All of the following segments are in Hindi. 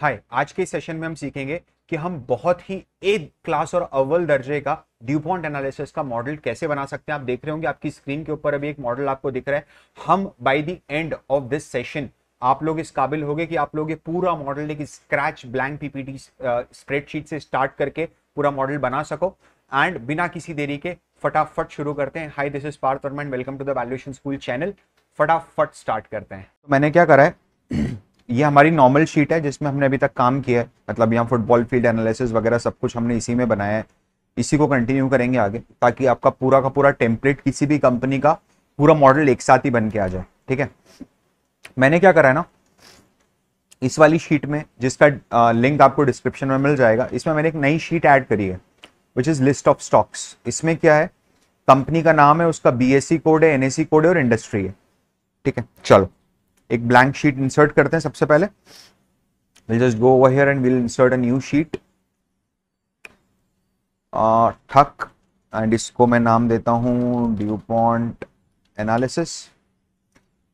हाय, आज के सेशन में हम सीखेंगे कि हम बहुत ही ए क्लास और अव्वल दर्जे का ड्यूपॉन्ट एनालिसिस का मॉडल कैसे बना सकते हैं। आप देख रहे होंगे आपकी स्क्रीन के ऊपर अभी एक मॉडल आपको दिख रहा है। हम by the end of this session आप लोग इस काबिल होंगे कि आप लोग ये पूरा मॉडल एक स्क्रैच ब्लैंक पीपीटी स्प्रेडशीट से स्टार्ट करके पूरा मॉडल बना सको। एंड बिना किसी देरी के फटाफट शुरू करते हैं। Hi, this is Parth and welcome to the valuation school channel. फटाफट स्टार्ट करते हैं। तो मैंने क्या करा है, ये हमारी नॉर्मल शीट है जिसमें हमने अभी तक काम किया है, मतलब यहाँ फुटबॉल फील्ड एनालिसिस वगैरह सब कुछ हमने इसी में बनाया है। इसी को कंटिन्यू करेंगे आगे ताकि आपका पूरा का पूरा टेम्पलेट किसी भी कंपनी का पूरा मॉडल एक साथ ही बन के आ जाए। ठीक है, मैंने क्या करा है ना, इस वाली शीट में जिसका लिंक आपको डिस्क्रिप्शन में मिल जाएगा, इसमें मैंने एक नई शीट ऐड करी है which is list of stocks. इसमें क्या है, कंपनी का नाम है, उसका BSC कोड है, NSC कोड है और इंडस्ट्री है। ठीक है, चलो एक ब्लैंक शीट इंसर्ट करते हैं। सबसे पहले we'll just go over here and we'll insert a new sheet. ठक एंड इसको मैं नाम देता हूं ड्यूपॉन्ट एनालिसिस।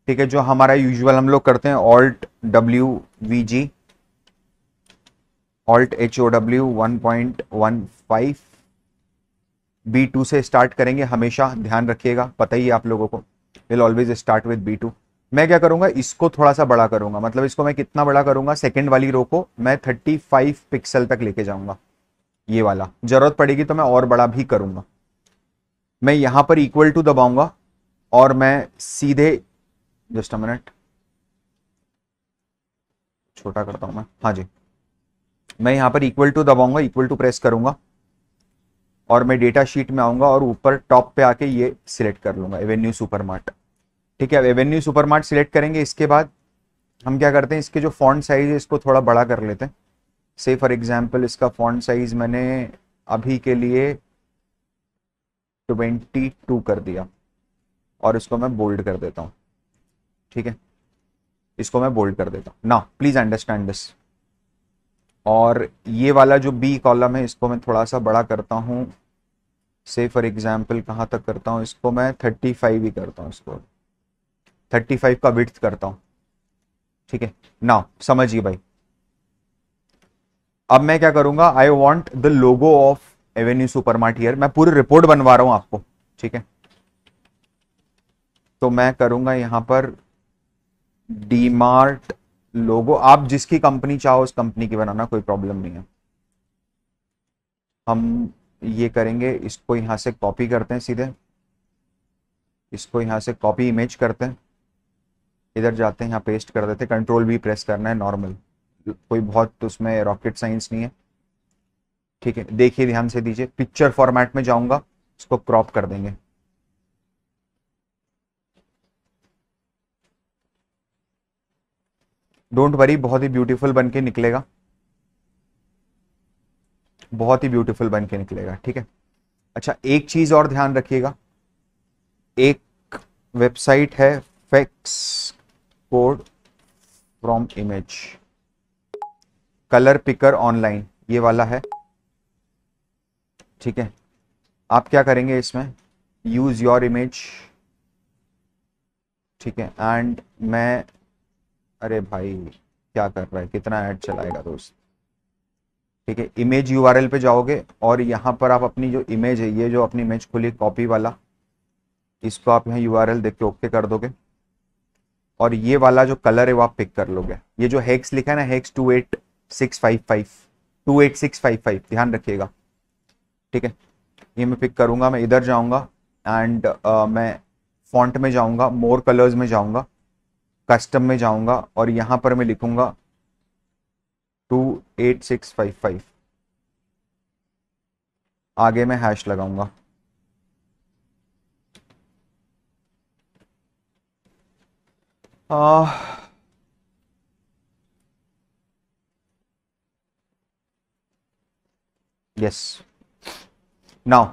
ठीक है, जो हमारा यूजुअल हम लोग करते हैं Alt W VG, Alt HOW 1.15 B2 से स्टार्ट करेंगे, हमेशा ध्यान रखिएगा, पता ही है आप लोगों को। Will always start with B2। मैं क्या करूंगा, इसको थोड़ा सा बड़ा करूंगा, मतलब इसको मैं कितना बड़ा करूंगा, सेकंड वाली रो को मैं 35 पिक्सल तक लेके जाऊंगा। ये वाला जरूरत पड़ेगी तो मैं और बड़ा भी करूंगा। मैं यहां पर इक्वल टू दबाऊंगा और मैं सीधे, जस्ट अ मिनट, छोटा करता हूं मैं। हाँ जी, मैं यहां पर इक्वल टू दबाऊंगा, इक्वल टू प्रेस करूंगा और मैं डेटा शीट में आऊंगा और ऊपर टॉप पे आके ये सिलेक्ट कर लूंगा, एवेन्यू सुपरमार्ट। ठीक है, अब एवेन्यू सुपरमार्ट सिलेक्ट करेंगे। इसके बाद हम क्या करते हैं, इसके जो फॉन्ट साइज है इसको थोड़ा बड़ा कर लेते हैं। से फॉर एग्जांपल इसका फॉन्ट साइज मैंने अभी के लिए 22 कर दिया और इसको मैं बोल्ड कर देता हूँ। ठीक है, इसको मैं बोल्ड कर देता हूँ ना, प्लीज अंडरस्टैंड दिस। और ये वाला जो बी कॉलम है इसको मैं थोड़ा सा बड़ा करता हूँ। से फॉर एग्जाम्पल कहाँ तक करता हूँ इसको, मैं 35 ही करता हूँ, इसको 35 का विड्थ करता हूं। ठीक है ना, समझिए भाई। अब मैं क्या करूंगा, I want the logo of Avenue Supermart here. मैं पूरी रिपोर्ट बनवा रहा हूं आपको। ठीक है, तो मैं करूंगा यहां पर डीमार्ट लोगो। आप जिसकी कंपनी चाहो उस कंपनी की बनाना, कोई प्रॉब्लम नहीं है। हम ये करेंगे, इसको यहां से कॉपी करते हैं सीधे, इसको यहां से कॉपी इमेज करते हैं, इधर जाते हैं, यहाँ पेस्ट कर देते हैं। कंट्रोल भी प्रेस करना है, नॉर्मल, कोई बहुत उसमें रॉकेट साइंस नहीं है। ठीक है, देखिए ध्यान से दीजिए, पिक्चर फॉर्मेट में जाऊंगा, इसको क्रॉप कर देंगे। डोंट वरी, बहुत ही ब्यूटीफुल बन के निकलेगा, बहुत ही ब्यूटीफुल बन के निकलेगा। ठीक है, अच्छा एक चीज और ध्यान रखिएगा, एक वेबसाइट है fax code from image colour picker online, ये वाला है। ठीक है, आप क्या करेंगे, इसमें यूज योर इमेज। ठीक है, एंड मैं, अरे भाई क्या कर रहा है, कितना ऐड चलाएगा दोस्त। ठीक है, इमेज URL पे जाओगे और यहाँ पर आप अपनी जो इमेज है, ये जो अपनी इमेज खुली कॉपी वाला, इसको आप यहाँ URL देख के ओके कर दोगे और ये वाला जो कलर है वो आप पिक कर लोगे। ये जो हेक्स लिखा है ना, हेक्स 28655, ध्यान रखिएगा। ठीक है, ये मैं पिक करूंगा, मैं इधर जाऊंगा एंड मैं फॉन्ट में जाऊंगा, मोर कलर्स में जाऊंगा, कस्टम में जाऊंगा और यहाँ पर मैं लिखूंगा 28655, आगे मैं हैश लगाऊंगा। यस, नाउ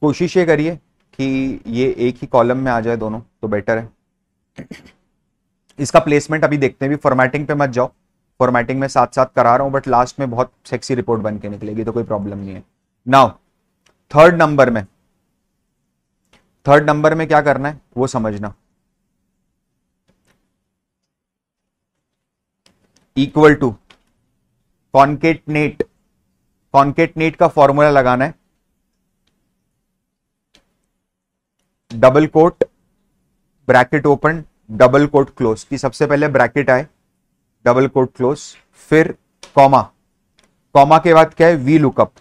कोशिश ये करिए कि ये एक ही कॉलम में आ जाए दोनों, तो बेटर है। इसका प्लेसमेंट अभी देखते हैं, भी फॉर्मेटिंग पे मत जाओ, फॉर्मेटिंग में साथ साथ करा रहा हूं बट लास्ट में बहुत सेक्सी रिपोर्ट बन के निकलेगी, तो कोई प्रॉब्लम नहीं है। नाउ थर्ड नंबर में क्या करना है वो समझना। इक्वल टू कॉन्केटनेट, कॉन्केटनेट का फॉर्मूला लगाना है, double quote bracket open double quote close, की सबसे पहले ब्रैकेट आए डबल कोट क्लोज, फिर कॉमा, कॉमा के बाद क्या है वी लुकअप,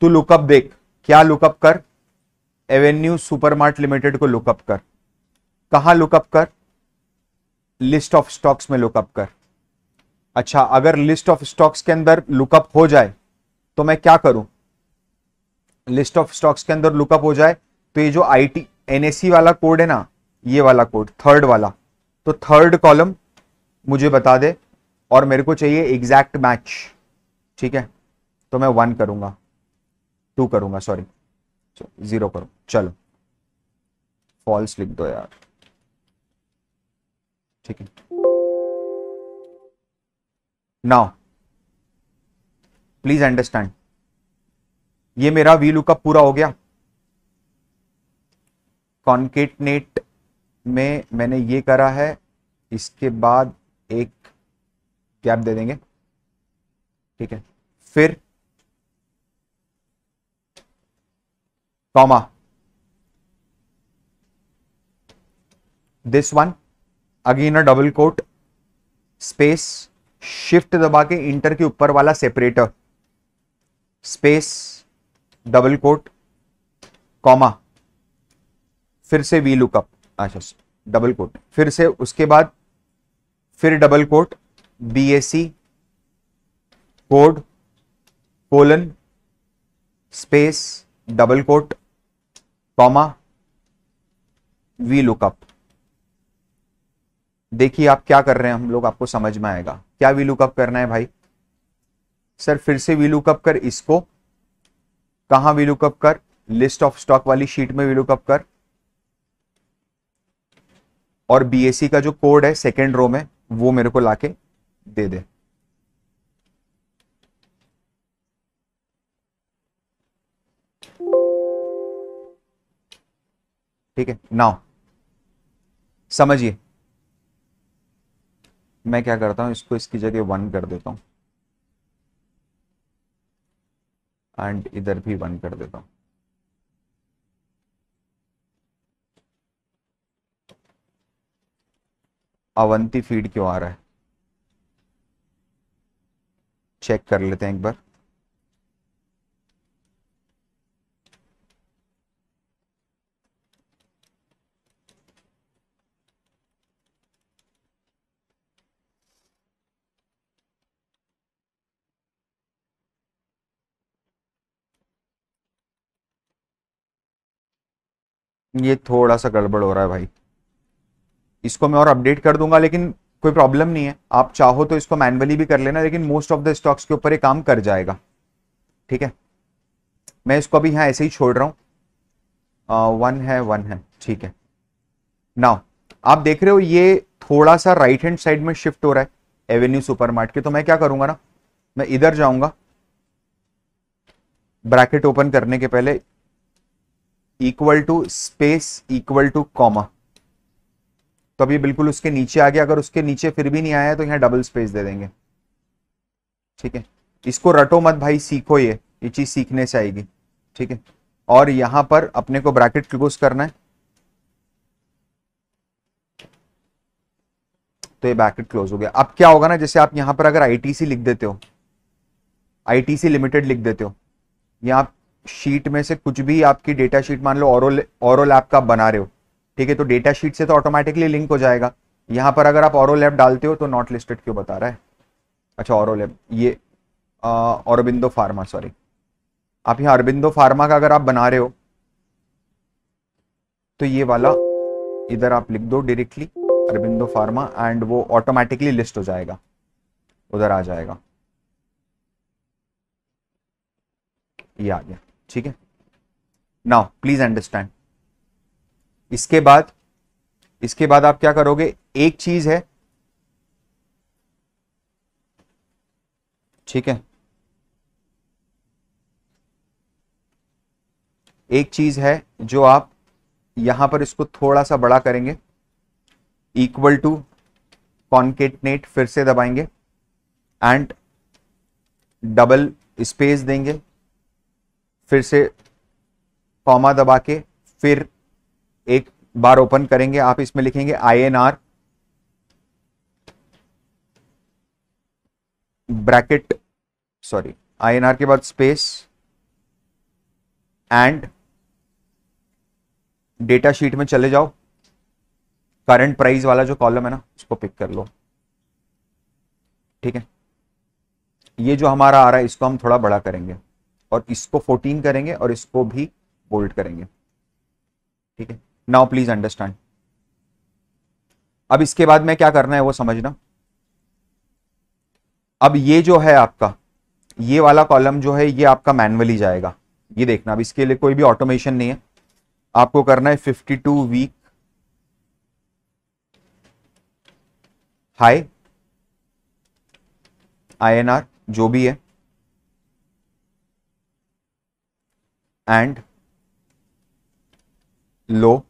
तू लुकअप देख, क्या लुकअप कर, एवेन्यू सुपरमार्ट लिमिटेड को लुकअप कर, कहाँ लुकअप कर, लिस्ट ऑफ स्टॉक्स में लुकअप कर। अच्छा अगर लिस्ट ऑफ स्टॉक्स के अंदर लुकअप हो जाए तो मैं क्या करूं, लिस्ट ऑफ स्टॉक्स के अंदर लुकअप हो जाए तो ये जो आईटी एनएससी वाला कोड है ना, ये वाला कोड थर्ड वाला, तो थर्ड कॉलम मुझे बता दे और मेरे को चाहिए एग्जैक्ट मैच, ठीक है, तो मैं वन करूंगा, टू करूंगा, सॉरी जीरो करूंगा, चलो फॉल्स लिख दो यार, ठीक है। नाउ प्लीज अंडरस्टैंड, ये मेरा वी लुकअप पूरा हो गया, कॉन्केटनेट में मैंने ये करा है, इसके बाद एक गैप दे देंगे, ठीक है, फिर comma, this one again a double quote space, shift दबा के इंटर के ऊपर वाला separator space double quote comma, फिर से वी लुकअप, अच्छा डबल कोट, फिर से उसके बाद फिर double quote BSC code colon space double quote comma V lookup. देखिए आप क्या कर रहे हैं हम लोग, आपको समझ में आएगा क्या वी लुकअप करना है भाई। सर फिर से वी लुकअप कर, इसको कहाँ वी लुकअप कर, लिस्ट ऑफ स्टॉक वाली शीट में वी लुकअप कर, और बीएससी का जो कोड है सेकेंड रो में वो मेरे को लाके दे दे। ठीक है, नाउ समझिए मैं क्या करता हूं, इसको इसकी जगह वन कर देता हूं एंड इधर भी वन कर देता हूं। अवंती फीड क्यों आ रहा है, चेक कर लेते हैं एक बार। ये थोड़ा सा गड़बड़ हो रहा है भाई, इसको मैं और अपडेट कर दूंगा, लेकिन कोई प्रॉब्लम नहीं है, आप चाहो तो इसको मैन्युअली भी कर लेना, लेकिन मोस्ट ऑफ द स्टॉक्स के ऊपर ये काम कर जाएगा। ठीक है, मैं इसको अभी यहाँ ऐसे ही छोड़ रहा हूँ। वन है, ठीक है। नाउ आप देख रहे हो ये थोड़ा सा राइट हैंड साइड में शिफ्ट हो रहा है एवेन्यू सुपरमार्ट के, तो मैं क्या करूंगा ना, मैं इधर जाऊंगा, ब्रैकेट ओपन करने के पहले equal to space equal to comma, तो अभी बिल्कुल उसके नीचे आ गया। अगर उसके नीचे फिर भी नहीं आया तो यहाँ डबल स्पेस दे देंगे। ठीक है, इसको रटो मत भाई, सीखो, ये चीज सीखने से आएगी। ठीक है, और यहां पर अपने को ब्रैकेट क्लोज करना है तो ये ब्रैकेट क्लोज हो गया। अब क्या होगा ना, जैसे आप यहां पर अगर आईटीसी लिख देते हो, आईटीसी लिमिटेड लिख देते हो, या आप शीट में से कुछ भी आपकी डेटा शीट, मान लो ओरो लैब का बना रहे हो, ठीक है, तो डेटा शीट से तो ऑटोमेटिकली लिंक हो जाएगा। यहां पर अगर आप ओरो लैब डालते हो तो नॉट लिस्टेड क्यों बता रहा है? अच्छा ओरो लैब, ये अरबिंदो फार्मा, सॉरी, आप यहां अरबिंदो फार्मा का अगर आप बना रहे हो तो ये वाला इधर आप लिख दो डायरेक्टली अरबिंदो फार्मा, एंड वो ऑटोमेटिकली लिस्ट हो जाएगा, उधर आ जाएगा, ये आ गया। ठीक है, नाउ प्लीज अंडरस्टैंड। इसके बाद आप क्या करोगे, एक चीज है, ठीक है, एक चीज है जो आप यहां पर इसको थोड़ा सा बड़ा करेंगे, इक्वल टू कॉन्केटनेट, फिर से दबाएंगे एंड डबल स्पेस देंगे, फिर से कॉमा दबा के फिर एक बार ओपन करेंगे, आप इसमें लिखेंगे INR ब्रैकेट, सॉरी INR के बाद स्पेस एंड डेटा शीट में चले जाओ, करंट प्राइस वाला जो कॉलम है ना उसको पिक कर लो। ठीक है, ये जो हमारा आ रहा है इसको हम थोड़ा बड़ा करेंगे और इसको 14 करेंगे और इसको भी बोल्ड करेंगे। ठीक है, नाउ प्लीज अंडरस्टैंड। अब इसके बाद मैं क्या करना है वो समझना। अब ये जो है आपका ये वाला कॉलम जो है ये आपका मैन्युअली जाएगा, ये देखना। अब इसके लिए कोई भी ऑटोमेशन नहीं है, आपको करना है 52 वीक हाई INR जो भी है एंड लो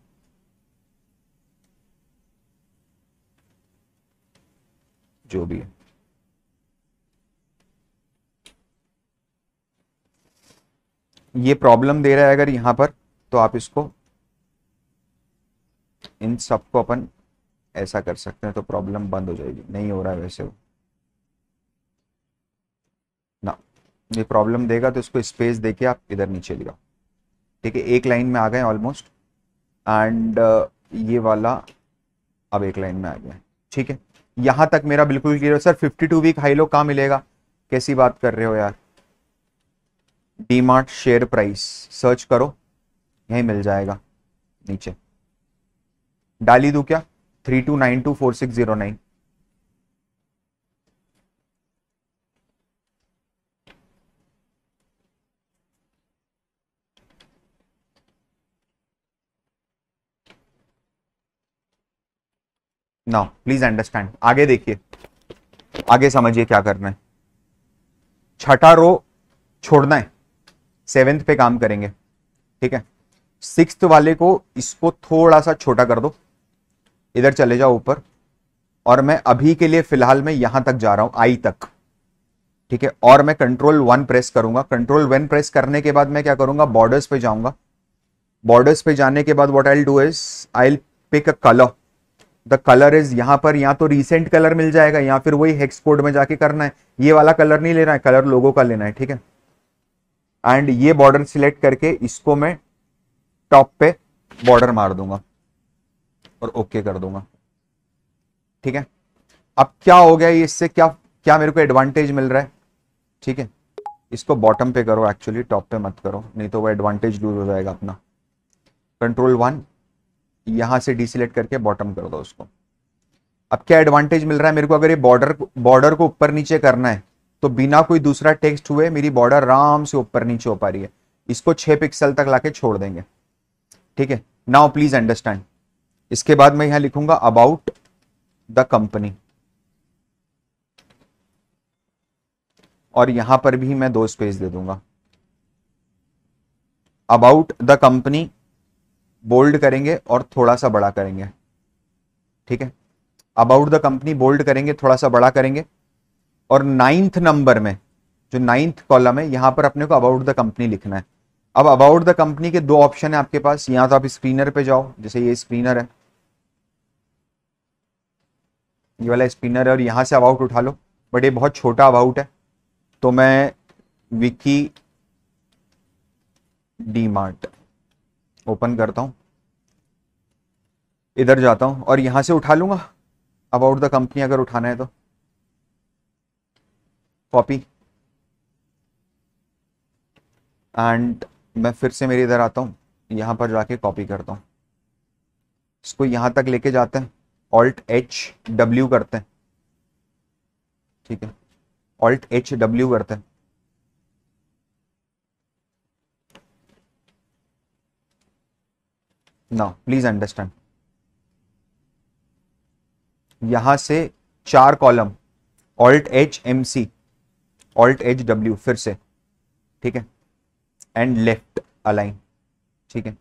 जो भी है। ये प्रॉब्लम दे रहा है अगर यहां पर, तो आप इसको इन सबको अपन ऐसा कर सकते हैं तो प्रॉब्लम बंद हो जाएगी। नहीं हो रहा है वैसे वो ना, ये प्रॉब्लम देगा तो इसको स्पेस देके आप इधर नीचे ले जाओ। ठीक है, एक लाइन में आ गए ऑलमोस्ट एंड ये वाला अब एक लाइन में आ गया। ठीक है, यहां तक मेरा बिल्कुल क्लियर है। सर 52 वीक हाई लो कहाँ मिलेगा? कैसी बात कर रहे हो यार, डीमार्ट शेयर प्राइस सर्च करो, यही मिल जाएगा। नीचे डाली दूं क्या 32924609? नाउ प्लीज अंडरस्टैंड, आगे देखिए, आगे समझिए क्या करना है। छठा रो छोड़ना है, सेवेंथ पे काम करेंगे। ठीक है, सिक्स्थ वाले को इसको थोड़ा सा छोटा कर दो, इधर चले जाओ ऊपर, और मैं अभी के लिए फिलहाल मैं यहां तक जा रहा हूं आई तक। ठीक है, और मैं Ctrl 1 प्रेस करूंगा। Ctrl 1 प्रेस करने के बाद मैं क्या करूंगा, बॉर्डर्स पे जाऊंगा। बॉर्डर्स पे जाने के बाद what I will do is I will pick a colour. The colour is यहाँ पर, या तो रिसेंट कलर मिल जाएगा या फिर वही हेक्स कोड में जाके करना है। ये वाला कलर नहीं लेना है, कलर लोगों का लेना है। ठीक है, एंड ये बॉर्डर सिलेक्ट करके इसको मैं टॉप पे बॉर्डर मार दूंगा और ओके कर दूंगा। ठीक है, अब क्या हो गया, इससे क्या क्या मेरे को एडवांटेज मिल रहा है? ठीक है, इसको बॉटम पे करो, एक्चुअली टॉप पे मत करो, नहीं तो वो एडवांटेज लूज हो जाएगा अपना। Ctrl 1 यहां से डिसिलेक्ट करके बॉटम कर दो उसको। अब क्या एडवांटेज मिल रहा है मेरे को, अगर ये बॉर्डर को ऊपर नीचे करना है तो बिना कोई दूसरा टेक्स्ट हुए मेरी बॉर्डर आराम से ऊपर नीचे हो पा रही है। इसको 6 पिक्सल तक लाके छोड़ देंगे। ठीक है, नाउ प्लीज अंडरस्टैंड। इसके बाद मैं यहां लिखूंगा अबाउट द कंपनी, और यहां पर भी मैं 2 स्पेस दे दूंगा। अबाउट द कंपनी बोल्ड करेंगे और थोड़ा सा बड़ा करेंगे। ठीक है, अबाउट द कंपनी बोल्ड करेंगे, थोड़ा सा बड़ा करेंगे, और 9th नंबर में जो 9th कॉलम है यहां पर अपने को अबाउट द कंपनी लिखना है। अब अबाउट द कंपनी के 2 ऑप्शन है आपके पास। या तो आप स्क्रीनर पे जाओ, जैसे ये स्क्रीनर है, ये वाला स्क्रीनर है, और यहां से अबाउट उठा लो, बट ये बहुत छोटा अबाउट है तो मैं विकी डीमार्ट ओपन करता हूं, इधर जाता हूं और यहां से उठा लूंगा अबाउट द कंपनी। अगर उठाना है तो कॉपी एंड मैं फिर से मेरे इधर आता हूं, यहां पर जाके कॉपी करता हूं, इसको यहां तक लेके जाते हैं, Alt H W करते हैं। ठीक है, Alt H W करते हैं, नाउ प्लीज अंडरस्टैंड। यहां से 4 column Alt H M C Alt H W फिर से। ठीक है, एंड लेफ्ट अलाइन। ठीक है,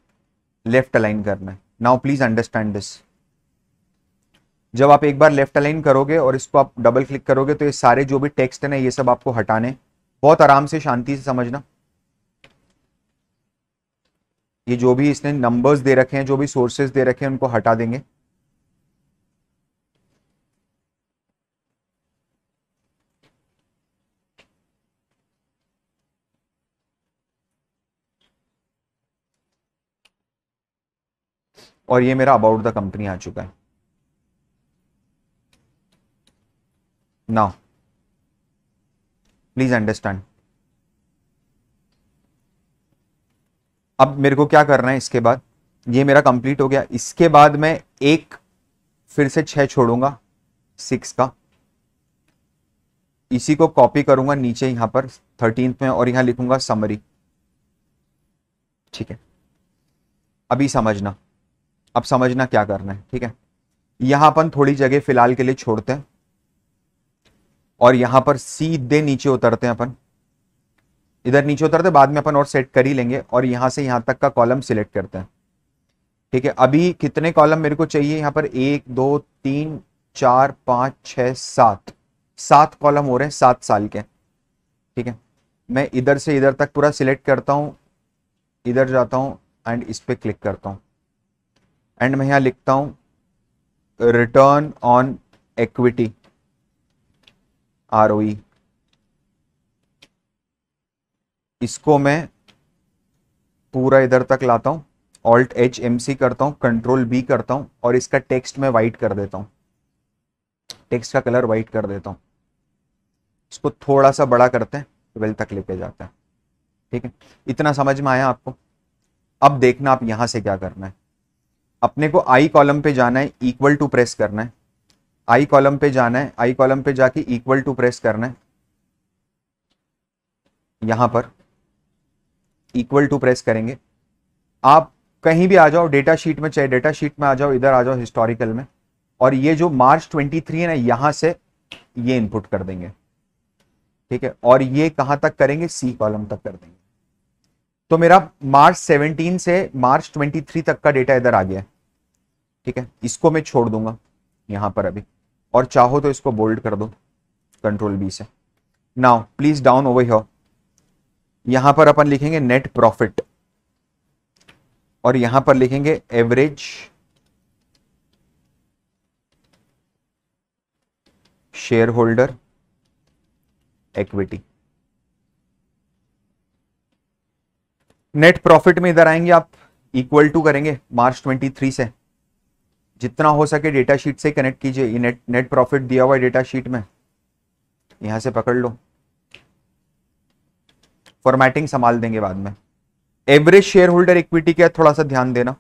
लेफ्ट अलाइन करना है। Now please understand this. जब आप एक बार लेफ्ट अलाइन करोगे और इसको आप डबल क्लिक करोगे तो ये सारे जो भी टेक्स्ट है ना ये सब आपको हटाने, बहुत आराम से शांति से समझना। ये जो भी इसने नंबर्स दे रखे हैं, जो भी सोर्सेज दे रखे हैं, उनको हटा देंगे। और ये मेरा अबाउट द कंपनी आ चुका है। नाउ प्लीज अंडरस्टैंड, अब मेरे को क्या करना है इसके बाद। ये मेरा कंप्लीट हो गया, इसके बाद मैं एक फिर से 6 छोड़ूंगा, 6 का, इसी को कॉपी करूंगा नीचे यहां पर 13th में और यहां लिखूंगा समरी। ठीक है, अभी समझना, अब समझना क्या करना है। ठीक है, यहां पर थोड़ी जगह फिलहाल के लिए छोड़ते हैं और यहां पर सीधे नीचे उतरते हैं अपन, इधर नीचे उतरते, बाद में अपन और सेट कर ही लेंगे। और यहां से यहां तक का कॉलम सिलेक्ट करते हैं। ठीक है, अभी कितने कॉलम मेरे को चाहिए यहां पर? 1 2 3 4 5 6 7, 7 कॉलम हो रहे हैं 7 साल के। ठीक है, मैं इधर से इधर तक पूरा सिलेक्ट करता हूं, इधर जाता हूं एंड इस पर क्लिक करता हूं एंड मैं यहां लिखता हूं रिटर्न ऑन इक्विटी ROE। इसको मैं पूरा इधर तक लाता हूं, ऑल्ट एच एम सी करता हूं, कंट्रोल बी करता हूं और इसका टेक्स्ट मैं वाइट कर देता हूं, टेक्स्ट का कलर वाइट कर देता हूं। इसको थोड़ा सा बड़ा करते हैं, 12 तक लेके जाते हैं। ठीक है, इतना समझ में आया आपको? अब देखना आप यहां से क्या करना है। अपने को आई कॉलम पे जाना है, इक्वल टू प्रेस करना है। आई कॉलम पे जाना है, आई कॉलम पे जाके इक्वल टू प्रेस करना है। यहां पर इक्वल टू प्रेस करेंगे, आप कहीं भी आ जाओ, डेटा शीट में, चाहे डेटा शीट में आ जाओ, इधर आ जाओ हिस्टोरिकल में, और ये जो मार्च 23 है ना, यहां से ये इनपुट कर देंगे। ठीक है, और ये कहां तक करेंगे? सी कॉलम तक कर देंगे। तो मेरा मार्च 17 से मार्च 23 तक का डेटा इधर आ गया। ठीक है, इसको मैं छोड़ दूंगा यहां पर अभी, और चाहो तो इसको बोल्ड कर दो कंट्रोल बी से। Now please down over here, यहां पर अपन लिखेंगे नेट प्रॉफिट और यहां पर लिखेंगे average share holder equity. Net profit में इधर आएंगे आप, इक्वल टू करेंगे मार्च 23 से, जितना हो सके डेटा शीट से कनेक्ट कीजिए। ये नेट प्रॉफिट दिया हुआ है डेटा शीट में, यहां से पकड़ लो, फॉर्मेटिंग संभाल देंगे बाद में। एवरेज शेयर होल्डर इक्विटी क्या, थोड़ा सा ध्यान देना,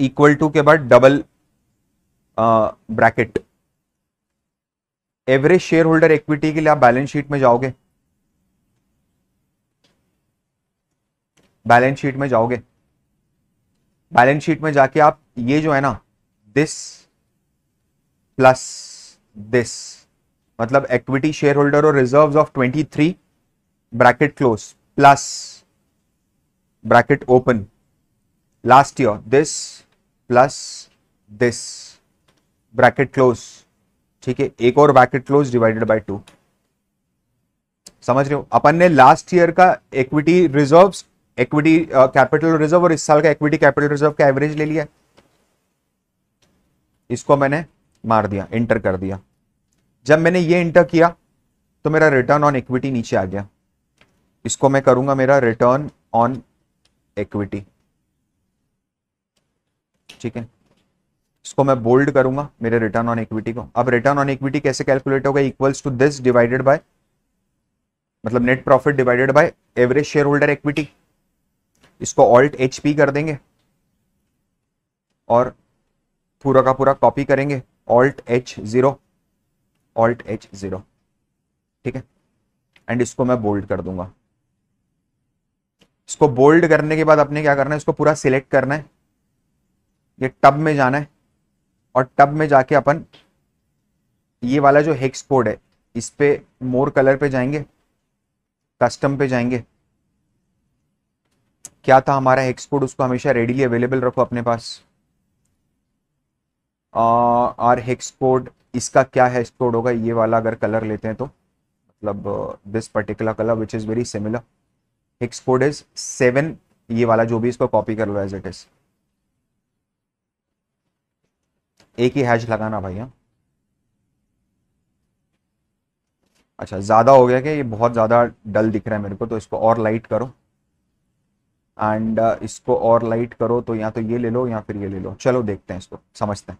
इक्वल टू के बाद double bracket. Average share holder equity के लिए आप बैलेंस शीट में जाओगे, बैलेंस शीट में जाओगे, बैलेंस शीट में जाके आप ये जो है ना, दिस प्लस दिस, मतलब इक्विटी शेयर होल्डर और reserves of 23 bracket close plus bracket open last year, this plus this bracket close. ठीक है, एक और ब्रैकेट क्लोज डिवाइडेड बाय 2। समझ रहे हो? अपन ने लास्ट ईयर का equity reserves, equity capital reserve और इस साल का इक्विटी कैपिटल रिजर्व का एवरेज ले लिया। इसको मैंने मार दिया, इंटर कर दिया। जब मैंने ये इंटर किया तो मेरा रिटर्न ऑन इक्विटी नीचे आ गया। इसको मैं करूंगा मेरा रिटर्न ऑन इक्विटी। ठीक है, इसको मैं बोल्ड करूंगा मेरे रिटर्न ऑन इक्विटी को। अब रिटर्न ऑन इक्विटी कैसे कैलकुलेट होगा? Equals to this divided by, मतलब net profit divided by average share holder equity. इसको ऑल्ट एच पी कर देंगे और पूरा का पूरा कॉपी करेंगे, ऑल्ट एच 0, ऑल्ट एच 0। ठीक है, एंड इसको मैं बोल्ड कर दूंगा। इसको बोल्ड करने के बाद आपने क्या करना है, इसको पूरा सिलेक्ट करना है, ये टब में जाना है और टब में जाके अपन ये वाला जो हेक्स कोड है इस पे मोर कलर पे जाएंगे, कस्टम पे जाएंगे। क्या था हमारा हेक्स कोड? उसको हमेशा रेडीली अवेलेबल रखो अपने पास। और हेक्स कोड इसका क्या हेक्स कोड होगा, ये वाला अगर कलर लेते हैं तो मतलब this particular colour which is very similar, hex code is 7, ये वाला जो भी इसको कॉपी कर लो एज इट इज, एक ही हैश लगाना भाई। हाँ अच्छा ज़्यादा हो गया क्या, ये बहुत ज़्यादा डल दिख रहा है मेरे को, तो इसको और लाइट करो एंड इसको और लाइट करो, तो या तो ये ले लो या फिर ये ले लो। चलो देखते हैं इसको, समझते हैं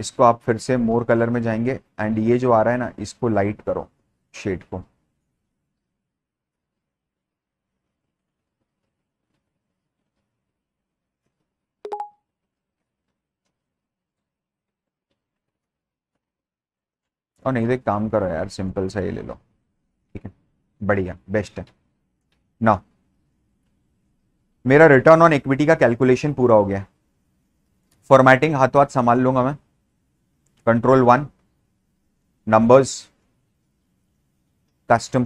इसको। आप फिर से मोर कलर में जाएंगे एंड ये जो आ रहा है ना इसको लाइट करो शेड को, और नहीं देख काम करो यार, सिंपल सा ये ले लो, ठीक है बढ़िया बेस्ट है ना। मेरा रिटर्न ऑन इक्विटी का कैलकुलेशन पूरा हो गया, फॉर्मेटिंग हाथों हाथ संभाल लूंगा मैं, control 1, numbers custom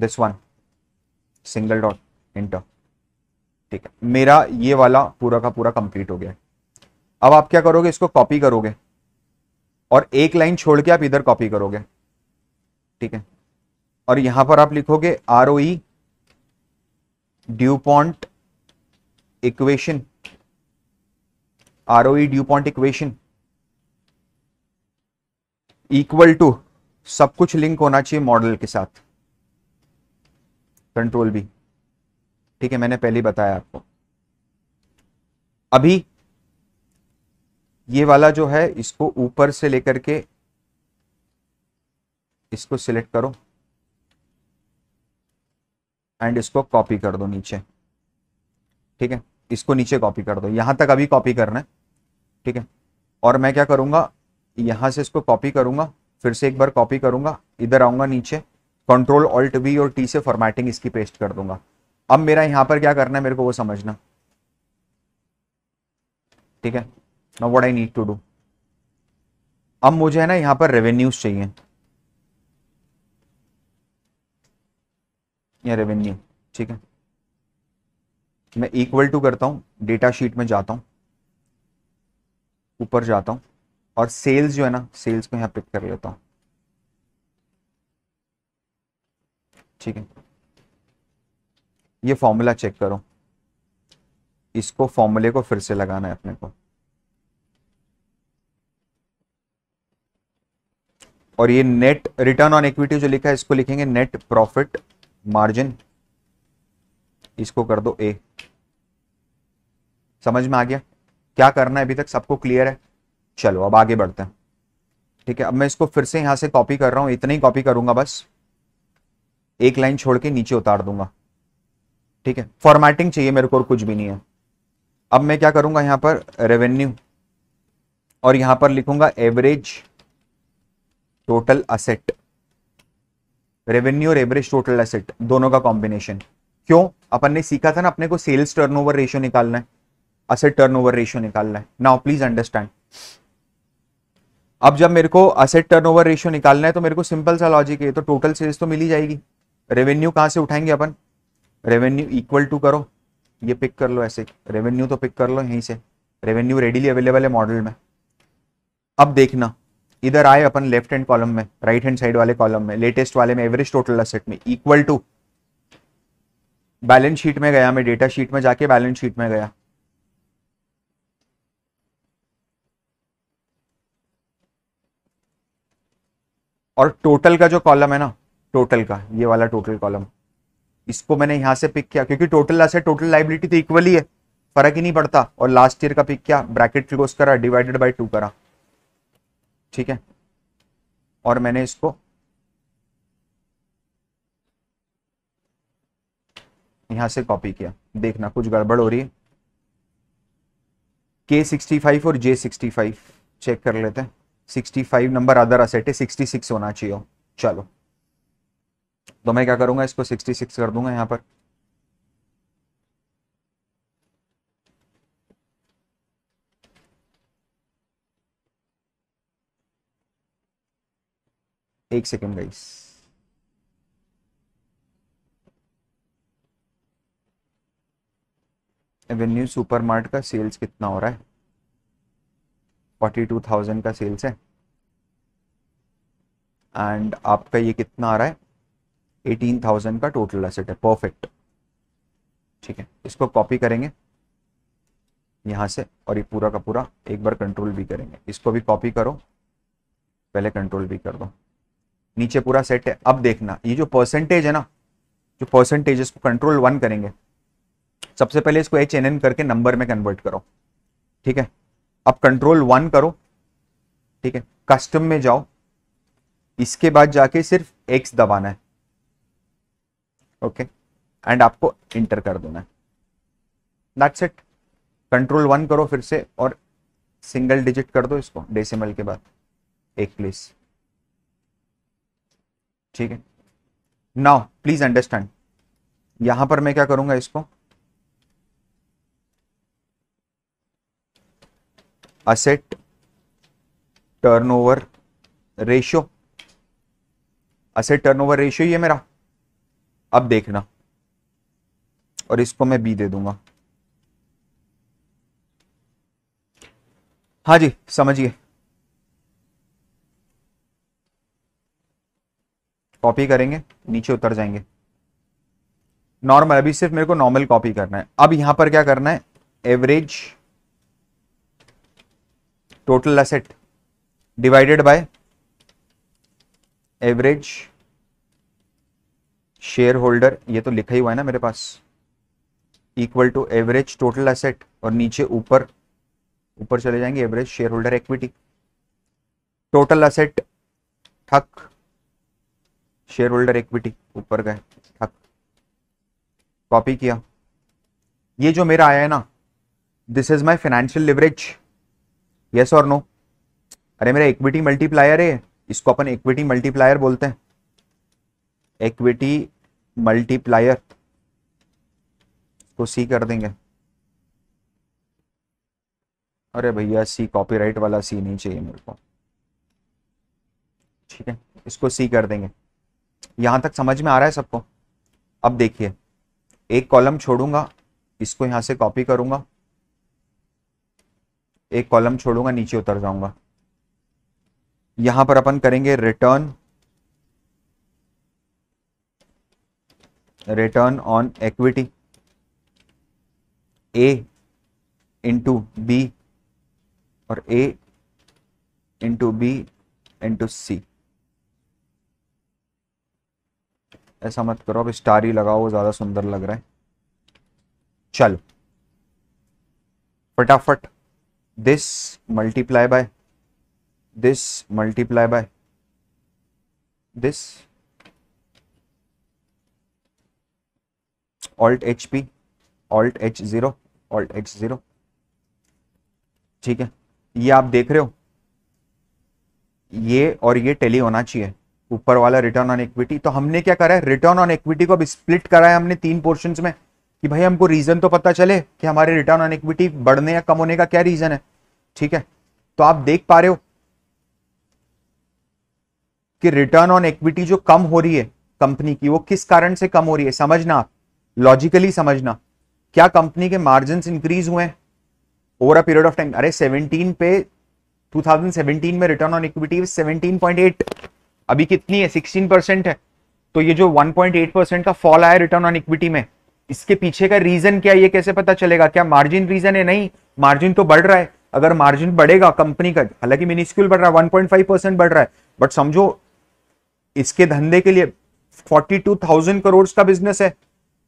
this one single dot enter, ठीक है मेरा ये वाला पूरा का पूरा कंप्लीट हो गया। अब आप क्या करोगे, इसको कॉपी करोगे और एक लाइन छोड़ के आप इधर कॉपी करोगे, ठीक है, और यहां पर आप लिखोगे ROE DuPont equation, ROE DuPont equation equal to, सब कुछ लिंक होना चाहिए मॉडल के साथ, कंट्रोल B, ठीक है मैंने पहले बताया आपको। अभी ये वाला जो है इसको ऊपर से लेकर के इसको सिलेक्ट करो एंड इसको कॉपी कर दो नीचे, ठीक है इसको नीचे कॉपी कर दो, यहां तक अभी कॉपी करना है, ठीक है। और मैं क्या करूंगा, यहां से इसको कॉपी करूंगा, फिर से एक बार कॉपी करूंगा, इधर आऊंगा नीचे, कंट्रोल Alt V और T से फॉर्मेटिंग इसकी पेस्ट कर दूंगा। अब मेरा यहां पर क्या करना है मेरे को वो समझना, ठीक है ना, what I need to do. अब मुझे है ना यहां पर रेवेन्यूज चाहिए, या रेवेन्यू, ठीक है मैं इक्वल टू करता हूं, डेटा शीट में जाता हूं, ऊपर जाता हूं और सेल्स जो है ना सेल्स को यहां पिक कर लेता हूं, ठीक है। ये फॉर्मूला चेक करो, इसको फॉर्मूले को फिर से लगाना है अपने को, और ये नेट रिटर्न ऑन इक्विटी जो लिखा है इसको लिखेंगे नेट प्रॉफिट मार्जिन, इसको कर दो A। समझ में आ गया क्या करना है, अभी तक सबको क्लियर है। चलो अब आगे बढ़ते हैं, ठीक है। अब मैं इसको फिर से यहां से कॉपी कर रहा हूं, इतना ही कॉपी करूंगा बस, एक लाइन छोड़ के नीचे उतार दूंगा, ठीक है फॉर्मेटिंग चाहिए मेरे को और कुछ भी नहीं है। अब मैं क्या करूंगा यहां पर रेवेन्यू, और यहां पर लिखूंगा एवरेज टोटल असेट, रेवेन्यू और एवरेज टोटल एसेट दोनों का कॉम्बिनेशन। क्यों, अपन ने सीखा था ना अपने को सेल्स टर्नओवर रेशियो निकालना है, असेट टर्नओवर रेशियो निकालना है। नाउ प्लीज अंडरस्टैंड, अब जब मेरे को असेट टर्नओवर रेशियो निकालना है तो मेरे को सिंपल सा लॉजिक है, तो टोटल सेल्स तो मिल ही जाएगी, रेवेन्यू कहां से उठाएंगे अपन, रेवेन्यू इक्वल टू करो, ये पिक कर लो ऐसे, रेवेन्यू तो पिक कर लो यहीं से, रेवेन्यू रेडीली अवेलेबल है मॉडल में। अब देखना इधर आए अपन लेफ्ट हैंड कॉलम में, राइट हैंड साइड वाले कॉलम में, लेटेस्ट वाले में एवरेज टोटल असेट में इक्वल टू, बैलेंस शीट में गया मैं, डेटा शीट में जाके बैलेंस शीट में गया, और टोटल का जो कॉलम है ना टोटल का, ये वाला टोटल कॉलम इसको मैंने यहां से पिक किया, क्योंकि टोटल असेट टोटल लायबिलिटी तो इक्वल ही है, फर्क ही नहीं पड़ता, और लास्ट ईयर का पिक किया, ब्रैकेट क्लोज करा, डिवाइडेड बाय 2 करा, ठीक है। और मैंने इसको यहां से कॉपी किया, देखना कुछ गड़बड़ हो रही है, K65 और J65 चेक कर लेते हैं, 65 नंबर अदर असेट है, 66 होना चाहिए, चलो तो मैं क्या करूंगा इसको 66 कर दूंगा यहां पर, एक सेकेंड गाइस, एवेन्यू सुपरमार्ट का सेल्स कितना हो रहा है, 42,000 का सेल्स है एंड आपका ये कितना आ रहा है 18,000 का टोटल एसेट है। परफेक्ट, ठीक है। इसको कॉपी करेंगे यहाँ से और ये पूरा का पूरा एक बार कंट्रोल भी करेंगे। इसको भी कॉपी करो, पहले कंट्रोल भी कर दो, नीचे पूरा सेट है। अब देखना ये जो परसेंटेज है ना, जो परसेंटेज, इसको कंट्रोल 1 करेंगे। सबसे पहले इसको HNN करके नंबर में कन्वर्ट करो, ठीक है। अब कंट्रोल 1 करो, ठीक है। कस्टम में जाओ, इसके बाद जाके सिर्फ X दबाना है, ओके, एंड आपको इंटर कर देना है। That's it. कंट्रोल 1 करो फिर से और सिंगल डिजिट कर दो इसको, डेसिमल के बाद एक प्लेस, ठीक है। नाउ प्लीज अंडरस्टैंड, यहां पर मैं क्या करूंगा, इसको asset turnover ratio, asset turnover ratio ये मेरा, अब देखना, और इसको मैं बी दे दूंगा। हाँ जी, समझिए, कॉपी करेंगे, नीचे उतर जाएंगे। नॉर्मल, अभी सिर्फ मेरे को नॉर्मल कॉपी करना है। अब यहां पर क्या करना है, average total asset divided by average share holder, ये तो लिखा ही हुआ है ना मेरे पास, equal to average total asset, और नीचे ऊपर ऊपर चले जाएंगे, average share holder equity. Total asset ठक, शेयर होल्डर इक्विटी ऊपर गए, ठक, कॉपी किया। ये जो मेरा आया है ना, this is my financial leverage, yes और नो। अरे मेरा इक्विटी मल्टीप्लायर है, इसको अपन इक्विटी मल्टीप्लायर बोलते हैं, इक्विटी मल्टीप्लायर को सी कर देंगे। अरे भैया सी, कॉपीराइट वाला सी नहीं चाहिए मेरे को, ठीक है, इसको सी कर देंगे। यहां तक समझ में आ रहा है सबको? अब देखिए, एक कॉलम छोड़ूंगा, इसको यहां से कॉपी करूंगा, एक कॉलम छोड़ूंगा, नीचे उतर जाऊंगा। यहां पर अपन करेंगे return, return on equity, A into B और A into B into C. ऐसा मत करो, अब स्टार ही लगाओ, ज्यादा सुंदर लग रहा है। चलो फटाफट, this multiply by this, alt H P, alt H zero, alt H zero, ठीक है। ये आप देख रहे हो, ये और ये टैली होना चाहिए, ऊपर वाला रिटर्न ऑन इक्विटी। तो हमने क्या करा है, रिटर्न ऑन इक्विटी को अब स्प्लिट करा है हमने 3 पोर्शंस में, कि भाई हमको रीजन तो पता चले कि हमारे रिटर्न ऑन इक्विटी बढ़ने या कम होने का क्या रीजन है, ठीक है। तो आप देख पा रहे हो कि रिटर्न ऑन इक्विटी जो कम हो रही है कंपनी की, वो किस कारण से कम हो रही है। समझना, आप लॉजिकली समझना, क्या कंपनी के मार्जिन इंक्रीज हुए हैं over a period of time. अरे 17 पे 2017 में रिटर्न ऑन इक्विटी 17.8, अभी कितनी है, 16% है। तो ये जो 1.8% का फॉल आया रिटर्न ऑन इक्विटी में, इसके पीछे का रीजन क्या है, ये कैसे पता चलेगा? क्या मार्जिन रीजन है? नहीं, मार्जिन तो बढ़ रहा है। अगर मार्जिन बढ़ेगा कंपनी का, हालांकि मिनिस्क्यूल बढ़ रहा है, 1.5% बढ़ रहा है, बट समझो इसके धंधे के लिए 42,000 करोड़ का बिजनेस है,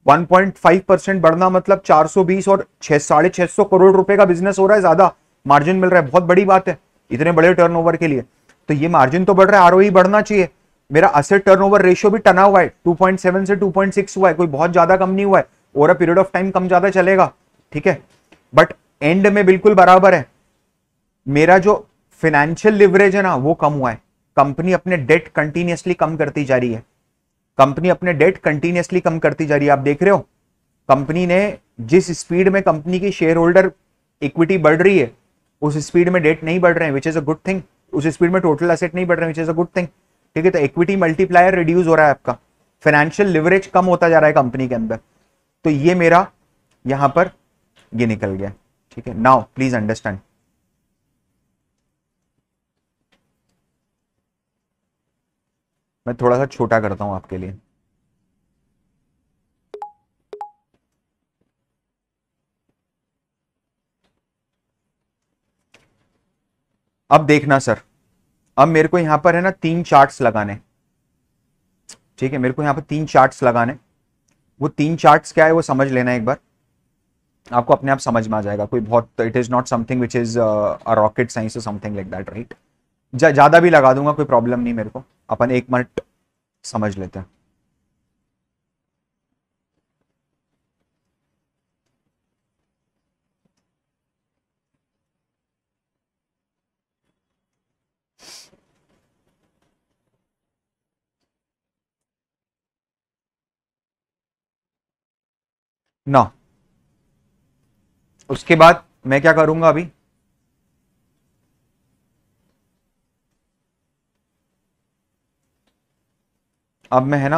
1.5% बढ़ना मतलब 420 और 650 करोड़ रुपए का बिजनेस हो रहा है, ज्यादा मार्जिन मिल रहा है, बहुत बड़ी बात है इतने बड़े टर्नओवर के लिए। तो ये मार्जिन तो बढ़ रहा है, आरओई बढ़ना चाहिए। मेरा असेट टर्नओवर रेशियो भी टना हुआ है, 2.7 से 2.6 हुआ है, कोई बहुत ज्यादा कम नहीं हुआ है, over a period of time कम ज्यादा चलेगा, ठीक है, बट एंड में बिल्कुल बराबर है। मेरा जो फाइनेंशियल लिवरेज है ना, वो कम हुआ है। कंपनी अपने डेट कंटिन्यूसली कम करती जा रही है, कंपनी अपने डेट कंटिन्यूसली कम करती जा रही है। आप देख रहे हो कंपनी ने, जिस स्पीड में कंपनी की शेयर होल्डर इक्विटी बढ़ रही है, उस स्पीड में डेट नहीं बढ़ रहे हैं, which is a good thing. उस स्पीड में टोटल असेट नहीं बढ़ रहे हैं, which is a good thing, ठीक है। तो इक्विटी मल्टीप्लायर रिड्यूस हो रहा है, आपका फाइनेंशियल लिवरेज कम होता जा रहा है कंपनी के अंदर। तो ये मेरा यहां पर ये निकल गया, ठीक है। नाउ प्लीज अंडरस्टैंड, मैं थोड़ा सा छोटा करता हूं आपके लिए। अब देखना सर, अब मेरे को यहां पर है ना 3 चार्ट्स लगाने, ठीक है, मेरे को यहां पर 3 चार्ट्स लगाने। वो 3 चार्ट्स क्या है वो समझ लेना एक बार, आपको अपने आप समझ में आ जाएगा। कोई बहुत, it is not something which is rocket science और समथिंग लाइक दैट, राइट। ज्यादा भी लगा दूंगा, कोई प्रॉब्लम नहीं मेरे को, अपन 1 मिनट समझ लेते हैं। ना उसके बाद मैं क्या करूंगा, अभी अब मैं है ना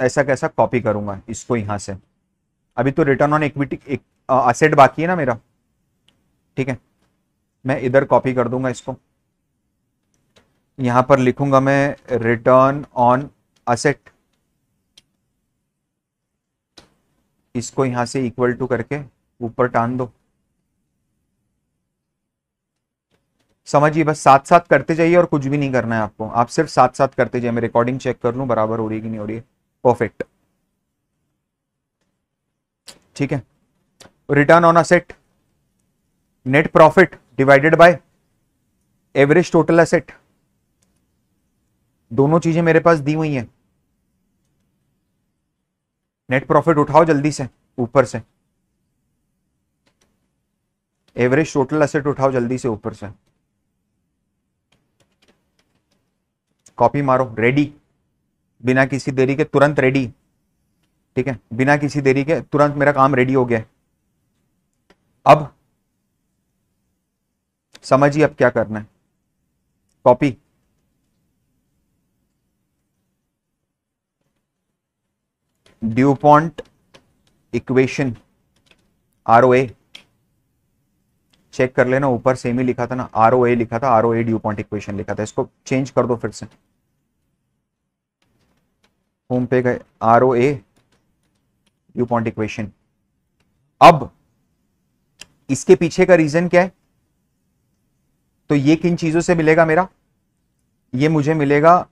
ऐसा कैसा कॉपी करूंगा इसको यहां से। अभी तो रिटर्न ऑन इक्विटी एसेट बाकी है ना मेरा, ठीक है, मैं इधर कॉपी कर दूंगा इसको। यहां पर लिखूंगा मैं रिटर्न ऑन एसेट, इसको यहां से इक्वल टू करके ऊपर टान दो, समझिए। बस साथ साथ करते जाइए और कुछ भी नहीं करना है आपको, आप सिर्फ साथ साथ करते जाइए। मैं रिकॉर्डिंग चेक कर लूं बराबर हो रही है कि नहीं हो रही है, परफेक्ट, ठीक है। Return on asset, net profit divided by average total asset, दोनों चीजें मेरे पास दी हुई हैं। नेट प्रॉफिट उठाओ जल्दी से ऊपर से, एवरेज टोटल असेट उठाओ जल्दी से ऊपर से, कॉपी मारो, रेडी, बिना किसी देरी के तुरंत रेडी, ठीक है, बिना किसी देरी के तुरंत मेरा काम रेडी हो गया। अब समझिए अब क्या करना है, copy, DuPont equation ROA, check कर लेना, ऊपर सेम ही लिखा था ना, ROA लिखा था, ROA ड्यूपॉन्ट इक्वेशन लिखा था, इसको चेंज कर दो फिर से। होम पे गए, ROA ड्यूपॉन्ट इक्वेशन। अब इसके पीछे का रीजन क्या है, तो ये किन चीजों से मिलेगा मेरा, ये मुझे मिलेगा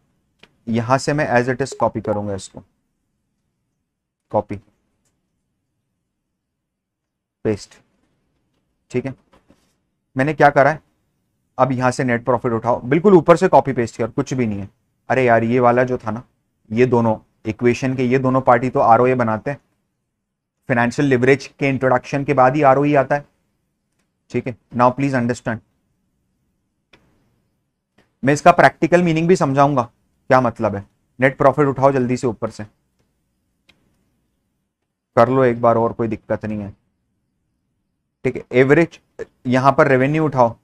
यहां से। मैं एज इट इज कॉपी करूंगा इसको, कॉपी पेस्ट, ठीक है। मैंने क्या करा है, अब यहां से नेट प्रॉफिट उठाओ, बिल्कुल ऊपर से कॉपी पेस्ट किया, कुछ भी नहीं है। अरे यार ये वाला जो था ना, ये दोनों इक्वेशन के ये दोनों पार्टी तो आरओए बनाते हैं, फाइनेंशियल लिवरेज के इंट्रोडक्शन के बाद ही आरओई आता है, ठीक है। नाउ प्लीज अंडरस्टैंड, मैं इसका प्रैक्टिकल मीनिंग भी समझाऊंगा क्या मतलब है। नेट प्रॉफिट उठाओ जल्दी से ऊपर से, कर लो एक बार और, कोई दिक्कत नहीं है, ठीक है। एवरेज यहां पर रेवेन्यू उठाओ,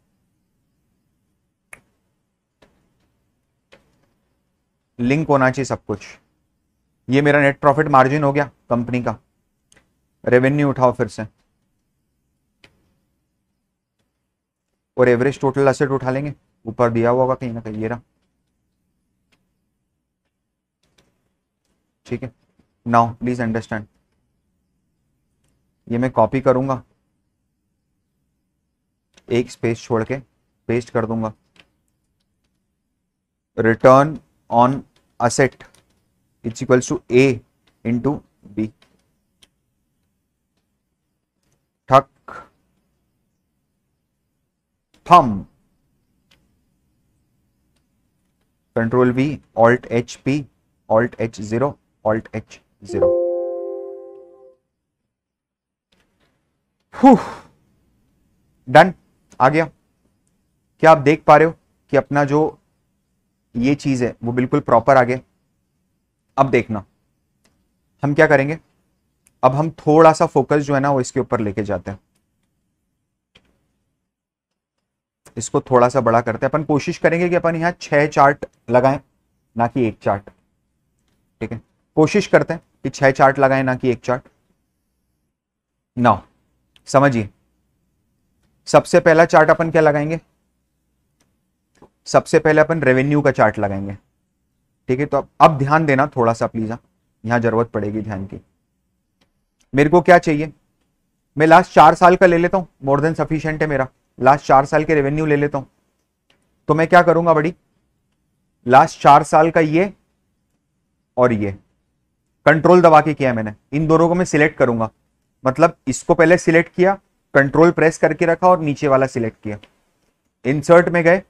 लिंक होना चाहिए सब कुछ। ये मेरा नेट प्रॉफिट मार्जिन हो गया कंपनी का, रेवेन्यू उठाओ फिर से और एवरेज टोटल असेट उठा लेंगे, ऊपर दिया हुआ होगा कहीं ना कहीं, ये रहा, ठीक है। नाउ प्लीज अंडरस्टैंड, ये मैं कॉपी करूंगा, एक स्पेस छोड़ के पेस्ट कर दूंगा, return on asset is equals to A into B, ठक थम, control V, alt H P, alt H zero, alt H zero. Done, आ गया। क्या आप देख पा रहे हो कि अपना जो ये चीज है वो बिल्कुल प्रॉपर आ गया। अब देखना हम क्या करेंगे, अब हम थोड़ा सा फोकस जो है ना वो इसके ऊपर लेके जाते हैं, इसको थोड़ा सा बड़ा करते हैं। अपन कोशिश करेंगे कि अपन यहां 6 चार्ट लगाएं ना कि 1 चार्ट, ठीक है, कोशिश करते हैं कि 6 चार्ट लगाएं ना कि 1 चार्ट। नाउ समझिए, सबसे पहला चार्ट अपन क्या लगाएंगे, सबसे पहले अपन रेवेन्यू का चार्ट लगाएंगे, ठीक है। तो अब ध्यान देना थोड़ा सा प्लीज, यहाँ जरूरत पड़ेगी ध्यान की। मेरे को क्या चाहिए, मैं लास्ट 4 साल का ले लेता हूँ, मोर देन सफिशिएंट है मेरा। लास्ट 4 साल के रेवेन्यू ले लेता हूँ, तो मैं क्या करूंगा बड़ी, लास्ट 4 साल का ये और ये कंट्रोल दबा के किया मैंने, इन दोनों को मैं सिलेक्ट करूंगा। मतलब इसको पहले सिलेक्ट किया, कंट्रोल प्रेस करके रखा और नीचे वाला सिलेक्ट किया। इंसर्ट में गए,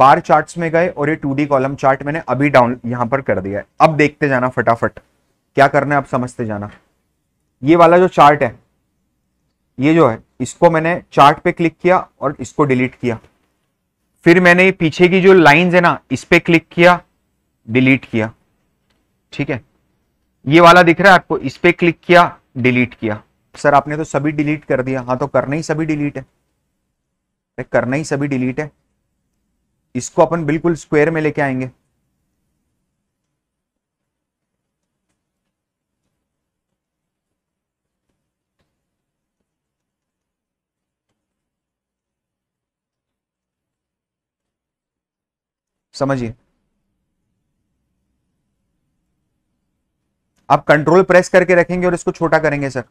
बार चार्ट्स में गए और ये 2D कॉलम चार्ट मैंने अभी डाउन यहां पर कर दिया है। अब देखते जाना फटाफट क्या करना है, अब समझते जाना। ये वाला जो चार्ट है, ये जो है, इसको मैंने चार्ट पे क्लिक किया और इसको डिलीट किया। फिर मैंने ये पीछे की जो लाइंस है ना, इस पे क्लिक किया, डिलीट किया, ठीक है। ये वाला दिख रहा है आपको, इस पे क्लिक किया, डिलीट किया। सर आपने तो सभी डिलीट कर दिया। हाँ तो करना ही सभी डिलीट है, करना ही सभी डिलीट है। इसको अपन बिल्कुल स्क्वायर में लेके आएंगे, समझिए। आप कंट्रोल प्रेस करके रखेंगे और इसको छोटा करेंगे। सर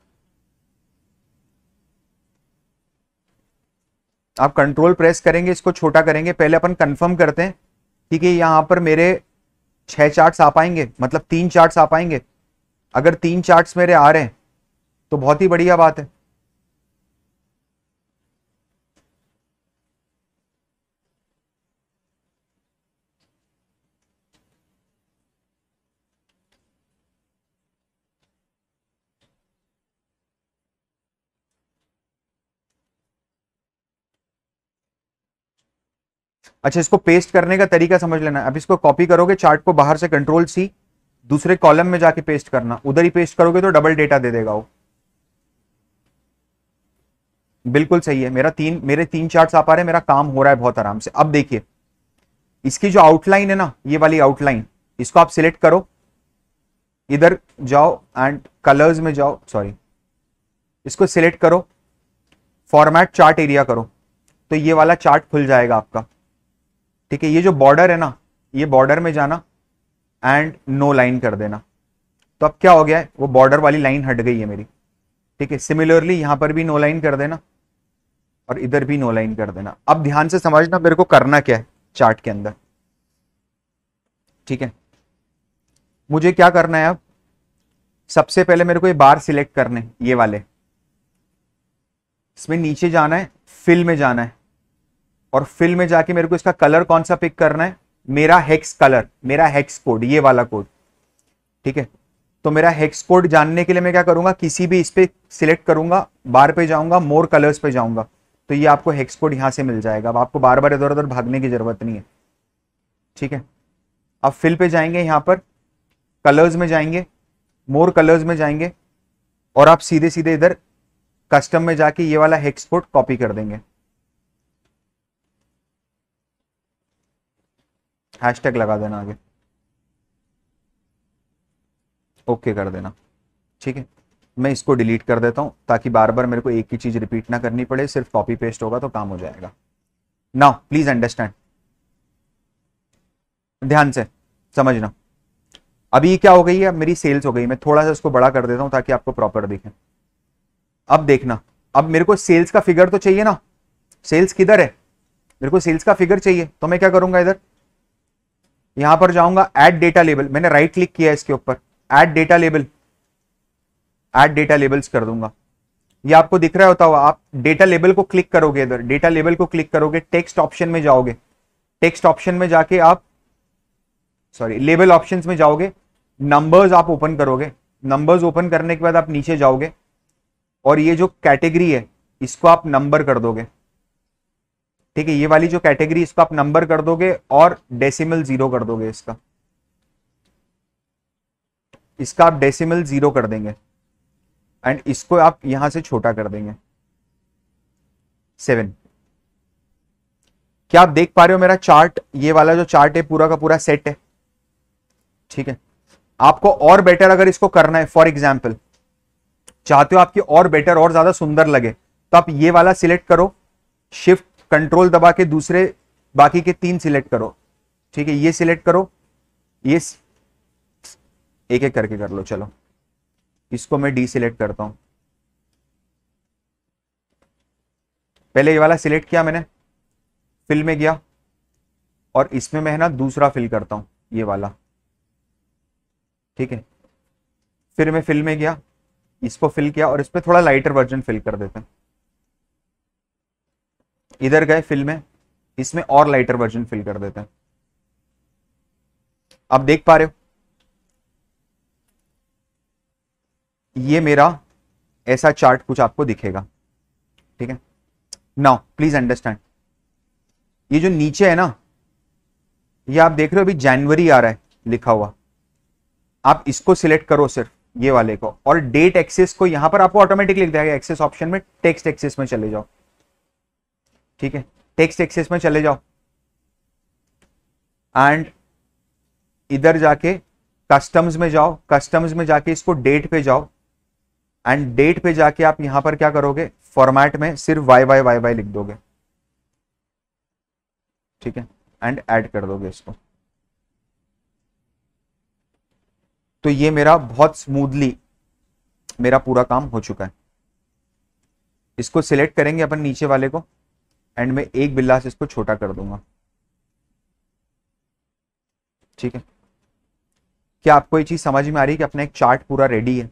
आप कंट्रोल प्रेस करेंगे, इसको छोटा करेंगे। पहले अपन कंफर्म करते हैं, ठीक है। यहां पर मेरे 6 चार्ट्स आ पाएंगे, मतलब 3 चार्ट्स आ पाएंगे। अगर 3 चार्ट्स मेरे आ रहे हैं तो बहुत ही बढ़िया बात है। अच्छा, इसको पेस्ट करने का तरीका समझ लेना। अब इसको कॉपी करोगे, चार्ट को बाहर से कंट्रोल C, दूसरे कॉलम में जाके पेस्ट करना। उधर ही पेस्ट करोगे तो डबल डेटा दे देगा वो। बिल्कुल सही है। मेरे तीन चार्ट्स आ पा रहे हैं, मेरा काम हो रहा है बहुत आराम से। अब देखिए इसकी जो आउटलाइन है ना, ये वाली आउटलाइन, इसको आप सिलेक्ट करो, इधर जाओ एंड कलर्स में जाओ, सॉरी इसको सिलेक्ट करो, फॉर्मेट चार्ट एरिया करो, तो ये वाला चार्ट खुल जाएगा आपका, ठीक है। ये जो बॉर्डर है ना, ये बॉर्डर में जाना एंड नो लाइन कर देना। तो अब क्या हो गया है, वो बॉर्डर वाली लाइन हट गई है मेरी, ठीक है। सिमिलरली यहाँ पर भी नो लाइन कर देना और इधर भी नो लाइन कर देना। अब ध्यान से समझना मेरे को करना क्या है चार्ट के अंदर, ठीक है। मुझे क्या करना है, अब सबसे पहले मेरे को ये बार सिलेक्ट करने, ये वाले, इसमें नीचे जाना है, फिल में जाना है और फिल में जाके मेरे को इसका कलर कौन सा पिक करना है, मेरा हेक्स कलर, मेरा हेक्स कोड, ये वाला कोड, ठीक है। तो मेरा हेक्स कोड जानने के लिए मैं क्या करूंगा, किसी भी इस पे सिलेक्ट करूंगा, बार पे जाऊंगा, मोर कलर्स पे जाऊंगा, तो ये आपको हेक्स कोड यहां से मिल जाएगा। अब आपको बार बार इधर उधर भागने की जरूरत नहीं है, ठीक है। अब फिल पे जाएंगे, यहाँ पर कलर्स में जाएंगे, मोर कलर्स में जाएंगे और आप सीधे सीधे इधर कस्टम में जाके ये वाला हेक्स कोड कॉपी कर देंगे, हैशटैग लगा देना आगे, ओके कर देना, ठीक है। मैं इसको डिलीट कर देता हूं ताकि बार बार मेरे को एक ही चीज रिपीट ना करनी पड़े, सिर्फ कॉपी पेस्ट होगा तो काम हो जाएगा। नाउ प्लीज अंडरस्टैंड, ध्यान से समझना। अभी क्या हो गई है, अब मेरी सेल्स हो गई। मैं थोड़ा सा इसको बड़ा कर देता हूं ताकि आपको प्रॉपर दिखे। अब देखना, अब मेरे को सेल्स का फिगर तो चाहिए ना, सेल्स किधर है, मेरे को सेल्स का फिगर चाहिए। तो मैं क्या करूंगा, इधर यहां पर जाऊंगा, ऐड डेटा लेबल, मैंने राइट क्लिक किया इसके ऊपर, add data label, add data labels कर दूंगा। ये आपको दिख रहा होता हुआ, आप डेटा लेबल को क्लिक करोगे, इधर डेटा लेबल को क्लिक करोगे, टेक्स्ट ऑप्शन में जाओगे, टेक्स्ट ऑप्शन में जाके आप, सॉरी लेबल ऑप्शंस में जाओगे, नंबर्स आप ओपन करोगे, नंबर्स ओपन करने के बाद आप नीचे जाओगे और ये जो कैटेगरी है इसको आप नंबर कर दोगे, ठीक है। ये वाली जो कैटेगरी, इसको आप नंबर कर दोगे और डेसिमल 0 कर दोगे, इसका आप डेसिमल 0 कर देंगे एंड इसको आप यहां से छोटा कर देंगे 7। क्या आप देख पा रहे हो मेरा चार्ट, ये वाला जो चार्ट है पूरा का पूरा सेट है, ठीक है। आपको और बेटर अगर इसको करना है, फॉर एग्जाम्पल चाहते हो आपकी और बेटर और ज्यादा सुंदर लगे, तो आप ये वाला सिलेक्ट करो, शिफ्ट कंट्रोल दबा के दूसरे बाकी के तीन सिलेक्ट करो, ठीक है, ये सिलेक्ट करो, ये एक एक करके कर लो। चलो इसको मैं डी सिलेक्ट करता हूं, पहले ये वाला सिलेक्ट किया मैंने, फिल में गया और इसमें मैं है ना दूसरा फिल करता हूं, ये वाला, ठीक है। फिर मैं फिल में गया, इसको फिल किया और इस पर थोड़ा लाइटर वर्जन फिल कर देते हैं, इधर गए फिल में, इसमें और लाइटर वर्जन फिल कर देते हैं। आप देख पा रहे हो ये मेरा ऐसा चार्ट कुछ आपको दिखेगा, ठीक है। नाउ प्लीज अंडरस्टैंड, ये जो नीचे है ना, ये आप देख रहे हो अभी जनवरी आ रहा है लिखा हुआ, आप इसको सिलेक्ट करो सिर्फ ये वाले को, और डेट एक्सेस को यहां पर आपको ऑटोमेटिक लिख देगा एक्सेस ऑप्शन में, टेक्स्ट एक्सेस में चले जाओ, ठीक है, टेक्स्ट एक्सेस में चले जाओ एंड इधर जाके कस्टम्स में जाओ, कस्टम्स में जाके इसको डेट पे जाओ एंड डेट पे जाके आप यहां पर क्या करोगे, फॉर्मेट में सिर्फ वाई वाई वाई वाई लिख दोगे, ठीक है, एंड ऐड कर दोगे इसको। तो ये मेरा बहुत स्मूथली मेरा पूरा काम हो चुका है। इसको सिलेक्ट करेंगे अपन नीचे वाले को एंड मैं एक बिल्ला से इसको छोटा कर दूंगा, ठीक है। क्या आपको ये चीज समझ में आ रही है कि अपना एक चार्ट पूरा रेडी है?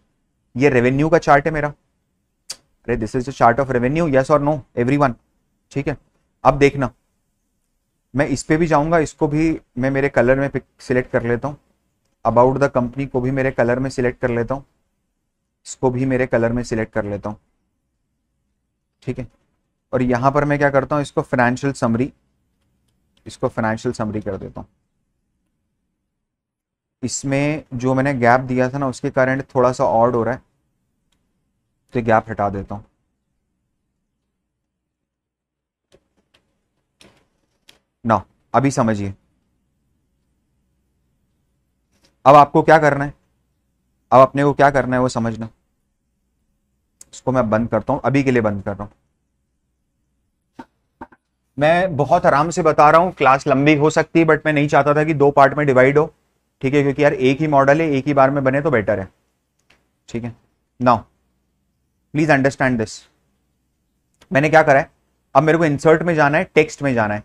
ये रेवेन्यू का चार्ट है मेरा, अरे this is the chart of revenue, yes और नो एवरीवन, ठीक है। अब देखना मैं इस पे भी जाऊंगा, इसको भी मैं मेरे कलर में सिलेक्ट कर लेता हूँ, अबाउट द कंपनी को भी मेरे कलर में सिलेक्ट कर लेता हूँ, इसको भी मेरे कलर में सिलेक्ट कर लेता हूँ, ठीक है। और यहां पर मैं क्या करता हूं, इसको फाइनेंशियल समरी, इसको फाइनेंशियल समरी कर देता हूं। इसमें जो मैंने गैप दिया था ना, उसके कारण थोड़ा सा ऑड हो रहा है, तो गैप हटा देता हूं। ना अभी समझिए, अब आपको क्या करना है, अब अपने को क्या करना है वो समझना। इसको मैं बंद करता हूं, अभी के लिए बंद कर रहा हूं। मैं बहुत आराम से बता रहा हूँ, क्लास लंबी हो सकती है बट मैं नहीं चाहता था कि दो पार्ट में डिवाइड हो, ठीक है, क्योंकि यार एक ही मॉडल है, एक ही बार में बने तो बेटर है, ठीक है। नाउ प्लीज अंडरस्टैंड दिस, मैंने क्या करा है, अब मेरे को इंसर्ट में जाना है, टेक्स्ट में जाना है,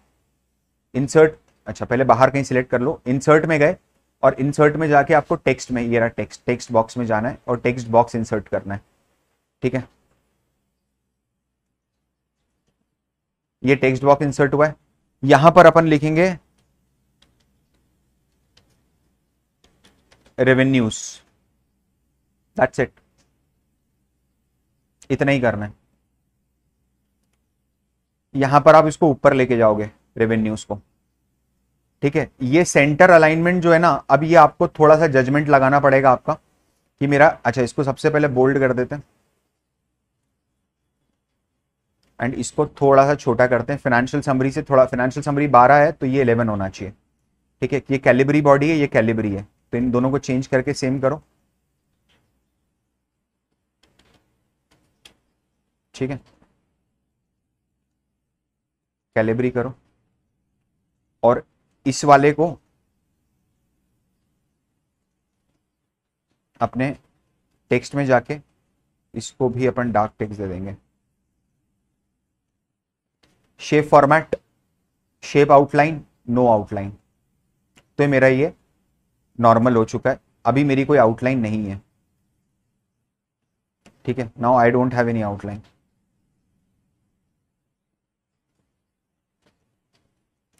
इंसर्ट, अच्छा पहले बाहर कहीं सिलेक्ट कर लो, इंसर्ट में गए और इंसर्ट में जाके आपको टेक्स्ट में, ये रहा टेक्स्ट, टेक्स्ट बॉक्स में जाना है और टेक्स्ट बॉक्स इंसर्ट करना है, ठीक है। ये टेक्स्ट बॉक्स इंसर्ट हुआ है, यहां पर अपन लिखेंगे रेवेन्यूज, दैट्स इट, इतना ही करना है। यहां पर आप इसको ऊपर लेके जाओगे रेवेन्यूज को, ठीक है। ये सेंटर अलाइनमेंट जो है ना, अब ये आपको थोड़ा सा जजमेंट लगाना पड़ेगा आपका कि मेरा, अच्छा इसको सबसे पहले बोल्ड कर देते हैं एंड इसको थोड़ा सा छोटा करते हैं, फाइनेंशियल समरी से थोड़ा, फाइनेंशियल समरी 12 है तो ये 11 होना चाहिए, ठीक है। ये कैलिबरी बॉडी है, ये कैलिबरी है, तो इन दोनों को चेंज करके सेम करो, ठीक है, कैलिबरी करो और इस वाले को अपने टेक्स्ट में जाके इसको भी अपन डार्क टेक्स्ट दे देंगे। Shape format, shape outline, no outline, तो मेरा ये नॉर्मल हो चुका है, अभी मेरी कोई आउटलाइन नहीं है, ठीक है। Now I don't have any outline,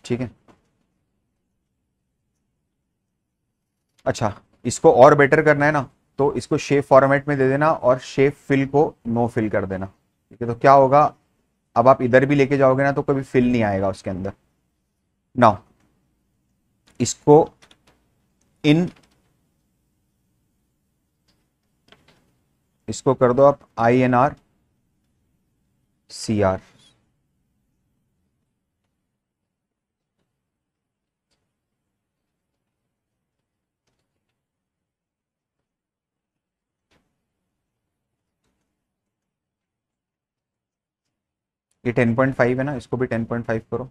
ठीक है। अच्छा इसको और बेटर करना है ना, तो इसको शेप फॉर्मेट में दे देना और शेप फिल को नो फिल कर देना, ठीक है। तो क्या होगा, अब आप इधर भी लेके जाओगे ना तो कभी फिल नहीं आएगा उसके अंदर। नाउ इसको इन, इसको कर दो आप INR CR, ये 10.5 है ना, इसको भी 10.5 करो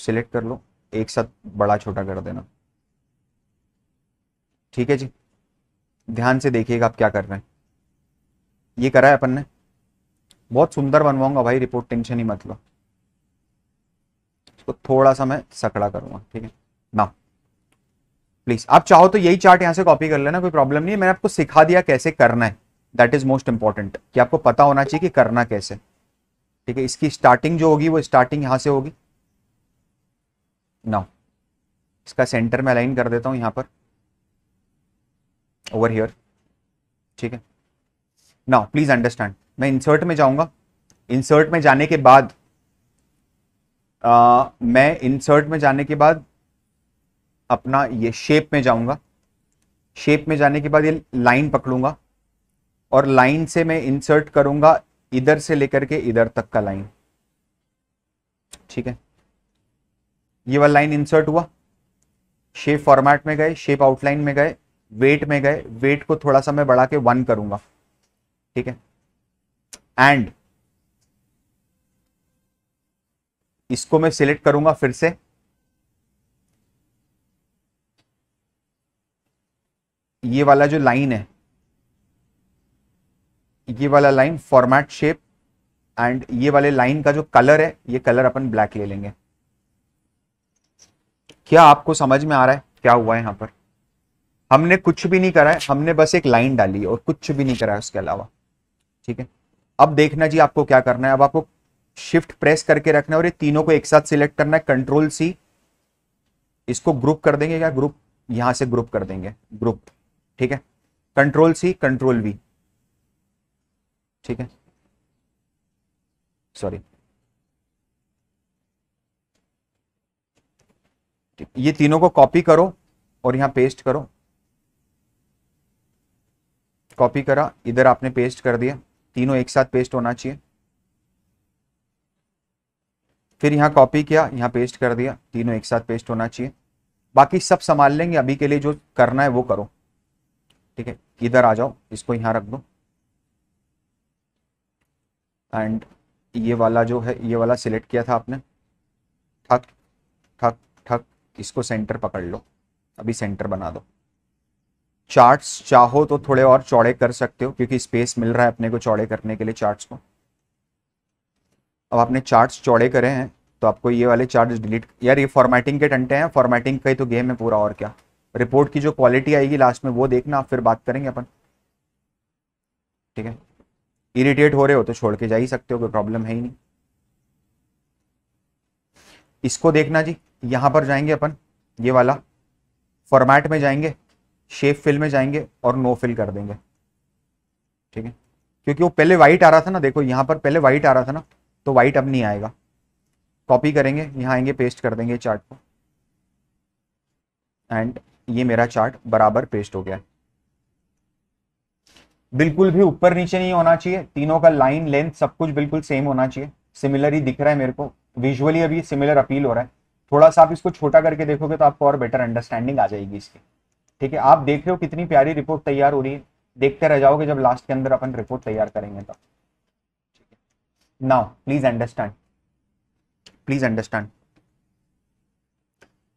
सिलेक्ट कर लो, एक साथ बड़ा छोटा कर देना। ठीक है जी, ध्यान से देखिएगा आप क्या कर रहे हैं। ये करा है अपन ने, बहुत सुंदर बनवाऊंगा भाई रिपोर्ट, टेंशन ही मत लो। इसको थोड़ा सा मैं सकड़ा करूंगा, ठीक है ना। प्लीज आप चाहो तो यही चार्ट यहां से कॉपी कर लेना, कोई प्रॉब्लम नहीं है। मैंने आपको सिखा दिया कैसे करना है, दैट इज मोस्ट इंपॉर्टेंट, कि आपको पता होना चाहिए कि करना कैसे। ठीक है, इसकी स्टार्टिंग जो होगी वो स्टार्टिंग यहां से होगी ना। इसका सेंटर में अलाइन कर देता हूं यहां पर, ओवर हियर। ठीक है ना, प्लीज अंडरस्टैंड। मैं इंसर्ट में जाऊंगा, इंसर्ट में जाने के बाद अपना ये शेप में जाऊंगा, शेप में जाने के बाद ये लाइन पकड़ूंगा और लाइन से मैं इंसर्ट करूंगा इधर से लेकर के इधर तक का लाइन। ठीक है, ये वाला लाइन इंसर्ट हुआ। शेप फॉर्मेट में गए, शेप आउटलाइन में गए, वेट में गए, वेट को थोड़ा सा मैं बढ़ा के 1 करूंगा। ठीक है, एंड इसको मैं सिलेक्ट करूंगा फिर से, ये वाला जो लाइन है, ये वाला लाइन फॉर्मेट शेप, एंड ये वाले लाइन का जो कलर है ये कलर अपन ब्लैक ले लेंगे। क्या आपको समझ में आ रहा है क्या हुआ है? यहां पर हमने कुछ भी नहीं करा है, हमने बस एक लाइन डाली और कुछ भी नहीं करा है उसके अलावा। ठीक है, अब देखना जी आपको क्या करना है। अब आपको शिफ्ट प्रेस करके रखना है और ये तीनों को एक साथ सिलेक्ट करना है, कंट्रोल सी। इसको ग्रुप कर देंगे क्या? ग्रुप, यहां से ग्रुप कर देंगे, ग्रुप। ठीक है, कंट्रोल सी कंट्रोल वी। ठीक है, सॉरी, ये तीनों को कॉपी करो और यहां पेस्ट करो। कॉपी करा, इधर आपने पेस्ट कर दिया, तीनों एक साथ पेस्ट होना चाहिए। फिर यहां कॉपी किया, यहां पेस्ट कर दिया, तीनों एक साथ पेस्ट होना चाहिए। बाकी सब संभाल लेंगे, अभी के लिए जो करना है वो करो। ठीक है, इधर आ जाओ, इसको यहां रख दो, एंड ये वाला जो है, ये वाला सिलेक्ट किया था आपने, ठक ठक ठक, इसको सेंटर पकड़ लो। अभी सेंटर बना दो। चार्ट्स चाहो तो थोड़े और चौड़े कर सकते हो, क्योंकि स्पेस मिल रहा है अपने को चौड़े करने के लिए चार्ट्स को। अब आपने चार्ट्स चौड़े करे हैं तो आपको ये वाले चार्ट्स डिलीट, यार ये फॉर्मेटिंग के टंटे हैं, फॉर्मेटिंग का ही तो गेम है पूरा, और क्या। रिपोर्ट की जो क्वालिटी आएगी लास्ट में वो देखना, आप फिर बात करेंगे अपन। ठीक है, इरिटेट हो रहे हो तो छोड़ के जा ही सकते हो, कोई प्रॉब्लम है ही नहीं। इसको देखना जी, यहां पर जाएंगे अपन, ये वाला फॉर्मेट में जाएंगे, शेप फिल में जाएंगे और नो फिल कर देंगे। ठीक है, क्योंकि वो पहले वाइट आ रहा था ना, देखो यहां पर पहले वाइट आ रहा था ना, तो वाइट अब नहीं आएगा। कॉपी करेंगे, यहां आएंगे, पेस्ट कर देंगे चार्ट को, एंड ये मेरा चार्ट बराबर पेस्ट हो गया है। बिल्कुल भी ऊपर नीचे नहीं होना चाहिए, तीनों का लाइन लेंथ सब कुछ बिल्कुल सेम होना चाहिए। सिमिलर ही दिख रहा है मेरे को विजुअली, अभी सिमिलर अपील हो रहा है। थोड़ा सा आप इसको छोटा करके देखोगे तो आपको और बेटर अंडरस्टैंडिंग आ जाएगी इसकी। ठीक है, आप देख रहे हो कितनी प्यारी रिपोर्ट तैयार हो रही है, देखते रह जाओगे जब लास्ट के अंदर अपन रिपोर्ट तैयार करेंगे तब। ठीक है, now please understand, please understand.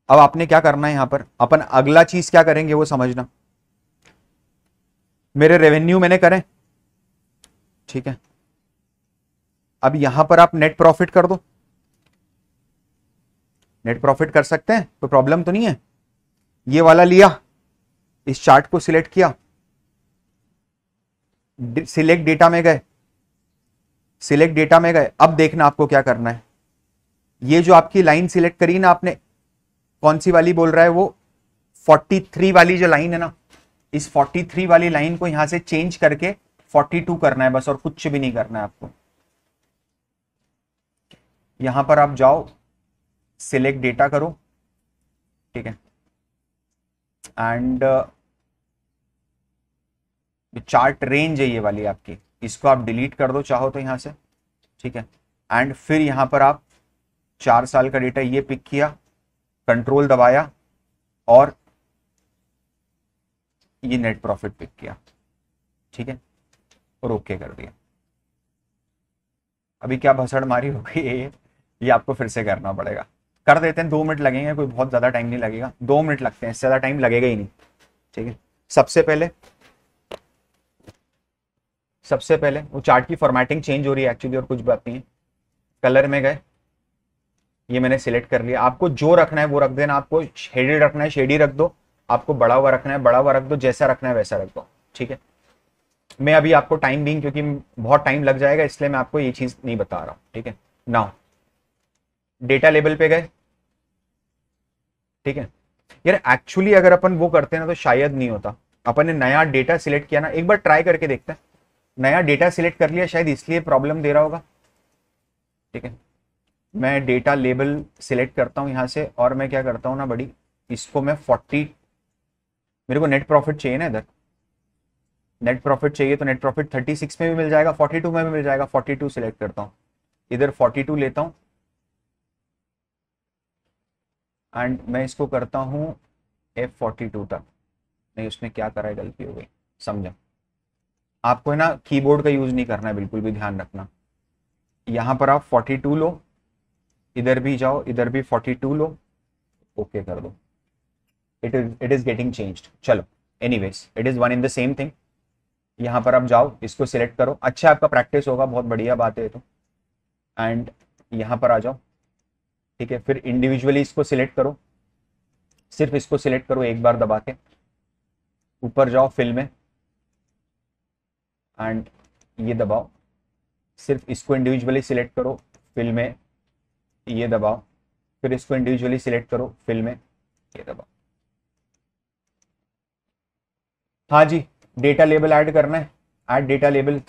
अब आपने क्या करना है, यहां पर अपन अगला चीज क्या करेंगे वो समझना। मेरे रेवेन्यू मैंने करें, ठीक है, अब यहां पर आप नेट प्रॉफिट कर दो। नेट प्रॉफिट कर सकते हैं, कोई प्रॉब्लम तो नहीं है। ये वाला लिया, इस चार्ट को सिलेक्ट किया, सिलेक्ट डेटा में गए, सिलेक्ट डेटा में गए। अब देखना आपको क्या करना है, ये जो आपकी लाइन सिलेक्ट करी ना आपने, कौन सी वाली बोल रहा है वो, 43 वाली जो लाइन है ना, इस 43 वाली लाइन को यहां से चेंज करके 42 करना है बस, और कुछ भी नहीं करना है आपको। यहां पर आप जाओ, सिलेक्ट डेटा करो, ठीक है, एंड चार्ट रेंज है ये वाली आपकी, इसको आप डिलीट कर दो चाहो तो यहां से। ठीक है, एंड फिर यहां पर आप 4 साल का डेटा ये पिक किया, कंट्रोल दबाया और ये नेट प्रॉफिट पिक किया। ठीक है, और ओके कर दिया। अभी क्या भसड़ मारी हो गई, ये आपको फिर से करना पड़ेगा। कर देते हैं, 2 मिनट लगेंगे, कोई बहुत ज्यादा टाइम नहीं लगेगा, 2 मिनट लगते हैं, इससे ज्यादा टाइम लगेगा ही नहीं। ठीक है, सबसे पहले वो चार्ट की फॉर्मेटिंग चेंज हो रही है एक्चुअली, और कुछ बात नहीं है। कलर में गए, ये मैंने सिलेक्ट कर लिया, आपको जो रखना है वो रख देना, आपको शेडेड रखना है शेडी रख दो, आपको बड़ा हुआ रखना है बड़ा हुआ रख दो, जैसा रखना है वैसा रख दो। ठीक है, मैं अभी आपको टाइम भी, क्योंकि बहुत टाइम लग जाएगा इसलिए मैं आपको ये चीज नहीं बता रहा हूँ। ठीक है, नाउ डेटा लेवल पे गए। ठीक है यार, एक्चुअली अगर अपन वो करते हैं ना तो शायद नहीं होता। अपन ने नया डेटा सिलेक्ट किया ना, एक बार ट्राई करके देखते हैं। नया डेटा सिलेक्ट कर लिया, शायद इसलिए प्रॉब्लम दे रहा होगा। ठीक है, मैं डेटा लेबल सिलेक्ट करता हूँ यहाँ से, और मैं क्या करता हूँ ना बड़ी, इसको मैं 40, मेरे को नेट प्रॉफिट चाहिए ना, इधर नेट प्रॉफिट चाहिए, तो नेट प्रॉफिट 36 में भी मिल जाएगा, 42 में भी मिल जाएगा। 42 सिलेक्ट करता हूँ, इधर 42 लेता हूँ, एंड मैं इसको करता हूँ F42 तक। नहीं, उसमें क्या करा है, गलती हो गई, समझा। आपको है ना कीबोर्ड का यूज नहीं करना है, बिल्कुल भी ध्यान रखना। यहाँ पर आप 42 लो, इधर भी जाओ, इधर भी 42 लो, ओके कर दो। It is getting changed. चलो anyways, it is one in the same thing. यहाँ पर आप जाओ, इसको सिलेक्ट करो, अच्छा आपका प्रैक्टिस होगा, बहुत बढ़िया बात है। तो एंड यहाँ पर आ जाओ, ठीक है, फिर इंडिविजुअली इसको सिलेक्ट करो, सिर्फ इसको सिलेक्ट करो एक बार दबा के, ऊपर जाओ फिल में, एंड ये दबाओ, सिर्फ इसको इंडिविजुअली सिलेक्ट करो फिल में, ये दबाओ, फिर इसको इंडिविजुअली सिलेक्ट करो फिल में, ये दबाओ। हाँ जी, डेटा लेबल ऐड करना है, ऐड डेटा लेबल,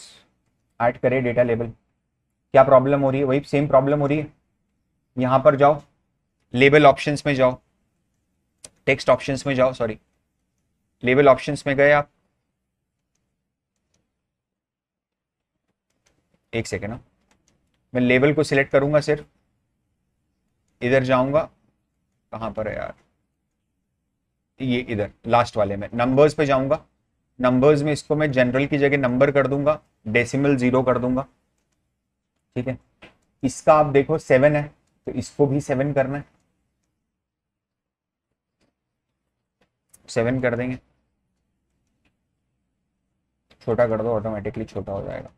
ऐड करें डेटा लेबल। क्या प्रॉब्लम हो रही है, वही सेम प्रॉब्लम हो रही है। यहाँ पर जाओ, लेबल ऑप्शंस में जाओ, टेक्स्ट ऑप्शंस में जाओ, सॉरी लेबल ऑप्शंस में गए आप, एक सेकेंड ना, मैं लेबल को सिलेक्ट करूंगा, सिर्फ इधर जाऊंगा, कहाँ पर है यार ये, इधर लास्ट वाले में नंबर्स पे जाऊंगा, नंबर्स में इसको मैं जनरल की जगह नंबर कर दूंगा, डेसिमल 0 कर दूंगा। ठीक है, इसका आप देखो 7 है, तो इसको भी 7 करना है, 7 कर देंगे, छोटा कर दो, ऑटोमेटिकली छोटा हो जाएगा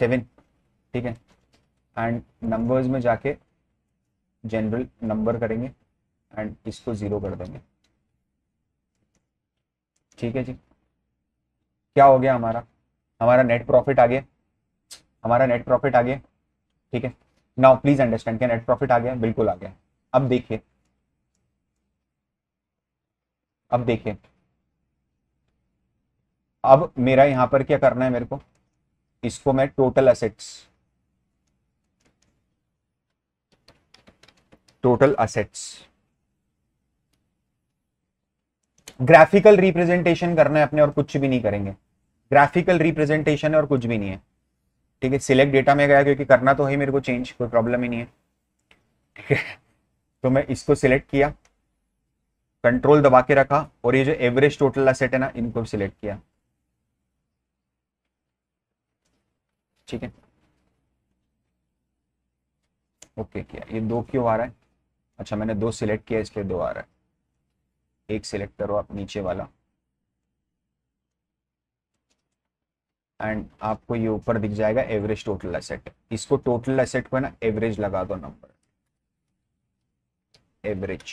7। ठीक है, एंड नंबर्स में जाके जनरल नंबर करेंगे एंड इसको 0 कर देंगे। ठीक है जी, क्या हो गया हमारा, हमारा नेट प्रॉफिट आ गया। ठीक है, नाउ प्लीज अंडरस्टैंड, क्या नेट प्रॉफिट आ गया, बिल्कुल आ गया। अब देखिए अब मेरा यहां पर क्या करना है, मेरे को इसको मैं टोटल असेट्स ग्राफिकल रिप्रेजेंटेशन करना है अपने, और कुछ भी नहीं करेंगे, ग्राफिकल रिप्रेजेंटेशन है और कुछ भी नहीं है। ठीक है, सिलेक्ट डेटा में गया, क्योंकि करना तो है मेरे को चेंज, कोई प्रॉब्लम ही नहीं है। ठीक है, तो मैं इसको सिलेक्ट किया, कंट्रोल दबा के रखा, और ये जो एवरेज टोटल असेट है ना, इनको सिलेक्ट किया। ठीक है, ओके किया, ये 2 क्यों आ रहा है, अच्छा मैंने 2 सिलेक्ट किया इसलिए 2 आ रहा है। एक सिलेक्ट करो आप नीचे वाला, एंड आपको ये ऊपर दिख जाएगा एवरेज टोटल एसेट। इसको टोटल एसेट को ना एवरेज लगा दो, नंबर एवरेज,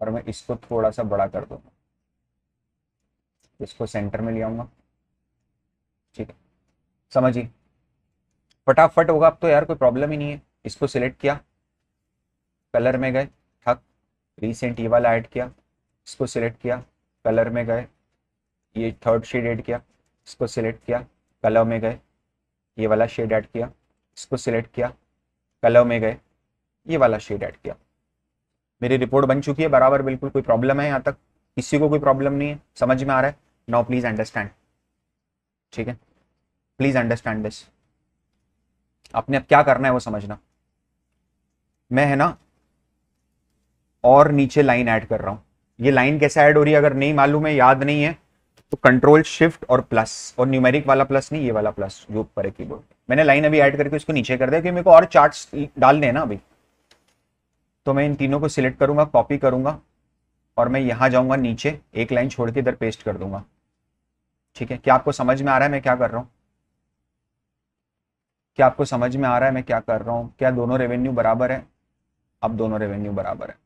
और मैं इसको थोड़ा सा बड़ा कर दूंगा, इसको सेंटर में ले आऊंगा। ठीक है, समझिए फटाफट होगा अब तो यार, कोई प्रॉब्लम ही नहीं है। इसको सिलेक्ट किया, कलर में गए, रिसेंट ये वाला ऐड किया, इसको सिलेक्ट किया, कलर में गए, ये 3rd शेड ऐड किया, इसको सिलेक्ट किया, कलर में गए, ये वाला शेड ऐड किया, इसको सिलेक्ट किया, कलर में गए, ये वाला शेड ऐड किया। मेरी रिपोर्ट बन चुकी है बराबर, बिल्कुल कोई प्रॉब्लम है यहाँ तक, किसी को कोई प्रॉब्लम नहीं है, समझ में आ रहा है। नाउ प्लीज अंडरस्टैंड, ठीक है, प्लीज अंडरस्टैंड दिस, आपने अब क्या करना है वो समझना। मैं है ना और नीचे लाइन ऐड कर रहा हूं, ये लाइन कैसे ऐड हो रही है अगर नहीं मालूम है, याद नहीं है तो कंट्रोल शिफ्ट और प्लस, और न्यूमेरिक वाला प्लस नहीं, ये वाला प्लस जो ऊपर है कीबोर्ड। मैंने लाइन अभी ऐड करके इसको नीचे कर दिया क्योंकि मेरे को और चार्ट्स डालने हैं ना अभी। तो मैं इन तीनों को सिलेक्ट करूंगा, कॉपी करूंगा और मैं यहाँ जाऊंगा नीचे, एक लाइन छोड़ के इधर पेस्ट कर दूंगा। ठीक है, क्या आपको समझ में आ रहा है मैं क्या कर रहा हूँ? क्या आपको समझ में आ रहा है मैं क्या कर रहा हूँ? क्या दोनों रेवेन्यू बराबर है? अब दोनों रेवेन्यू बराबर है,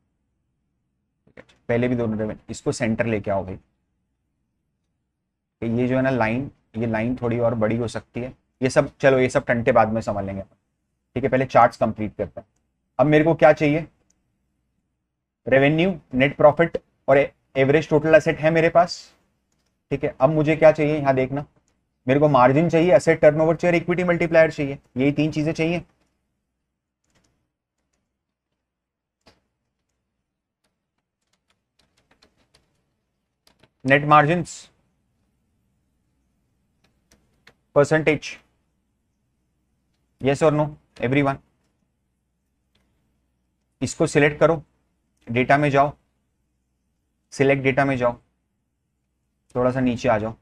पहले भी दोनों रेवेन्यू। इसको सेंटर लेके आओ भाई। ये जो है ना लाइन, ये लाइन थोड़ी और बड़ी हो सकती है। ये सब चलो, ये सब टंटे बाद में संभाल लेंगे। ठीक है, पहले चार्ट्स कंप्लीट करते हैं। अब मेरे को क्या चाहिए? रेवेन्यू, नेट प्रॉफिट और एवरेज टोटल एसेट है मेरे पास। ठीक है, अब मुझे क्या चाहिए यहाँ देखना, मेरे को मार्जिन चाहिए, एसेट टर्नओवर चाहिए, इक्विटी मल्टीप्लायर चाहिए। यही तीन चीजें चाहिए। नेट मार्जिन परसेंटेज, यस और नो एवरीवन। इसको सिलेक्ट करो, डेटा में जाओ, सिलेक्ट डेटा में जाओ, थोड़ा सा नीचे आ जाओ।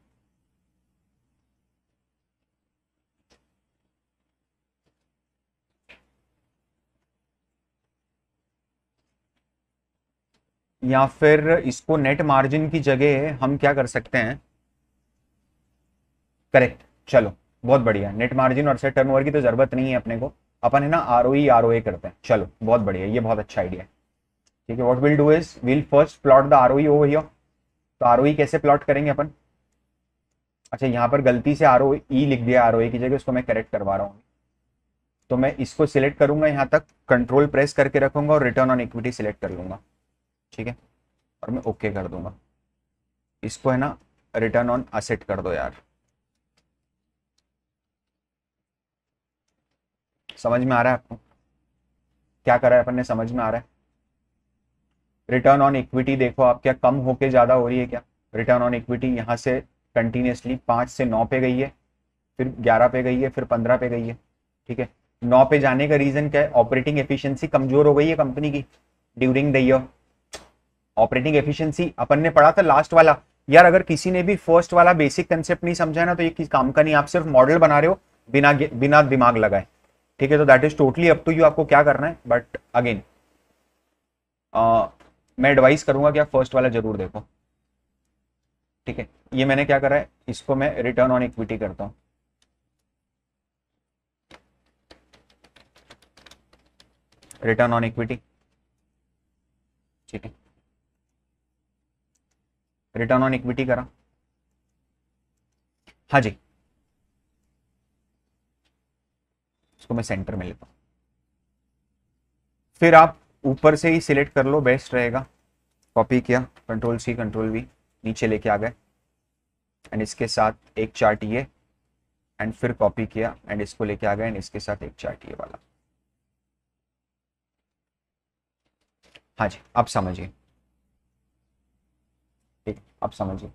या फिर इसको नेट मार्जिन की जगह हम क्या कर सकते हैं? करेक्ट, चलो बहुत बढ़िया। नेट मार्जिन और एसेट टर्नओवर की तो जरूरत नहीं है अपने को, अपन है ना आरओई आरओए करते हैं। चलो बहुत बढ़िया, ये बहुत अच्छा आइडिया है। ठीक है, what will do is will first plot the ROE over here. तो आरओई कैसे प्लॉट करेंगे अपन? अच्छा, यहाँ पर गलती से आरओई लिख दिया आरओई की जगह, उसको मैं करेक्ट करवा रहा हूँ। तो मैं इसको सिलेक्ट करूंगा, यहाँ तक कंट्रोल प्रेस करके रखूंगा और रिटर्न ऑन इक्विटी सिलेक्ट कर लूंगा। ठीक है, और मैं ओके कर दूंगा। इसको है ना रिटर्न ऑन असेट कर दो यार। समझ में आ रहा है आपको क्या करा है अपन ने? समझ में आ रहा है? रिटर्न ऑन इक्विटी देखो आप, क्या कम होके ज्यादा हो रही है क्या? रिटर्न ऑन इक्विटी यहाँ से कंटिन्यूसली 5 से 9 पे गई है, फिर 11 पे गई है, फिर 15 पे गई है। ठीक है, 9 पे जाने का रीजन क्या है? ऑपरेटिंग एफिशिएंसी कमजोर हो गई है कंपनी की during the year. Operating efficiency अपन ने पढ़ा था लास्ट वाला यार। अगर किसी ने भी फर्स्ट वाला बेसिक कंसेप्ट नहीं समझा ना तो ये किस काम का नहीं। आप सिर्फ मॉडल बना रहे हो बिना दिमाग लगाए। ठीक है, तो that is totally up to you आपको क्या करना है। बट अगेन मैं एडवाइस करूंगा कि आप फर्स्ट वाला जरूर देखो। ठीक है, ये मैंने क्या करा है, इसको मैं रिटर्न ऑन इक्विटी करता हूं। रिटर्न ऑन इक्विटी, ठीक है, रिटर्न ऑन इक्विटी करा। हाँ जी, इसको मैं सेंटर में लेता हूं। फिर आप ऊपर से ही सिलेक्ट कर लो, बेस्ट रहेगा। कॉपी किया, कंट्रोल सी कंट्रोल वी, नीचे लेके आ गए एंड इसके साथ एक चार्ट ये, एंड फिर कॉपी किया एंड इसको लेके आ गए एंड इसके साथ एक चार्ट ये वाला। हाँ जी, आप समझिए। ठीक, आप समझिए।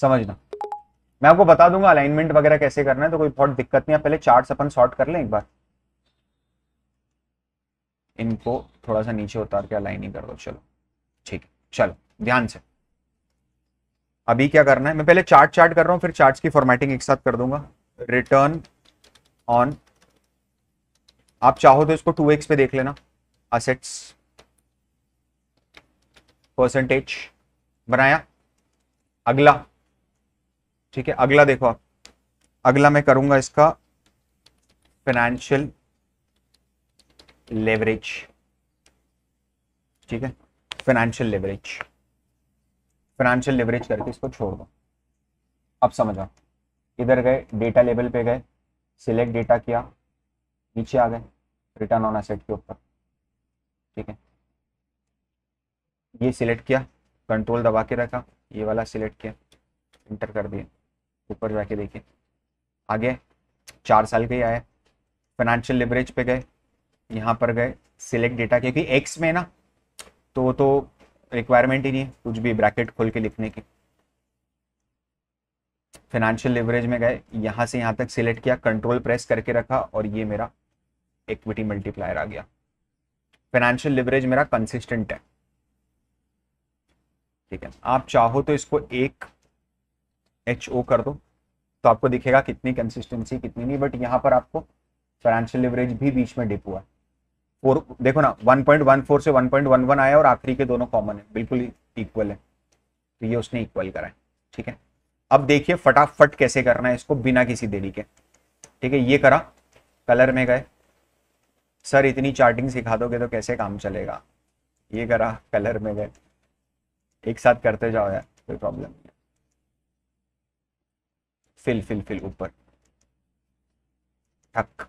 समझना, मैं आपको बता दूंगा अलाइनमेंट वगैरह कैसे करना है, तो कोई बहुत दिक्कत नहीं है। पहले चार्ट्स अपन सॉर्ट कर लें एक बार। इनको थोड़ा सा नीचे उतार के अलाइन ही कर दो। चलो ठीक है, चलो ध्यान से। अभी क्या करना है, मैं पहले चार्ट कर रहा हूं, फिर चार्ट्स की फॉर्मेटिंग एक साथ कर दूंगा। रिटर्न ऑन, आप चाहो तो इसको 2x पे देख लेना। असेट्स परसेंटेज बनाया। अगला, ठीक है, अगला देखो आप। अगला मैं करूंगा इसका फाइनेंशियल लेवरेज। ठीक है, फाइनेंशियल लेवरेज, फाइनेंशियल लेवरेज करके इसको छोड़ दो। अब समझो, इधर गए डेटा लेवल पे, गए सिलेक्ट डेटा किया, नीचे आ गए रिटर्न ऑन एसेट के ऊपर। ठीक है, ये सिलेक्ट किया, कंट्रोल दबा के रखा, ये वाला सिलेक्ट किया, इंटर कर दिया, ऊपर जाके देखिए आ गया 4 साल के ही आया। फाइनेंशियल लेवरेज पे गए, यहाँ पर गए सिलेक्ट डेटा, क्योंकि एक्स में ना तो रिक्वायरमेंट ही नहीं है कुछ भी ब्रैकेट खोल के लिखने की। फाइनेंशियल लेवरेज में गए, यहाँ से यहाँ तक सिलेक्ट किया, कंट्रोल प्रेस करके रखा और ये मेरा इक्विटी मल्टीप्लायर आ गया। फाइनेंशियल लिवरेज मेरा कंसिस्टेंट है, ठीक है। आप चाहो तो इसको एक HO कर दो तो आपको दिखेगा कितनी कंसिस्टेंसी कितनी नहीं, बट यहाँ पर आपको फाइनेंशियल लिवरेज भी बीच में डिप हुआ है। और देखो ना 1.14 से 1.11 आया और आखिरी के दोनों कॉमन है, बिल्कुल इक्वल है, तो ये उसने इक्वल करा है, ठीक है। अब देखिए फटाफट कैसे करना है इसको बिना किसी देरी के, ठीक है। ये करा, कलर में गए, सर इतनी चार्टिंग सिखा दोगे तो कैसे काम चलेगा। ये करा, कलर में गए, एक साथ करते जाओ यार, कोई प्रॉब्लम नहीं। फिल फिल फिल ऊपर ठक,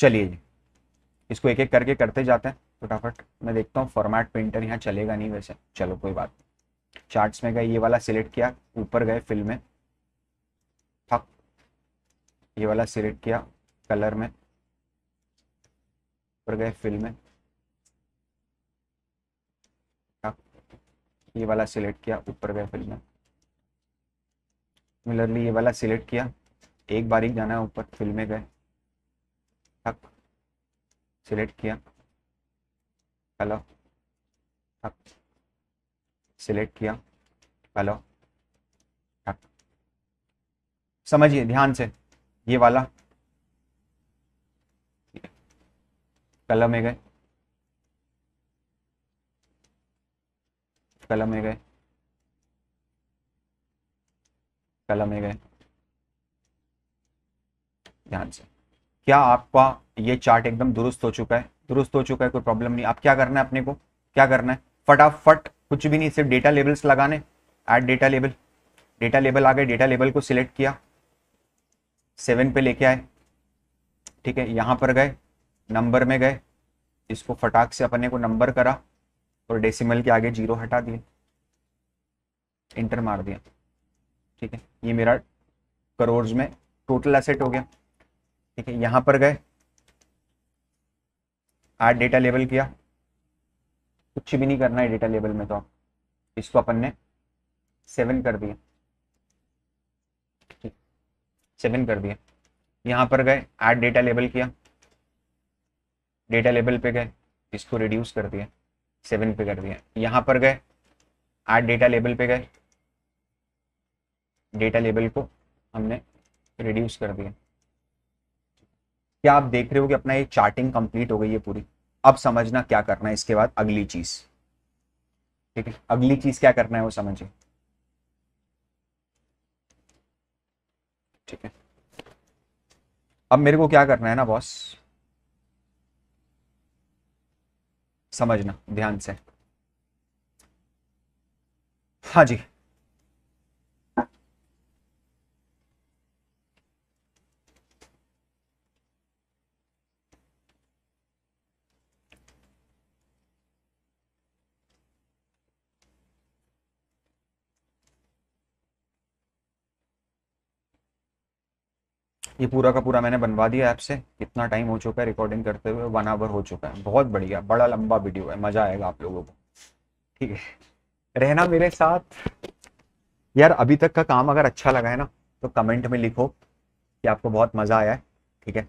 चलिए जी इसको एक एक करके करते जाते हैं फटाफट। मैं देखता हूँ फॉर्मेट पेंटर यहाँ चलेगा नहीं वैसे, चलो कोई बात नहीं। चार्ट्स में गए, ये वाला सिलेक्ट किया, ऊपर गए फिल में ठक, ये वाला सिलेक्ट किया, कलर में ऊपर गए फिल में ठक, ये वाला सिलेक्ट किया, ऊपर गए फिल में, सिमिलरली ये वाला सिलेक्ट किया, एक बार ही जाना है ऊपर फिल में गए ठक, सिलेक्ट किया, कलर ठक, सिलेक्ट किया, कलर ठक। समझिए ध्यान से, ये वाला कलर में गए, कलर में गए, कलर में गए। ध्यान से, क्या आपका ये चार्ट एकदम दुरुस्त हो चुका है? दुरुस्त हो चुका है, कोई प्रॉब्लम नहीं। आप क्या करना है, अपने को क्या करना है फटाफट, कुछ भी नहीं, सिर्फ डेटा लेबल्स लगाने। Add data label, data label आ गए, डेटा लेबल को सिलेक्ट किया, 7 पे लेके आए, ठीक है। यहाँ पर गए, नंबर में गए, इसको फटाक से अपने को नंबर करा और डेसिमल के आगे 0 हटा दिए, इंटर मार दिया, ठीक है। ये मेरा करोड़ में टोटल एसेट हो गया, ठीक है। यहाँ पर गए, ऐड डेटा लेबल किया, कुछ भी नहीं करना है डेटा लेबल में, तो इसको अपन ने 7 कर दिया, ठीक, 7 कर दिया। यहाँ पर गए, ऐड डेटा लेबल किया, डेटा लेबल पे गए, इसको रिड्यूस कर दिया, 7 पे कर दिया। यहाँ पर गए, ऐड डेटा लेबल पे गए, डेटा लेबल को हमने रिड्यूस कर दिया। क्या आप देख रहे हो कि अपना ये चार्टिंग कंप्लीट हो गई है पूरी। अब समझना क्या करना है इसके बाद, अगली चीज, ठीक है। अगली चीज क्या करना है वो समझिए, ठीक है। अब मेरे को क्या करना है ना बॉस, समझना ध्यान से, हाँ जी। ये पूरा का पूरा मैंने बनवा दिया ऐप से। कितना टाइम हो चुका है रिकॉर्डिंग करते हुए, 1 आवर हो चुका है। बहुत बढ़िया, बड़ा लंबा वीडियो है, मजा आएगा आप लोगों को, ठीक है। रहना मेरे साथ यार। अभी तक का काम अगर अच्छा लगा है ना तो कमेंट में लिखो कि आपको बहुत मज़ा आया है, ठीक है।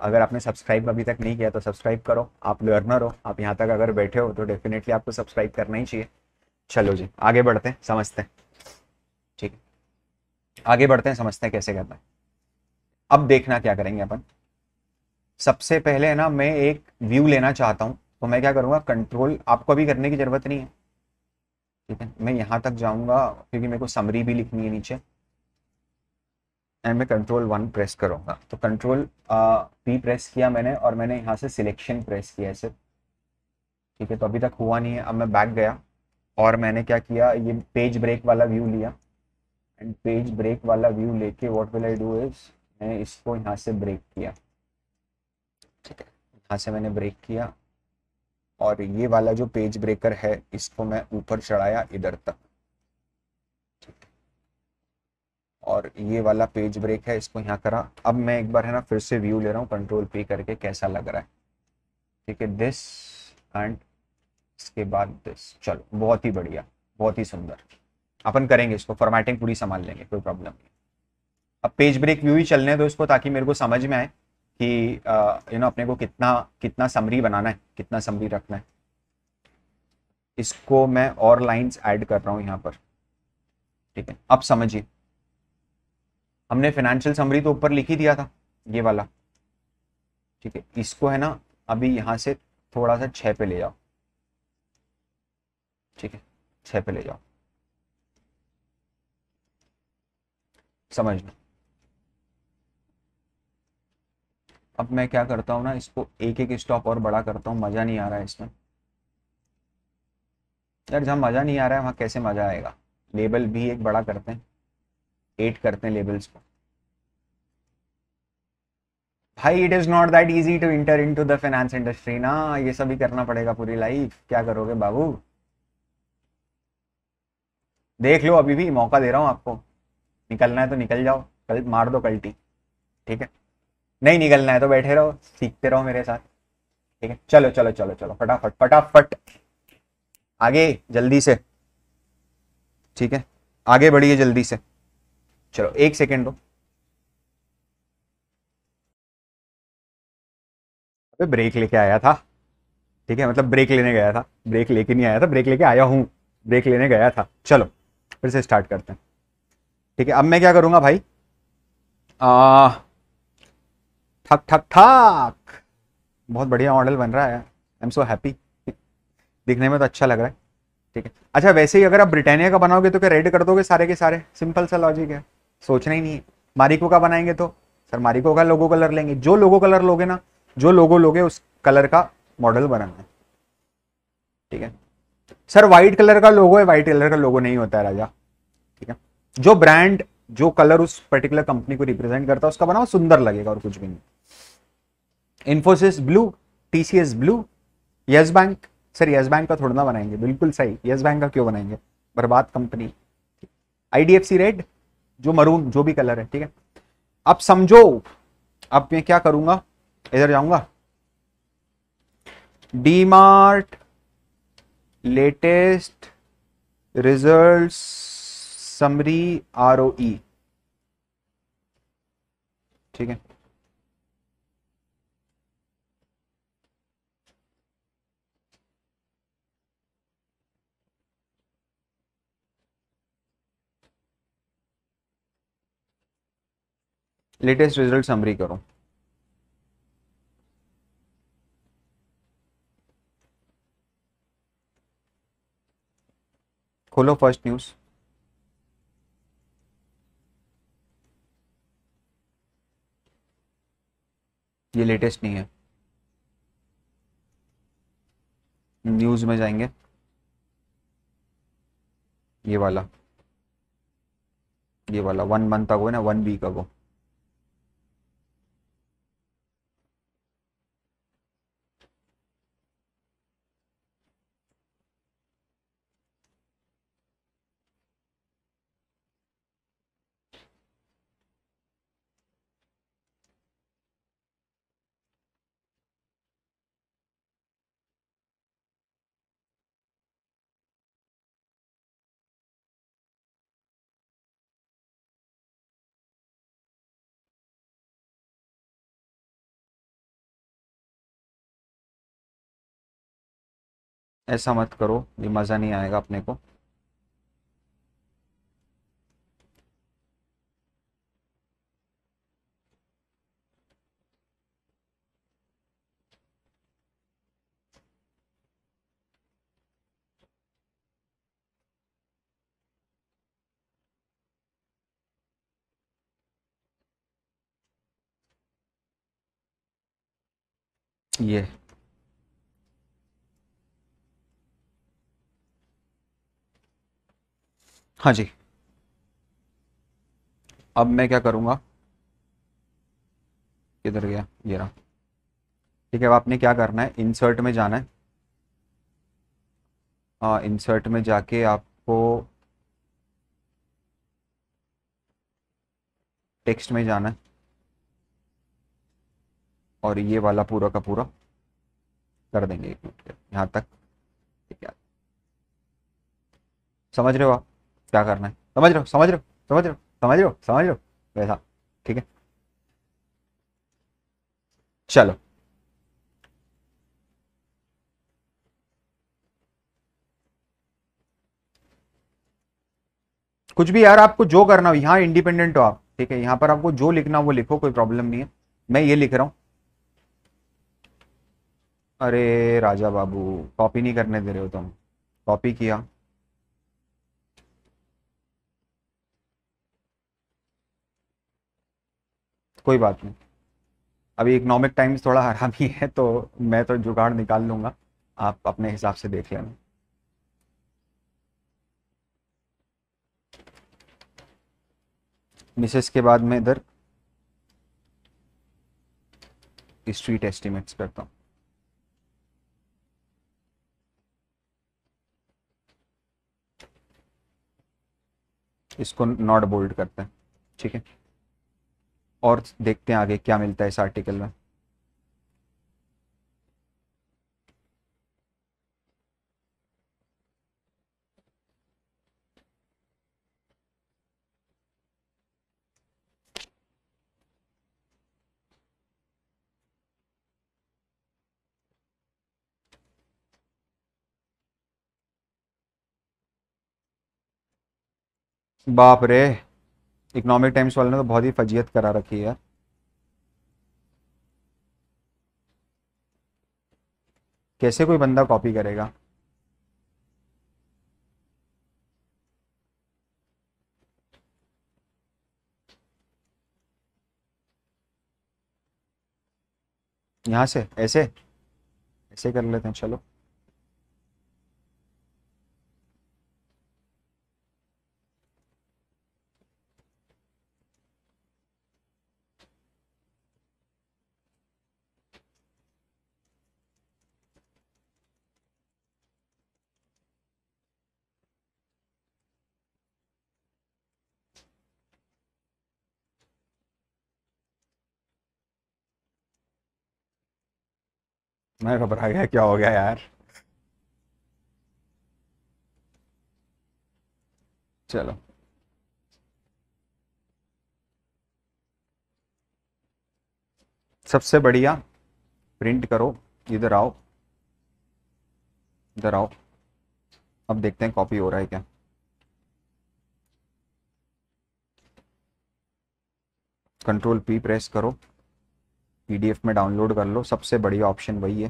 अगर आपने सब्सक्राइब अभी तक नहीं किया तो सब्सक्राइब करो, आप लर्नर हो, आप यहाँ तक अगर बैठे हो तो डेफिनेटली आपको सब्सक्राइब करना ही चाहिए। चलो जी आगे बढ़ते हैं, समझते हैं, ठीक है। आगे बढ़ते हैं, समझते हैं कैसे करना है। अब देखना क्या करेंगे अपन, सबसे पहले ना मैं एक व्यू लेना चाहता हूं, तो मैं क्या करूंगा, कंट्रोल, आपको अभी करने की जरूरत नहीं है, ठीक है। मैं यहां तक जाऊंगा क्योंकि मेरे को समरी भी लिखनी है नीचे, एंड मैं कंट्रोल 1 प्रेस करूंगा। तो कंट्रोल P प्रेस किया मैंने और मैंने यहाँ से सिलेक्शन प्रेस किया है सिर्फ, ठीक है। तो अभी तक हुआ नहीं है। अब मैं बैक गया और मैंने क्या किया, ये पेज ब्रेक वाला व्यू लिया, एंड पेज ब्रेक वाला व्यू लेके what will I do is, मैं इसको यहाँ से ब्रेक किया, ठीक है। यहाँ से मैंने ब्रेक किया और ये वाला जो पेज ब्रेकर है इसको मैं ऊपर चढ़ाया इधर तक, ठीक। और ये वाला पेज ब्रेक है इसको यहाँ करा। अब मैं एक बार है ना फिर से व्यू ले रहा हूँ, कंट्रोल P करके कैसा लग रहा है, ठीक है। दिस एंड इसके बाद दिस। चलो बहुत ही बढ़िया, बहुत ही सुंदर, अपन करेंगे इसको, फॉर्मेटिंग पूरी संभाल लेंगे, कोई प्रॉब्लम नहीं। अब पेज ब्रेक व्यू ही चलने दो इसको, ताकि मेरे को समझ में आए कि यू नो अपने को कितना समरी बनाना है, कितना समरी रखना है। इसको मैं और लाइंस ऐड कर रहा हूँ यहाँ पर, ठीक है। अब समझिए, हमने फाइनेंशियल समरी तो ऊपर लिख ही दिया था, ये वाला, ठीक है। इसको है ना अभी यहाँ से थोड़ा सा 6 पे ले जाओ, ठीक है, 6 पे ले जाओ, समझना। अब मैं क्या करता हूँ ना, इसको एक एक स्टॉप और बड़ा करता हूँ, मजा नहीं आ रहा है इसमें यार, जहाँ मजा नहीं आ रहा है वहाँ कैसे मजा आएगा। लेबल भी एक बड़ा करते हैं, 8 करते हैं लेबल्स को भाई। It is not that easy to enter into the finance industry ना, ये सब ही करना पड़ेगा पूरी लाइफ, क्या करोगे बाबू। देख लो, अभी भी मौका दे रहा हूँ आपको, निकलना है तो निकल जाओ, कल मार दो कल्टी, ठीक है। नहीं निकलना है तो बैठे रहो, सीखते रहो मेरे साथ, ठीक है। चलो चलो चलो चलो, फटाफट फटाफट आगे जल्दी से, ठीक है, आगे बढ़िए जल्दी से। चलो 1 सेकेंड दो, अबे ब्रेक लेके आया था, ठीक है, मतलब ब्रेक लेने गया था, ब्रेक लेके नहीं आया था, ब्रेक लेके आया हूँ, ब्रेक लेने गया था। चलो फिर से स्टार्ट करते हैं, ठीक है। अब मैं क्या करूंगा भाई, ठक ठक ठक, बहुत बढ़िया मॉडल बन रहा है, आई एम सो हैप्पी, दिखने में तो अच्छा लग रहा है, ठीक है। अच्छा वैसे ही अगर आप ब्रिटानिया का बनाओगे तो क्या रेड कर दोगे सारे के सारे, सिंपल सा लॉजिक है, सोचना ही नहीं है। मारिको का बनाएंगे तो सर मारिको का लोगो कलर लेंगे, जो लोगो कलर लोगे ना, जो लोगो लोगे उस कलर का मॉडल बनाना है, ठीक है। सर व्हाइट कलर का लोगो है, व्हाइट कलर का लोगो नहीं होता है राजा, ठीक है। जो ब्रांड, जो कलर उस पर्टिकुलर कंपनी को रिप्रेजेंट करता है उसका बनाओ, सुंदर लगेगा और कुछ भी नहीं। Infosys blue, TCS blue, Yes Bank, sir Yes Bank का थोड़ा ना बनाएंगे, बिल्कुल सही, यस बैंक का क्यों बनाएंगे, बर्बाद कंपनी। आईडीएफसी रेड, जो मरून, जो भी कलर है, ठीक है। अब समझो, अब मैं क्या करूंगा, इधर जाऊंगा, DMart latest results summary ROE, ठीक है। लेटेस्ट रिजल्ट समरी करो, खोलो फर्स्ट न्यूज, ये लेटेस्ट नहीं है, न्यूज में जाएंगे, ये वाला 1 मंथ अगो है ना, 1 वीक अगो, ऐसा मत करो, ये मज़ा नहीं आएगा अपने को। ये हाँ जी, अब मैं क्या करूँगा, किधर गया, ये रहा, ठीक है। अब आपने क्या करना है, इंसर्ट में जाना है, हाँ इंसर्ट में जाके आपको टेक्स्ट में जाना है और ये वाला पूरा का पूरा कर देंगे, एक मिनट, यहाँ तक क्या, समझ रहे हो आप क्या करना है? समझ रहे हो, समझ रहे हो, समझ रहे हो, समझ रहे हो, समझ रहे हो, वैसा ठीक है। चलो कुछ भी यार आपको जो करना हो, यहाँ इंडिपेंडेंट हो आप, ठीक है। यहाँ पर आपको जो लिखना हो वो लिखो, कोई प्रॉब्लम नहीं है। मैं ये लिख रहा हूँ, अरे राजा बाबू कॉपी नहीं करने दे रहे हो तुम, कॉपी किया कोई बात नहीं। अभी इकोनॉमिक टाइम्स थोड़ा हराम ही है तो मैं तो जुगाड़ निकाल लूंगा, आप अपने हिसाब से देख लेना। मिसेस के बाद मैं इधर स्ट्रीट एस्टिमेट्स करता हूँ। इसको नॉट बोल्ड करते हैं, ठीक है, और देखते हैं आगे क्या मिलता है इस आर्टिकल में। बाप रे, इकोनॉमिक टाइम्स वाले ने तो बहुत ही फजीयत करा रखी है। कैसे कोई बंदा कॉपी करेगा? यहां से ऐसे ऐसे कर लेते हैं। चलो मैं घबरा गया, क्या हो गया यार। चलो सबसे बढ़िया प्रिंट करो, इधर आओ, इधर आओ। अब देखते हैं कॉपी हो रहा है क्या। कंट्रोल पी प्रेस करो, पीडीएफ में डाउनलोड कर लो, सबसे बढ़िया ऑप्शन वही है।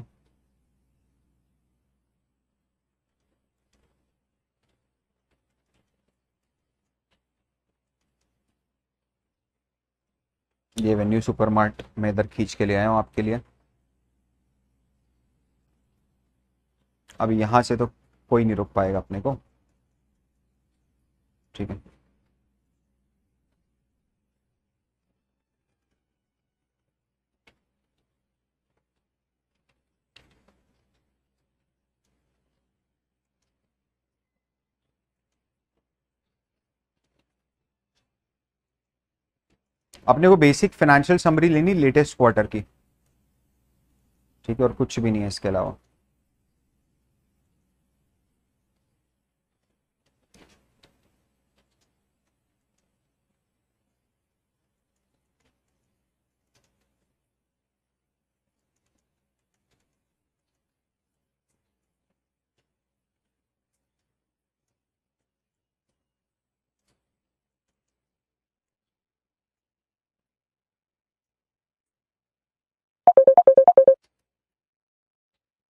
ये एवेन्यू सुपरमार्ट में इधर खींच के ले आया हूँ आपके लिए। अब यहाँ से तो कोई नहीं रोक पाएगा अपने को, ठीक है। अपने को बेसिक फाइनेंशियल समरी लेनी लेटेस्ट क्वार्टर की, ठीक है, और कुछ भी नहीं है इसके अलावा।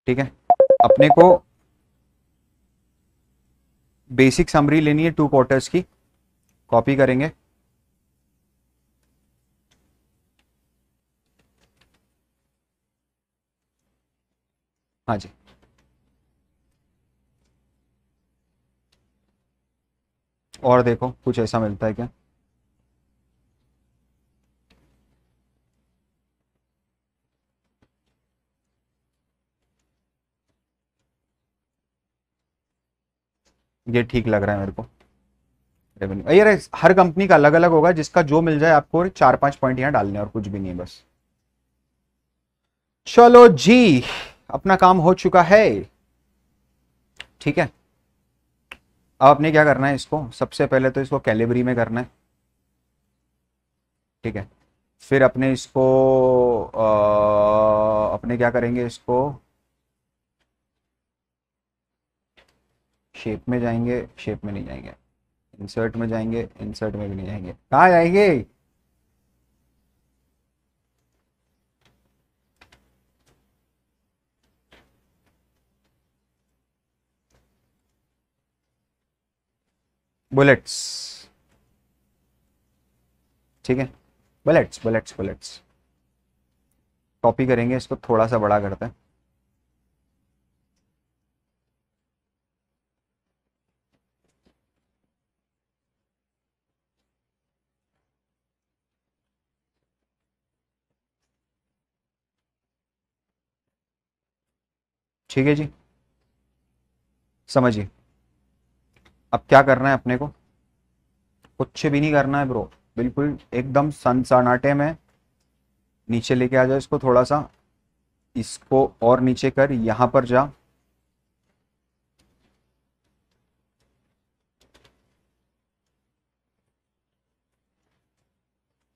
ठीक है, अपने को बेसिक समरी लेनी है 2 क्वार्टर्स की, कॉपी करेंगे। हाँ जी, और देखो कुछ ऐसा मिलता है क्या। ये ठीक लग रहा है मेरे को। रेवेन्यू यार हर कंपनी का अलग अलग होगा, जिसका जो मिल जाए आपको 4-5 पॉइंट यहाँ डालने, और कुछ भी नहीं है बस। चलो जी, अपना काम हो चुका है। ठीक है। अब आपने क्या करना है, इसको सबसे पहले तो इसको कैलिब्री में करना है, ठीक है। फिर अपने इसको अपने क्या करेंगे, इसको शेप में जाएंगे, शेप में नहीं जाएंगे, इंसर्ट में जाएंगे, इंसर्ट में भी नहीं जाएंगे, कहाँ जाएंगे, बुलेट्स, ठीक है, बुलेट्स बुलेट्स बुलेट्स। कॉपी करेंगे, इसको थोड़ा सा बड़ा करते हैं, ठीक है जी, समझिए। अब क्या करना है अपने को, कुछ भी नहीं करना है ब्रो, बिल्कुल एकदम सनसनाटे में नीचे लेके आ जाओ इसको, थोड़ा सा इसको और नीचे कर, यहां पर जा,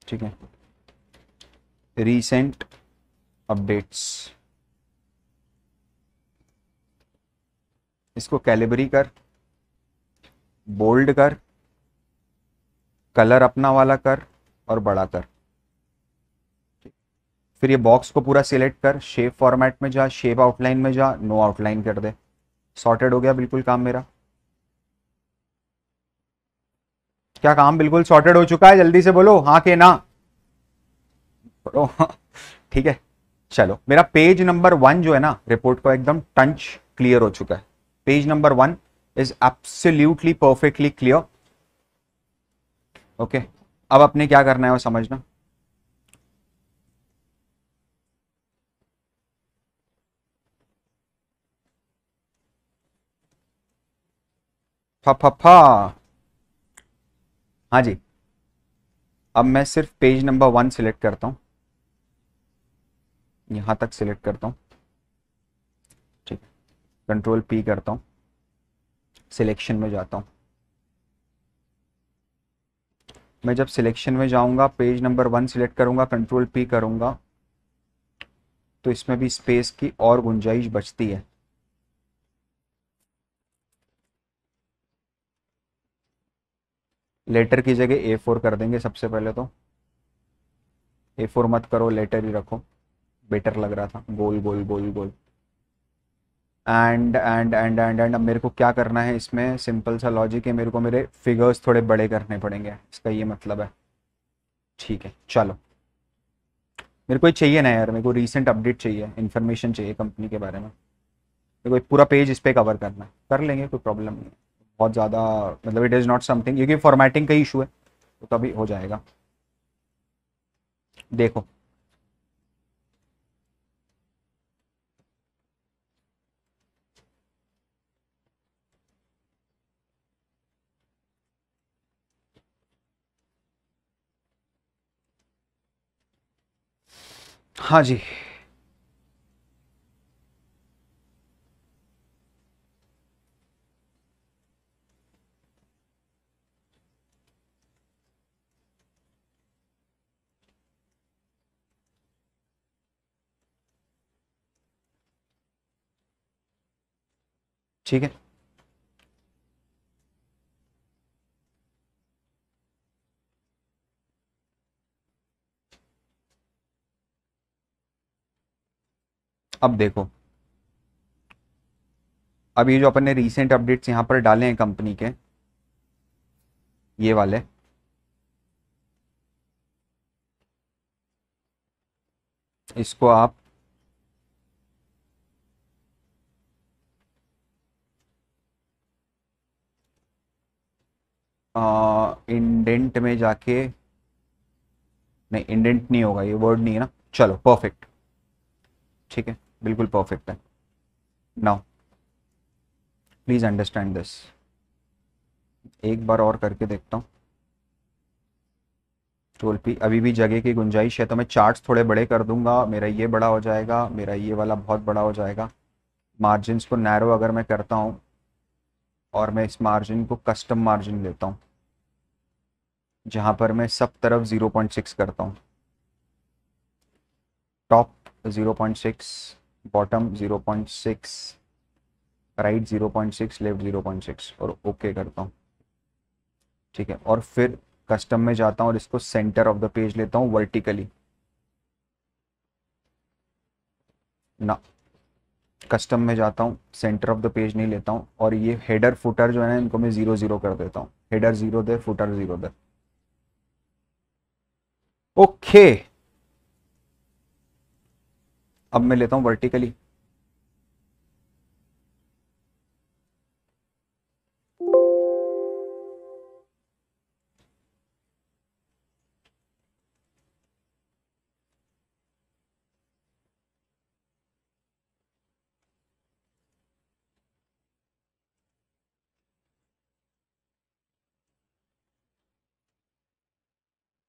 ठीक है, रीसेंट अपडेट्स, इसको कैलिब्री कर, बोल्ड कर, कलर अपना वाला कर और बड़ा कर। फिर ये बॉक्स को पूरा सिलेक्ट कर, शेप फॉर्मेट में जा, शेप आउटलाइन में जा, नो आउटलाइन कर दे, सॉर्टेड हो गया बिल्कुल काम मेरा। क्या काम बिल्कुल सॉर्टेड हो चुका है, जल्दी से बोलो हाँ के ना बोलो, ठीक है। चलो मेरा पेज नंबर 1 जो है ना रिपोर्ट को एकदम टंच क्लियर हो चुका है, page number 1 is absolutely perfectly clear, okay. अब अपने क्या करना है वो समझना, फा फा फा, हाँ जी। अब मैं सिर्फ पेज नंबर 1 सिलेक्ट करता हूं, यहां तक सिलेक्ट करता हूं, ठीक, कंट्रोल P करता हूं, सिलेक्शन में जाता हूं। मैं जब सिलेक्शन में जाऊंगा, पेज नंबर 1 सिलेक्ट करूंगा, कंट्रोल P करूंगा, तो इसमें भी स्पेस की और गुंजाइश बचती है, लेटर की जगह A4 कर देंगे। सबसे पहले तो A4 मत करो, लेटर ही रखो, बेटर लग रहा था, गोल गोल गोल गोल। एंड अब मेरे को क्या करना है, इसमें सिंपल सा लॉजिक है, मेरे को मेरे फिगर्स थोड़े बड़े करने पड़ेंगे, इसका ये मतलब है, ठीक है। चलो मेरे को ये चाहिए ना यार, मेरे को रीसेंट अपडेट चाहिए, इन्फॉर्मेशन चाहिए कंपनी के बारे में, मेरे को पूरा पेज इस पर कवर करना है, कर लेंगे, कोई प्रॉब्लम नहीं है बहुत ज़्यादा, मतलब इट इज़ नॉट समथिंग, क्योंकि फॉर्मेटिंग का इशू है तो तभी हो जाएगा। देखो हाँ जी, ठीक है। अब देखो, अब ये जो अपन ने रीसेंट अपडेट्स यहां पर डाले हैं कंपनी के, ये वाले, इसको आप इंडेंट में जाके, नहीं इंडेंट नहीं होगा, ये वर्ड नहीं है ना, चलो परफेक्ट, ठीक है, बिल्कुल परफेक्ट है। नाउ प्लीज अंडरस्टैंड दिस, एक बार और करके देखता हूँ, कंट्रोल P, अभी भी जगह की गुंजाइश है तो मैं चार्ट्स थोड़े बड़े कर दूंगा, मेरा ये बड़ा हो जाएगा, मेरा ये वाला बहुत बड़ा हो जाएगा, मार्जिन्स को नैरो अगर मैं करता हूँ और मैं इस मार्जिन को कस्टम मार्जिन लेता हूँ, जहाँ पर मैं सब तरफ 0.6 करता हूँ, टॉप 0.6, बॉटम 0.6, राइट 0.6, लेफ्ट 0.6 और ओके करता हूँ। ठीक है, और फिर कस्टम में जाता हूँ और इसको सेंटर ऑफ द पेज लेता हूँ वर्टिकली ना, कस्टम में जाता हूँ, सेंटर ऑफ द पेज नहीं लेता हूँ, और ये हेडर फुटर जो है ना इनको मैं 0-0 कर देता हूँ, हेडर 0 दे, फुटर 0 दे। ओके, अब मैं लेता हूँ vertically,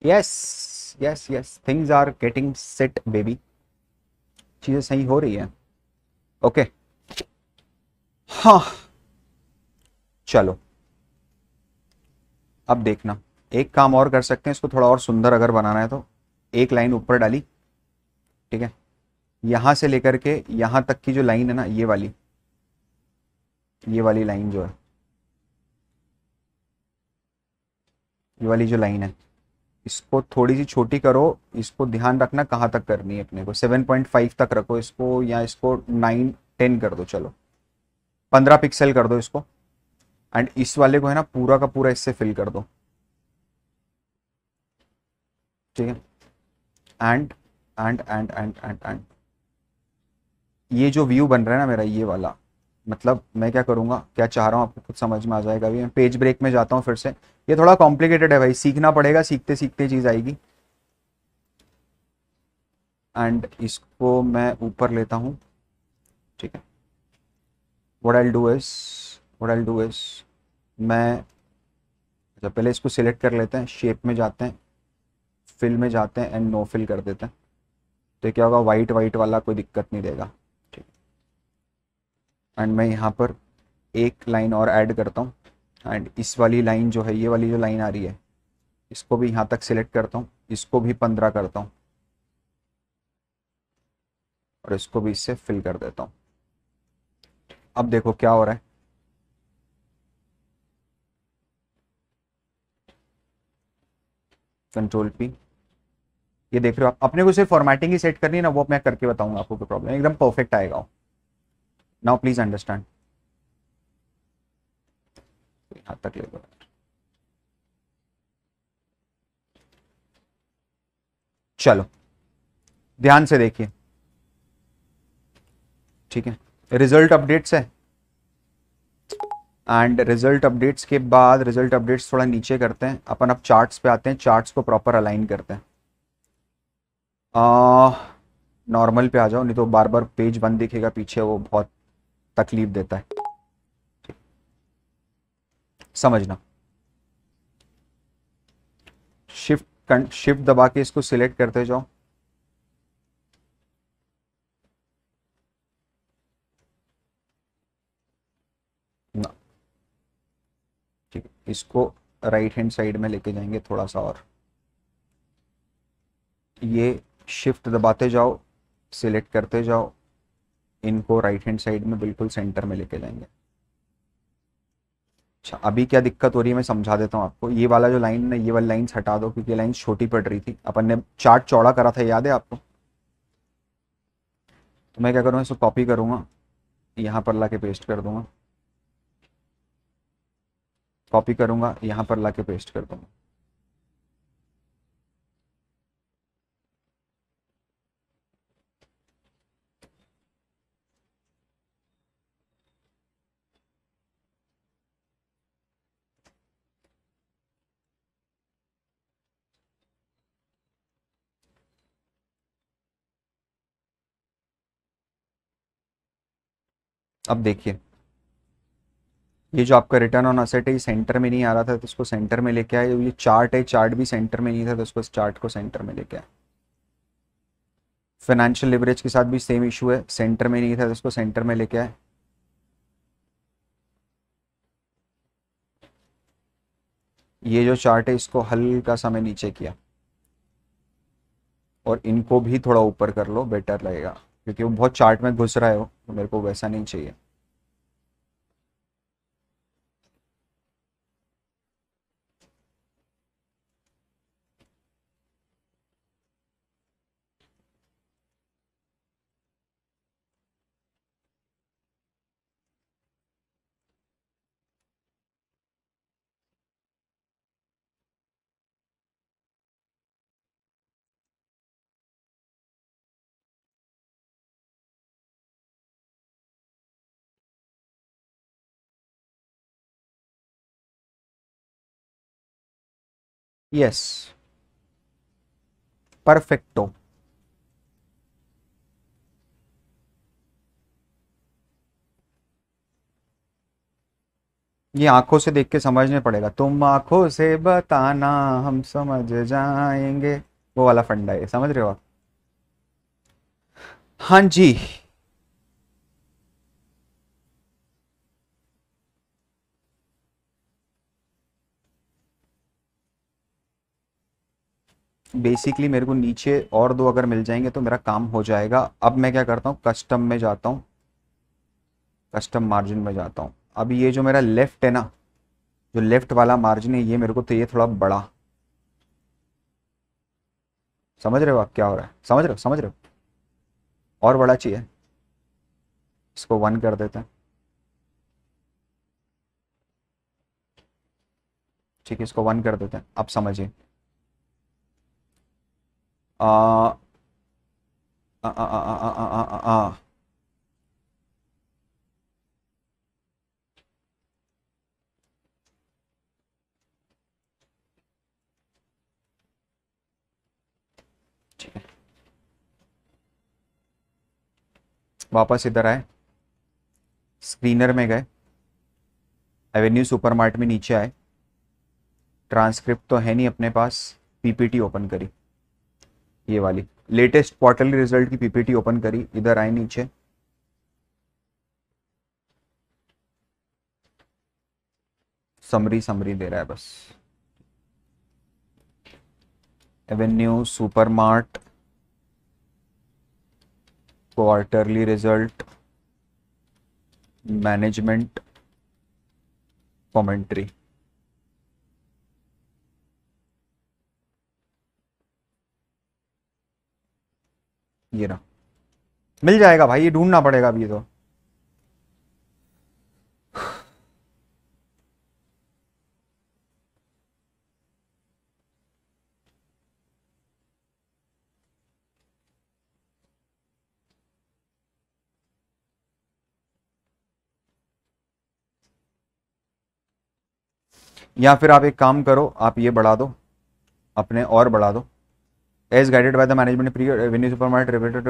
yes yes yes, things are getting set baby, चीज़ें सही हो रही है। ओके हाँ, चलो अब देखना एक काम और कर सकते हैं, इसको थोड़ा और सुंदर अगर बनाना है तो एक लाइन ऊपर डाली, ठीक है, यहाँ से लेकर के यहाँ तक की जो लाइन है ना, ये वाली लाइन जो है, ये वाली जो लाइन है इसको थोड़ी सी छोटी करो, इसको ध्यान रखना कहाँ तक करनी है अपने को, 7.5 तक रखो इसको, या इसको 9-10 कर दो, चलो 15 पिक्सल कर दो इसको, एंड इस वाले को है ना पूरा का पूरा इससे फिल कर दो, ठीक है। एंड ये जो व्यू बन रहा है ना मेरा, ये वाला, मतलब मैं क्या करूँगा, क्या चाह रहा हूँ आपको कुछ समझ में आ जाएगा। अभी मैं पेज ब्रेक में जाता हूँ फिर से, ये थोड़ा कॉम्प्लिकेटेड है भाई, सीखना पड़ेगा, सीखते सीखते चीज़ आएगी। एंड इसको मैं ऊपर लेता हूँ, ठीक है। What I will do is मैं, अच्छा पहले इसको सिलेक्ट कर लेते हैं, शेप में जाते हैं, फिल में जाते हैं एंड नो फिल कर देते हैं, तो क्या होगा, वाइट वाइट वाला कोई दिक्कत नहीं देगा। एंड मैं यहाँ पर एक लाइन और ऐड करता हूँ, एंड इस वाली लाइन जो है, ये वाली जो लाइन आ रही है, इसको भी यहाँ तक सिलेक्ट करता हूँ, इसको भी 15 करता हूँ और इसको भी इससे फिल कर देता हूँ। अब देखो क्या हो रहा है, कंट्रोल P, ये देख रहे हो आप, अपने को सिर्फ फॉर्मेटिंग ही सेट करनी है ना, वो मैं करके बताऊँगा आपको, कोई प्रॉब्लम, एकदम परफेक्ट आएगा। Now please understand, यहाँ तक ले लो, चलो ध्यान से देखिए, ठीक है। रिजल्ट अपडेट्स है, एंड रिजल्ट अपडेट्स के बाद, रिजल्ट अपडेट्स थोड़ा नीचे करते हैं अपन, अब चार्ट्स पे आते हैं, चार्ट्स को प्रॉपर अलाइन करते हैं। नॉर्मल पे आ जाओ, नहीं तो बार बार पेज बंद दिखेगा पीछे, वो बहुत तकलीफ देता है, समझना। शिफ्ट दबा के इसको सिलेक्ट करते जाओ, ना ठीक, इसको राइट हैंड साइड में लेके जाएंगे थोड़ा सा, और ये शिफ्ट दबाते जाओ, सिलेक्ट करते जाओ, इनको राइट हैंड साइड में बिल्कुल सेंटर में लेके जाएंगे। अच्छा, अभी क्या दिक्कत हो रही है मैं समझा देता हूँ आपको। ये वाला जो लाइन है, ये वाली लाइन हटा दो, क्योंकि लाइन छोटी पड़ रही थी, अपन ने चार्ट चौड़ा करा था, याद है आपको। तो मैं क्या करूँगा, इसको कॉपी करूँगा, यहाँ पर ला के पेस्ट कर दूंगा, कॉपी करूँगा, यहाँ पर ला के पेस्ट कर दूंगा, अब देखिए ये जो आपका रिटर्न ऑन असेट है, ये सेंटर में नहीं आ रहा था तो इसको सेंटर में लेके आए, ये चार्ट है, चार्ट भी सेंटर में नहीं था तो इसको, इस चार्ट को सेंटर में लेके आए। फाइनेंशियल लिवरेज के साथ भी सेम इशू है, सेंटर में नहीं था तो इसको सेंटर में लेके आए। ये जो चार्ट है इसको हल्का सा मैं नीचे किया और इनको भी थोड़ा ऊपर कर लो, बेटर लगेगा, क्योंकि वो बहुत चार्ट में घुस रहा है, वो तो मेरे को वैसा नहीं चाहिए। Yes, perfecto. ये आंखों से देख के समझने पड़ेगा, तुम आंखों से बताना हम समझ जाएंगे, वो वाला फंडा है, समझ रहे हो आप? हाँ जी, बेसिकली मेरे को नीचे और दो अगर मिल जाएंगे तो मेरा काम हो जाएगा। अब मैं क्या करता हूँ, कस्टम में जाता हूँ, कस्टम मार्जिन में जाता हूँ। अब ये जो मेरा लेफ्ट है ना, जो लेफ्ट वाला मार्जिन है, ये मेरे को तो ये थोड़ा बड़ा, समझ रहे हो आप क्या हो रहा है? समझ रहे हो? और बड़ा चाहिए, इसको 1 कर देते हैं, ठीक है, इसको 1 कर देते हैं। आप समझिए, ठीक है, वापस इधर आए, स्क्रीनर में गए, एवेन्यू सुपरमार्ट में नीचे आए, ट्रांसक्रिप्ट तो है नहीं अपने पास, पीपीटी ओपन करी, ये वाली लेटेस्ट क्वार्टरली रिजल्ट की पीपीटी ओपन करी, इधर आए नीचे, समरी दे रहा है बस, Avenue Supermart quarterly result management commentary, ये ना मिल जाएगा भाई, ये ढूंढना पड़ेगा अभी तो। या फिर आप एक काम करो, आप ये बढ़ा दो अपने, और बढ़ा दो, as guided by the management pre Avenue Supermart repeated,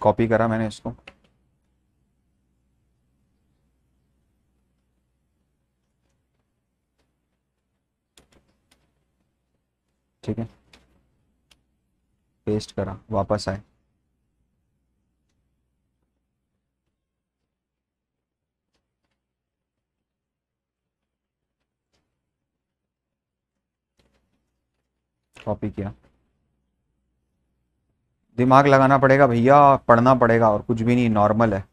copy करा मैंने इसको, ठीक है, पेस्ट करा, वापस आए, कॉपी किया। दिमाग लगाना पड़ेगा भैया, पढ़ना पड़ेगा और कुछ भी नहीं, नॉर्मल है।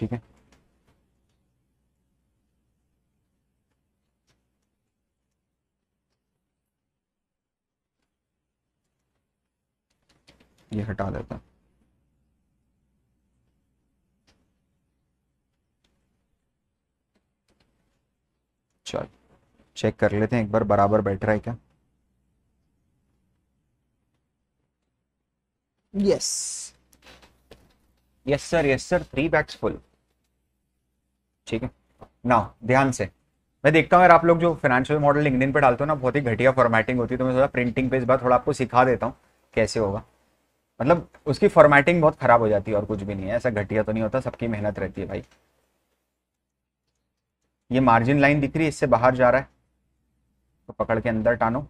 ठीक है, ये हटा देता हूं। चल चेक कर लेते हैं एक बार, बराबर बैठ रहा है क्या? Yes yes sir, 3 bags full. ठीक है, नाउ ध्यान से, मैं देखता हूँ यार आप लोग जो फाइनेंशियल मॉडल लिंक्डइन पे डालते हो ना, बहुत ही घटिया फॉर्मेटिंग होती है। तो मैं सोचा प्रिंटिंग पे इस बार थोड़ा आपको सिखा देता हूँ कैसे होगा। मतलब उसकी फॉर्मेटिंग बहुत खराब हो जाती है और कुछ भी नहीं है, ऐसा घटिया तो नहीं होता, सबकी मेहनत रहती है भाई। ये मार्जिन लाइन दिख रही है, इससे बाहर जा रहा है तो पकड़ के अंदर टानो।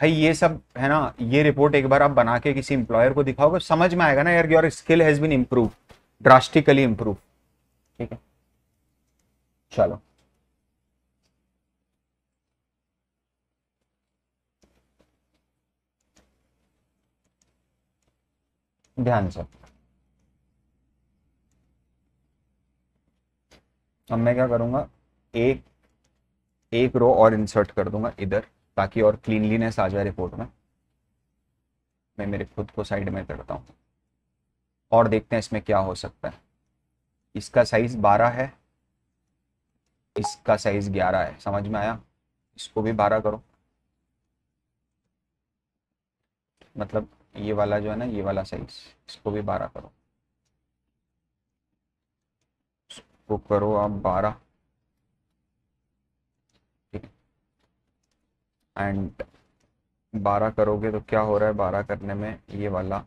भाई ये सब है ना, ये रिपोर्ट एक बार आप बना के किसी एम्प्लॉयर को दिखाओगे समझ में आएगा ना यार, your skill has been improve, drastically improve. ठीक है चलो, ध्यान से। अब मैं क्या करूंगा, एक रो और इंसर्ट कर दूंगा इधर, ताकि और क्लीनलीनेस आ जाए रिपोर्ट में। मैं मेरे खुद को साइड में करता हूँ और देखते हैं इसमें क्या हो सकता है। इसका साइज 12 है, इसका साइज 11 है, समझ में आया। इसको भी 12 करो, मतलब ये वाला जो है ना, ये वाला साइज, इसको भी 12 करो, इसको करो आप 12 एंड 12 करोगे तो क्या हो रहा है, 12 करने में ये वाला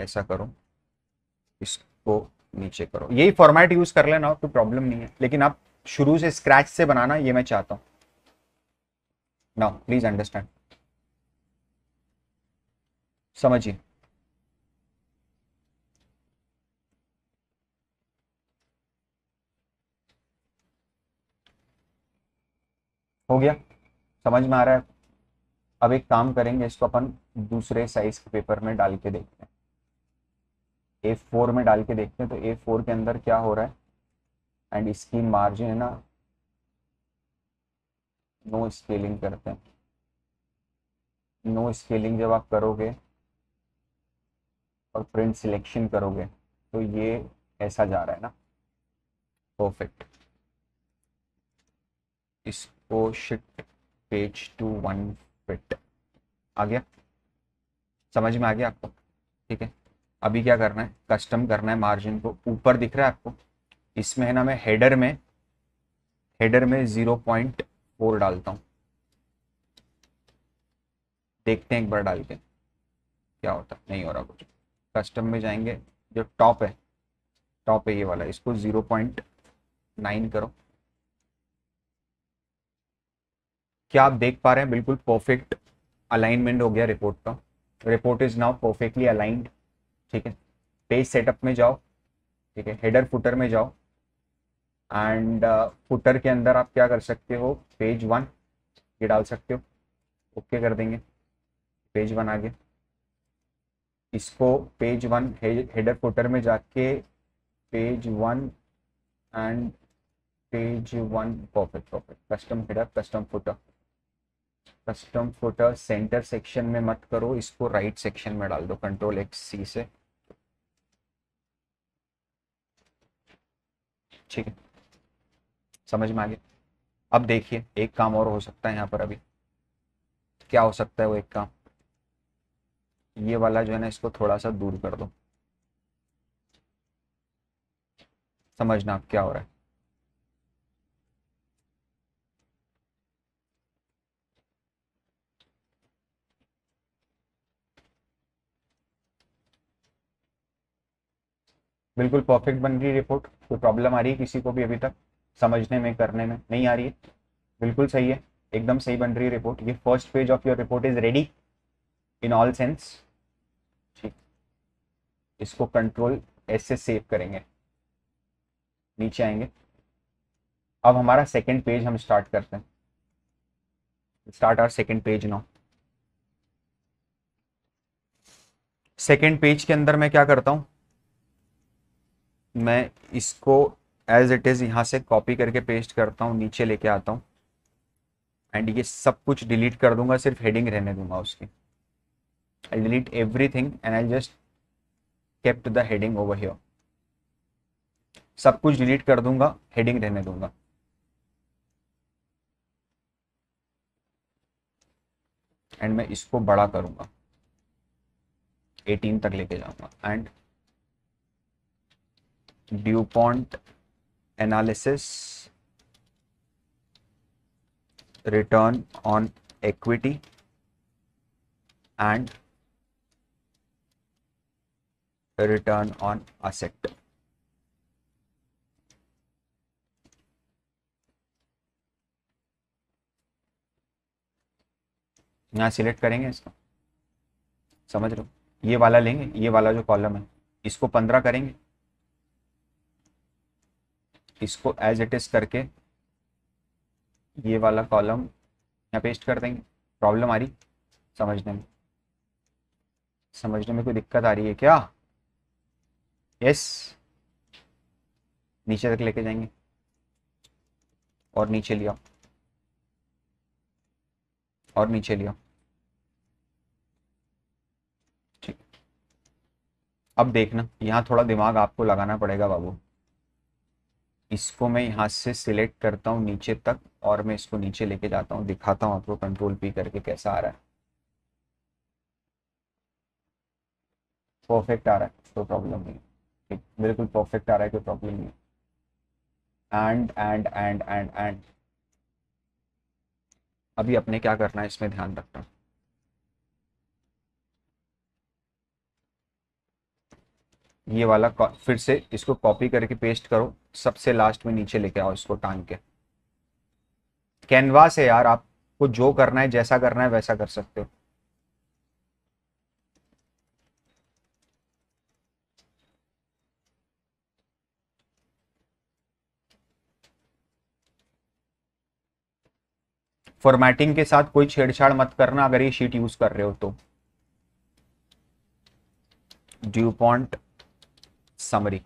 ऐसा करो, इसको नीचे करो। यही फॉर्मेट यूज कर लेना, कोई प्रॉब्लम नहीं है, लेकिन आप शुरू से स्क्रैच से बनाना, ये मैं चाहता हूँ। नाउ प्लीज अंडरस्टैंड, समझिए। हो गया, समझ में आ रहा है। अब एक काम करेंगे, इसको अपन दूसरे साइज के पेपर में डाल के देखते हैं, A4 में डाल के देखते हैं। तो A4 के अंदर क्या हो रहा है, एंड इसकी मार्जिन है ना, नो स्केलिंग करते हैं। नो स्केलिंग जब आप करोगे और प्रिंट सिलेक्शन करोगे तो ये ऐसा जा रहा है ना, परफेक्ट। इसको शिफ्ट पेज टू 1 फिट आ गया, समझ में आ गया आपको। ठीक है, अभी क्या करना है, कस्टम करना है मार्जिन को। ऊपर दिख रहा है आपको, इसमें है ना मैं हेडर में 0.4 डालता हूँ, देखते हैं एक बार डाल के क्या होता है। नहीं हो रहा कुछ। कस्टम में जाएंगे, जो टॉप है ये वाला, इसको 0.9 करो। क्या आप देख पा रहे हैं, बिल्कुल परफेक्ट अलाइनमेंट हो गया रिपोर्ट का। Report is now perfectly aligned. ठीक है, पेज सेटअप में जाओ, ठीक है, हेडर फुटर में जाओ, एंड फुटर के अंदर आप क्या कर सकते हो, पेज 1 ये डाल सकते हो। ओके कर देंगे, पेज 1 आ गया। इसको पेज 1 हेडर फुटर में जाके page 1 perfect. Custom header, custom footer centre section में मत करो, इसको राइट सेक्शन में डाल दो, Ctrl+C से। ठीक है, समझ में आ गया। अब देखिए एक काम और हो सकता है यहाँ पर। अभी क्या हो सकता है, वो एक काम, ये वाला जो है ना, इसको थोड़ा सा दूर कर दो। समझना आप क्या हो रहा है। बिल्कुल परफेक्ट बन रही रिपोर्ट। कोई प्रॉब्लम आ रही है किसी को भी अभी तक समझने में, करने में नहीं आ रही है? बिल्कुल सही है, एकदम सही बन रही है रिपोर्ट। ये first page of your report is ready in all sense. ठीक, इसको Ctrl+S से सेव करेंगे, नीचे आएंगे। अब हमारा सेकेंड पेज हम स्टार्ट करते हैं। Start our second page now. Second page के अंदर मैं क्या करता हूँ, मैं इसको एज इट इज़ यहाँ से कॉपी करके पेस्ट करता हूँ, नीचे लेके आता हूँ, एंड ये सब कुछ डिलीट कर दूंगा, सिर्फ हेडिंग रहने दूंगा उसकी। I delete everything and I just kept the heading over here. सब कुछ डिलीट कर दूंगा, हेडिंग रहने दूंगा। एंड मैं इसको बड़ा करूँगा, 18 तक लेके जाऊँगा and DuPont analysis return on equity and return on asset. यहाँ सिलेक्ट करेंगे इसको, समझ लो ये वाला लेंगे, ये वाला जो कॉलम है इसको 15 करेंगे, इसको एज इट इज करके ये वाला कॉलम पेस्ट कर देंगे। प्रॉब्लम आ रही समझने में कोई दिक्कत आ रही है क्या? यस, नीचे तक लेके जाएंगे और नीचे लिया और नीचे लिया। ठीक, अब देखना यहाँ थोड़ा दिमाग आपको लगाना पड़ेगा बाबू। इसको मैं यहाँ से सिलेक्ट करता हूँ नीचे तक और मैं इसको नीचे लेके जाता हूँ, दिखाता हूँ आपको कंट्रोल पी करके कैसा आ रहा है। परफेक्ट आ रहा है तो प्रॉब्लम नहीं, ठीक बिल्कुल परफेक्ट आ रहा है कोई प्रॉब्लम नहीं। एंड अभी अपने क्या करना है इसमें ध्यान रखना है। ये वाला फिर से इसको कॉपी करके पेस्ट करो, सबसे लास्ट में नीचे लेके आओ इसको टांग के। कैनवास है यार, आपको जो करना है जैसा करना है वैसा कर सकते हो। फॉर्मेटिंग के साथ कोई छेड़छाड़ मत करना अगर ये शीट यूज कर रहे हो तो। ड्यूपॉन्ट समरी,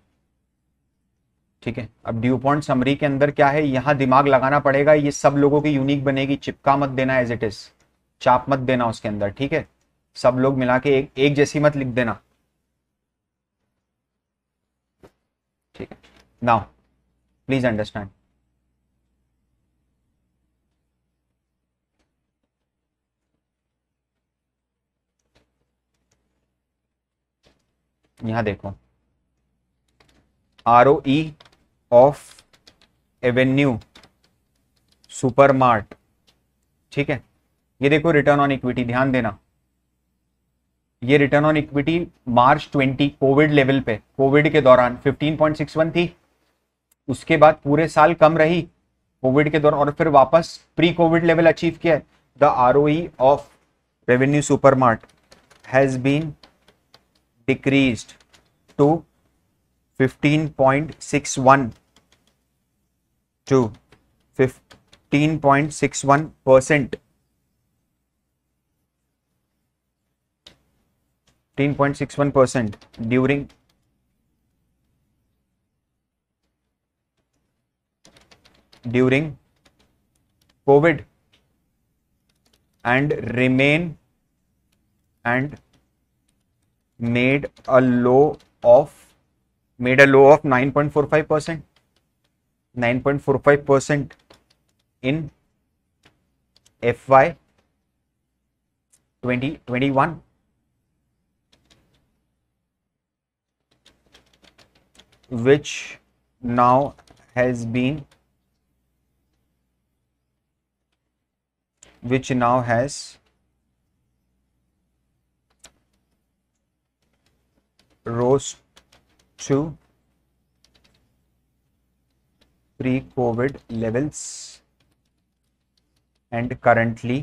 ठीक है। अब ड्यूपॉन्ट समरी के अंदर क्या है, यहां दिमाग लगाना पड़ेगा, ये सब लोगों की यूनिक बनेगी, चिपका मत देना, एज इट इज चाप मत देना उसके अंदर, ठीक है। सब लोग मिला के एक जैसी मत लिख देना, ठीक है। नाउ प्लीज अंडरस्टैंड, यहां देखो ROE of एवेन्यू सुपरमार्ट, ठीक है। ये देखो रिटर्न ऑन इक्विटी, ध्यान देना ये return on equity March 20 COVID level पे, कोविड के दौरान 15.61 थी, उसके बाद पूरे साल कम रही कोविड के दौरान और फिर वापस प्री कोविड लेवल अचीव किया है। The ROE of revenue Supermart has been decreased to 15.61 to 15.61%, 15.61% during COVID and remain and made a low of 9.45% in FY 2021. Which now has been, rose to pre-COVID levels and currently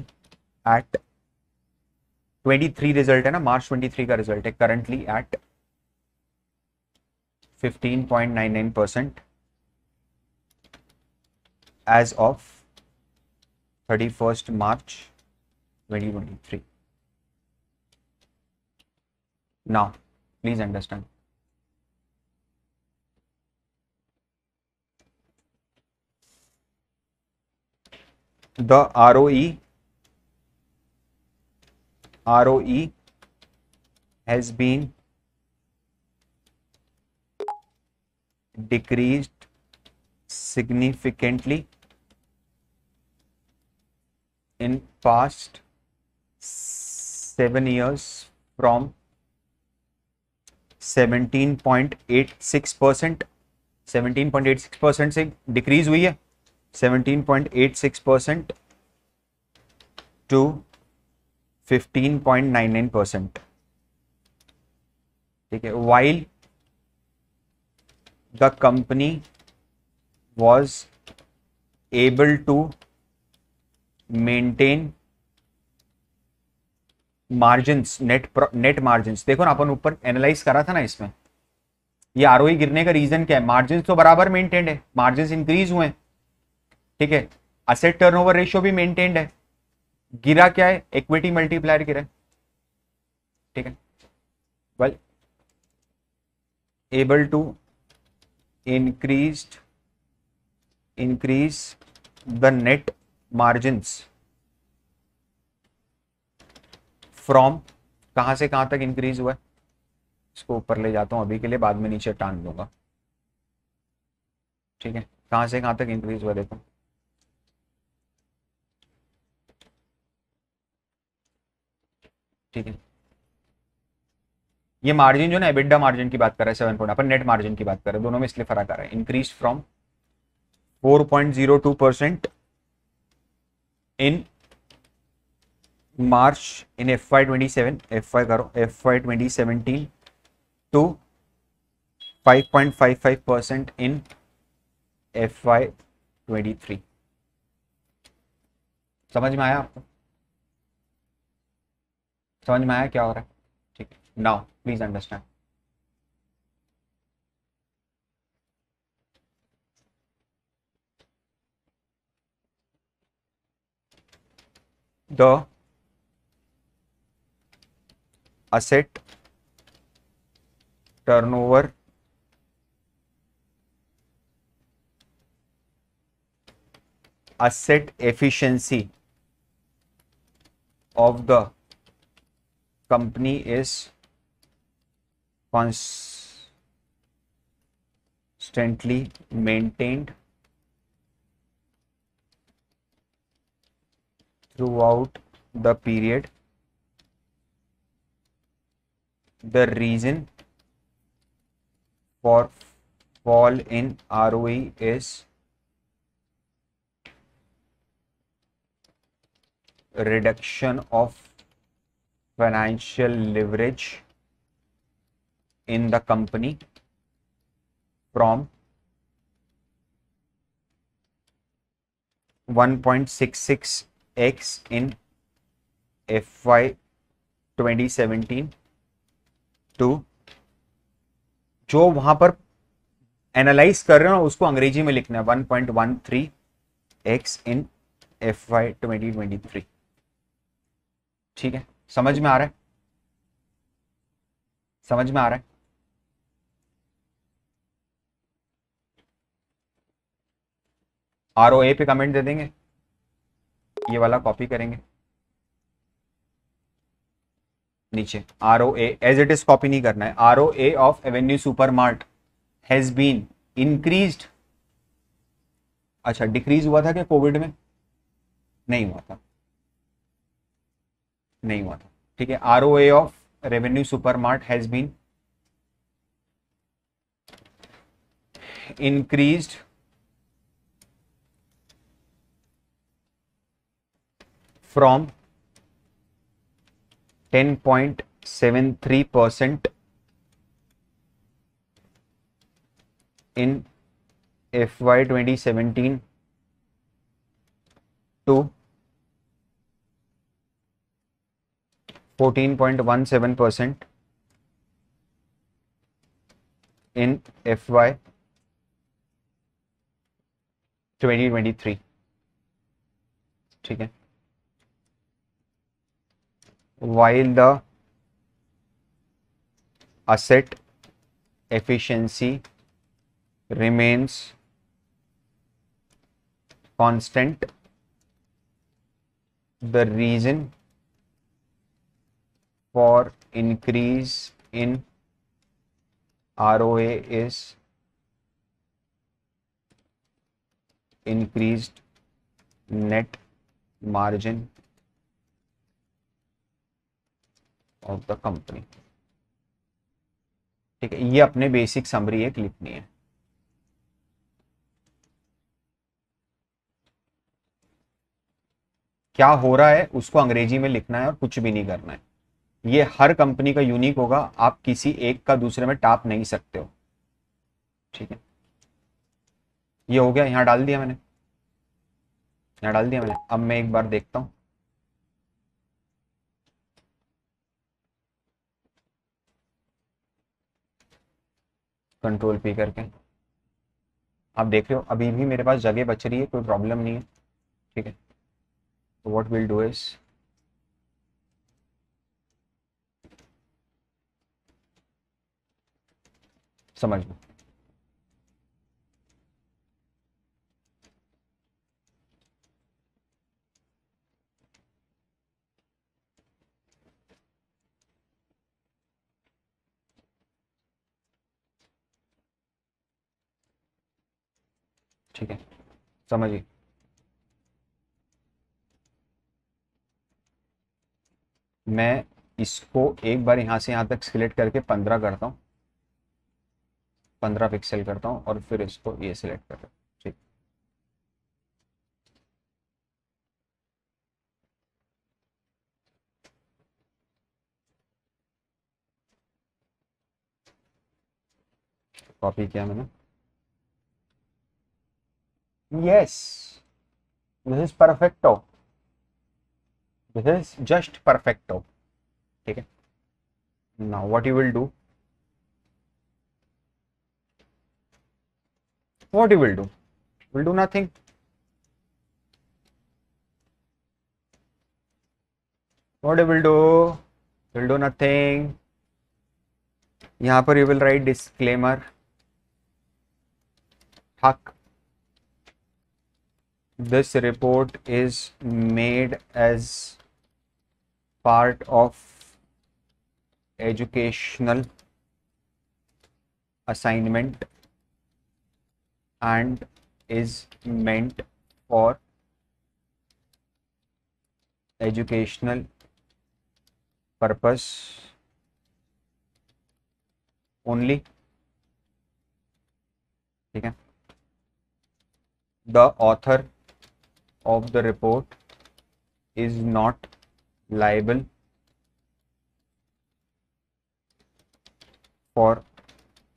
at 23 result है ना, मार्च 23 का रिजल्ट है, currently at 15.99% as of 31st March 2023. Now, please understand. The ROE has been decreased significantly in past 7 years from 17.86%, 17.86% से डिक्रीज हुई है 17.86% टू 15.99%, ठीक है, while the company was able to maintain margins, net margins. देखो ना अपन ऊपर एनालाइज करा था ना, इसमें ये आरओई गिरने का रीजन क्या है? मार्जिन तो बराबर मेंटेन्ड है, मार्जिन इंक्रीज हुए, ठीक है, असेट टर्नओवर रेशियो भी मेंटेन्ड है, गिरा क्या है? इक्विटी मल्टीप्लायर गिरा है, ठीक है, well able to increase the net margins from, कहां से कहां तक इंक्रीज हुआ है? इसको ऊपर ले जाता हूं अभी के लिए, बाद में नीचे टान दूंगा, ठीक है, कहां से कहां तक इंक्रीज हुआ देखो, ठीक है, ये मार्जिन जो ना एबिडा मार्जिन की बात कर रहे हैं 7 पॉइंट, अपन नेट मार्जिन की बात कर रहे हैं, दोनों में इसलिए फर्क आ रहा है। Increase from 4.02% in March in FY 2017 to 5.55% in FY 2023। समझ में आया आपको? समझ में आया क्या हो रहा है? ठीक है, now please understand. The asset turnover asset efficiency of the company is constantly maintained throughout the period. The reason for fall in ROE is reduction of financial leverage in the company from 1.66x in FY 2017 to, जो वहां पर एनालाइज कर रहे हो उसको अंग्रेजी में लिखना है 1.13x इन FY 2023, ठीक है, समझ में आ रहा है? समझ में आ रहा है? ROA पे कमेंट दे देंगे, ये वाला कॉपी करेंगे नीचे, ROA as it is copy नहीं करना है। ROA of Avenue Supermart has been increased, अच्छा डिक्रीज हुआ था क्या कोविड में? नहीं हुआ था, नहीं हुआ था, ठीक है। ROA of Revenue Supermart has been increased from 10.73% in FY 2017 to 14.17% in FY 2023, ठीक है, while the asset efficiency remains constant. The reason for increase in ROA is increased net margin of the company. ठीक है, ये अपने बेसिक समरी एक लिखनी है। क्या हो रहा है उसको अंग्रेजी में लिखना है और कुछ भी नहीं करना है। ये हर कंपनी का यूनिक होगा, आप किसी एक का दूसरे में टाप नहीं सकते हो। ठीक है, ये हो गया, यहां डाल दिया मैंने, यहां डाल दिया मैंने। अब मैं एक बार देखता हूं, कंट्रोल पी करके। आप देख रहे हो अभी भी मेरे पास जगह बच रही है, कोई प्रॉब्लम नहीं है। ठीक है, what we'll do is समझ लो, ठीक है, समझिए। मैं इसको एक बार यहाँ से यहाँ तक सिलेक्ट करके 15 करता हूँ, 15 पिक्सल करता हूँ और फिर इसको ये सिलेक्ट करता हूँ। ठीक, कॉपी किया मैंने। Yes, this is perfect, this is just perfect. ठीक है, now what you will do, what you will do nothing. What you will do nothing. यहां पर यू विल राइट डिस्क्लेमर, हक this report is made as part of educational assignment and is meant for educational purpose only. ठीक है, the author of the report is not liable for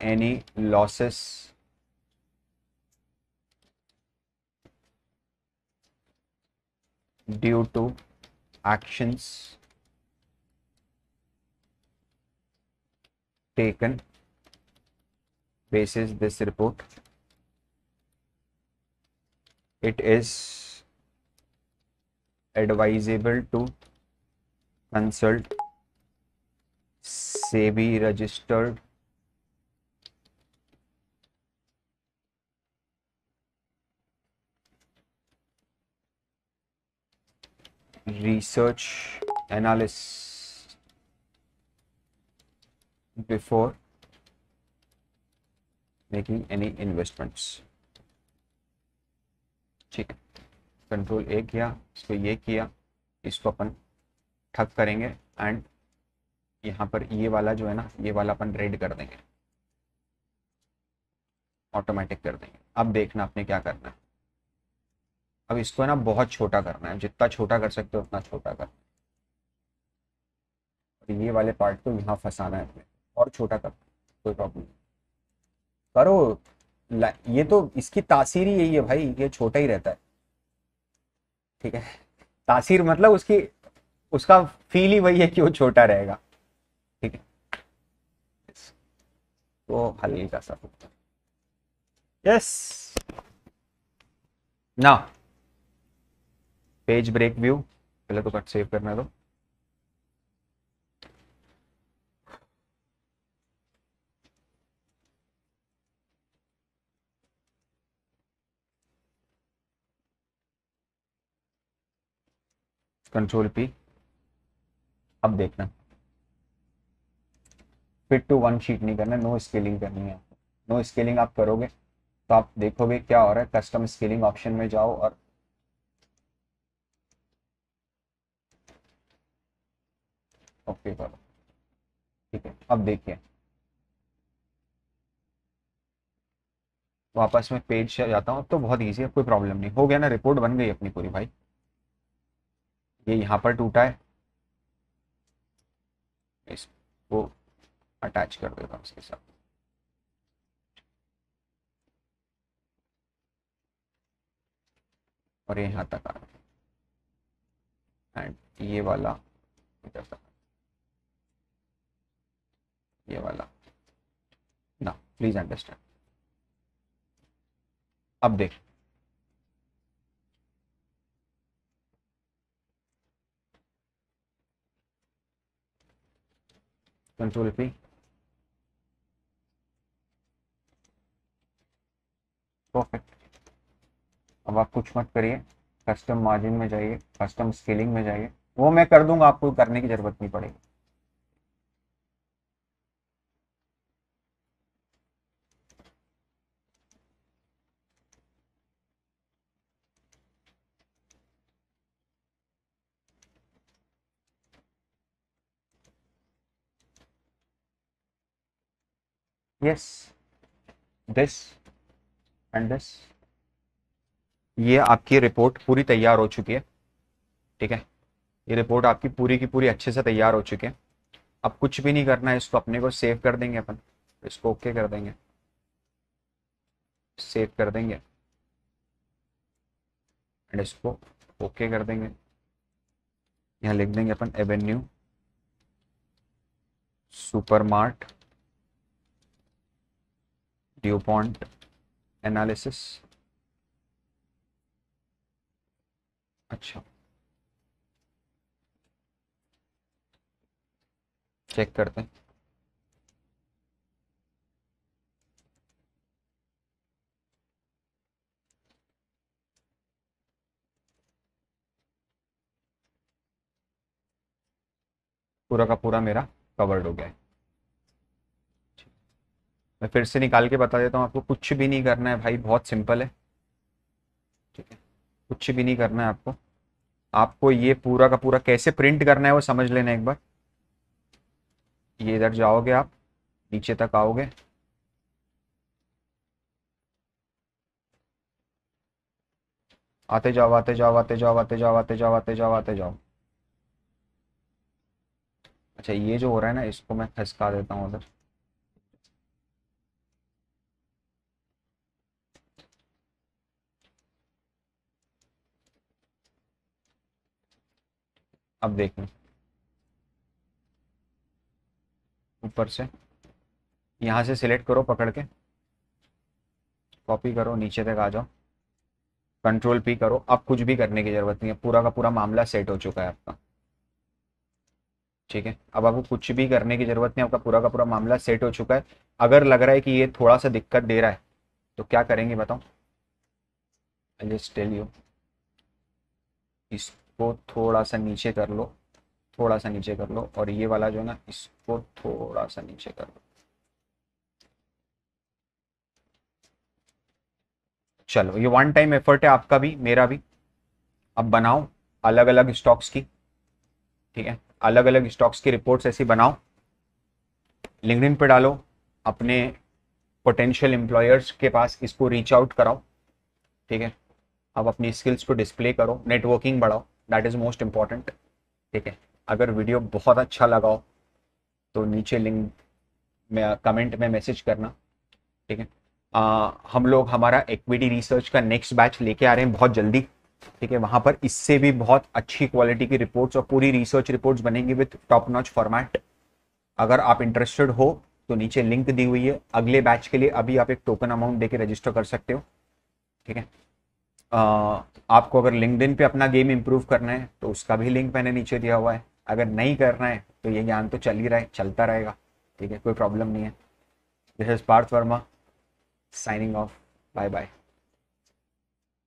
any losses due to actions taken basis this report. It is advisable to consult SEBI registered research analysts before making any investments. ठीक, कंट्रोल ए किया, इसको ये किया, इसको अपन ठक करेंगे एंड यहाँ पर ये वाला जो है ना, ये वाला अपन रेड कर देंगे, ऑटोमेटिक कर देंगे। अब देखना आपने क्या करना है। अब इसको है ना बहुत छोटा करना है, जितना छोटा कर सकते हो उतना छोटा करना है। ये वाले पार्ट को यहाँ फंसाना है और छोटा करना, कोई प्रॉब्लम करो। ये तो इसकी तासीर ही यही है भाई, ये छोटा ही रहता है। ठीक है, तासीर मतलब उसकी, उसका फील ही वही है कि वो छोटा रहेगा। ठीक है, तो हल्का सा। यस, ना पेज ब्रेक व्यू, पहले तो कट सेव करना दो। Control P. अब देखना, फिट टू वन शीट नहीं करना, नो स्केलिंग करनी है। नो स्केलिंग आप करोगे तो आप देखोगे क्या हो रहा है। कस्टम स्केलिंग ऑप्शन में जाओ और ओके करो। ठीक है, अब देखिए वापस में पेज शेयर जाता हूँ, तो बहुत ईजी है, कोई प्रॉब्लम नहीं। हो गया ना, रिपोर्ट बन गई अपनी पूरी भाई। ये यहाँ पर टूटा है, इसको अटैच कर देता हूँ इसके साथ। और यहाँ तक आ गया, एंड ये वाला इधर तक, ये वाला ना, प्लीज अंडरस्टैंड। अब देख, कंट्रोल पी, परफेक्ट। अब आप कुछ मत करिए, कस्टम मार्जिन में जाइए, कस्टम स्केलिंग में जाइए, वो मैं कर दूंगा, आपको करने की जरूरत नहीं पड़ेगी। Yes, this and this. ये आपकी रिपोर्ट पूरी तैयार हो चुकी है, ठीक है। ये रिपोर्ट आपकी पूरी की पूरी अच्छे से तैयार हो चुकी है। अब कुछ भी नहीं करना है, इसको अपने को सेव कर देंगे अपन, इसको ओके कर देंगे, सेव कर देंगे एंड इसको ओके कर देंगे। यहाँ लिख देंगे अपन एवेन्यू सुपरमार्ट ड्यूपॉन्ट एनालिसिस। अच्छा, चेक करते हैं। पूरा का पूरा मेरा कवर्ड हो गया है। मैं फिर से निकाल के बता देता हूँ आपको, कुछ भी नहीं करना है भाई, बहुत सिंपल है, ठीक है। कुछ भी नहीं करना है आपको, आपको ये पूरा का पूरा कैसे प्रिंट करना है वो समझ लेना एक बार। ये इधर जाओगे आप, नीचे तक आओगे, आते जाओ आते जाओ आते जाओ आते जाओ आते जाओ आते जाओ आते जाओ। अच्छा, ये जो हो रहा है ना, इसको मैं खिसका देता हूँ उधर। अब देखें ऊपर से, यहाँ से सिलेक्ट करो, पकड़ के कॉपी करो, नीचे तक आ जाओ, कंट्रोल पी करो। अब कुछ भी करने की ज़रूरत नहीं है, पूरा का पूरा मामला सेट हो चुका है आपका, ठीक है। अब आपको कुछ भी करने की ज़रूरत नहीं है, आपका पूरा का पूरा मामला सेट हो चुका है। अगर लग रहा है कि ये थोड़ा सा दिक्कत दे रहा है तो क्या करेंगे बताओ, आई जस्ट टेल यू। इसको थोड़ा सा नीचे कर लो, थोड़ा सा नीचे कर लो, और ये वाला जो है ना, इसको थोड़ा सा नीचे कर लो। चलो, ये वन टाइम एफर्ट है आपका भी, मेरा भी। अब बनाओ अलग अलग स्टॉक्स की, ठीक है, अलग अलग स्टॉक्स की रिपोर्ट्स ऐसी बनाओ, लिंक्डइन पे डालो, अपने पोटेंशियल एम्प्लॉयर्स के पास इसको रीच आउट कराओ, ठीक है। अब अपनी स्किल्स को डिस्प्ले करो, नेटवर्किंग बढ़ाओ, दैट इज मोस्ट इंपॉर्टेंट, ठीक है। अगर वीडियो बहुत अच्छा लगा हो तो नीचे लिंक में, कमेंट में मैसेज करना, ठीक है। हम लोग हमारा इक्विटी रिसर्च का नेक्स्ट बैच लेके आ रहे हैं बहुत जल्दी, ठीक है। वहाँ पर इससे भी बहुत अच्छी क्वालिटी की रिपोर्ट्स और पूरी रिसर्च रिपोर्ट्स बनेंगी विथ टॉप नॉच फॉर्मेट। अगर आप इंटरेस्टेड हो तो नीचे लिंक दी हुई है। अगले बैच के लिए अभी आप एक टोकन अमाउंट दे के रजिस्टर कर सकते हो, ठीक है। आपको अगर लिंक्डइन पे अपना गेम इंप्रूव करना है तो उसका भी लिंक मैंने नीचे दिया हुआ है। अगर नहीं करना है तो ये ज्ञान तो चल ही रहा है, चलता रहेगा, ठीक है, कोई प्रॉब्लम नहीं है। This is Parth Verma signing off, bye bye.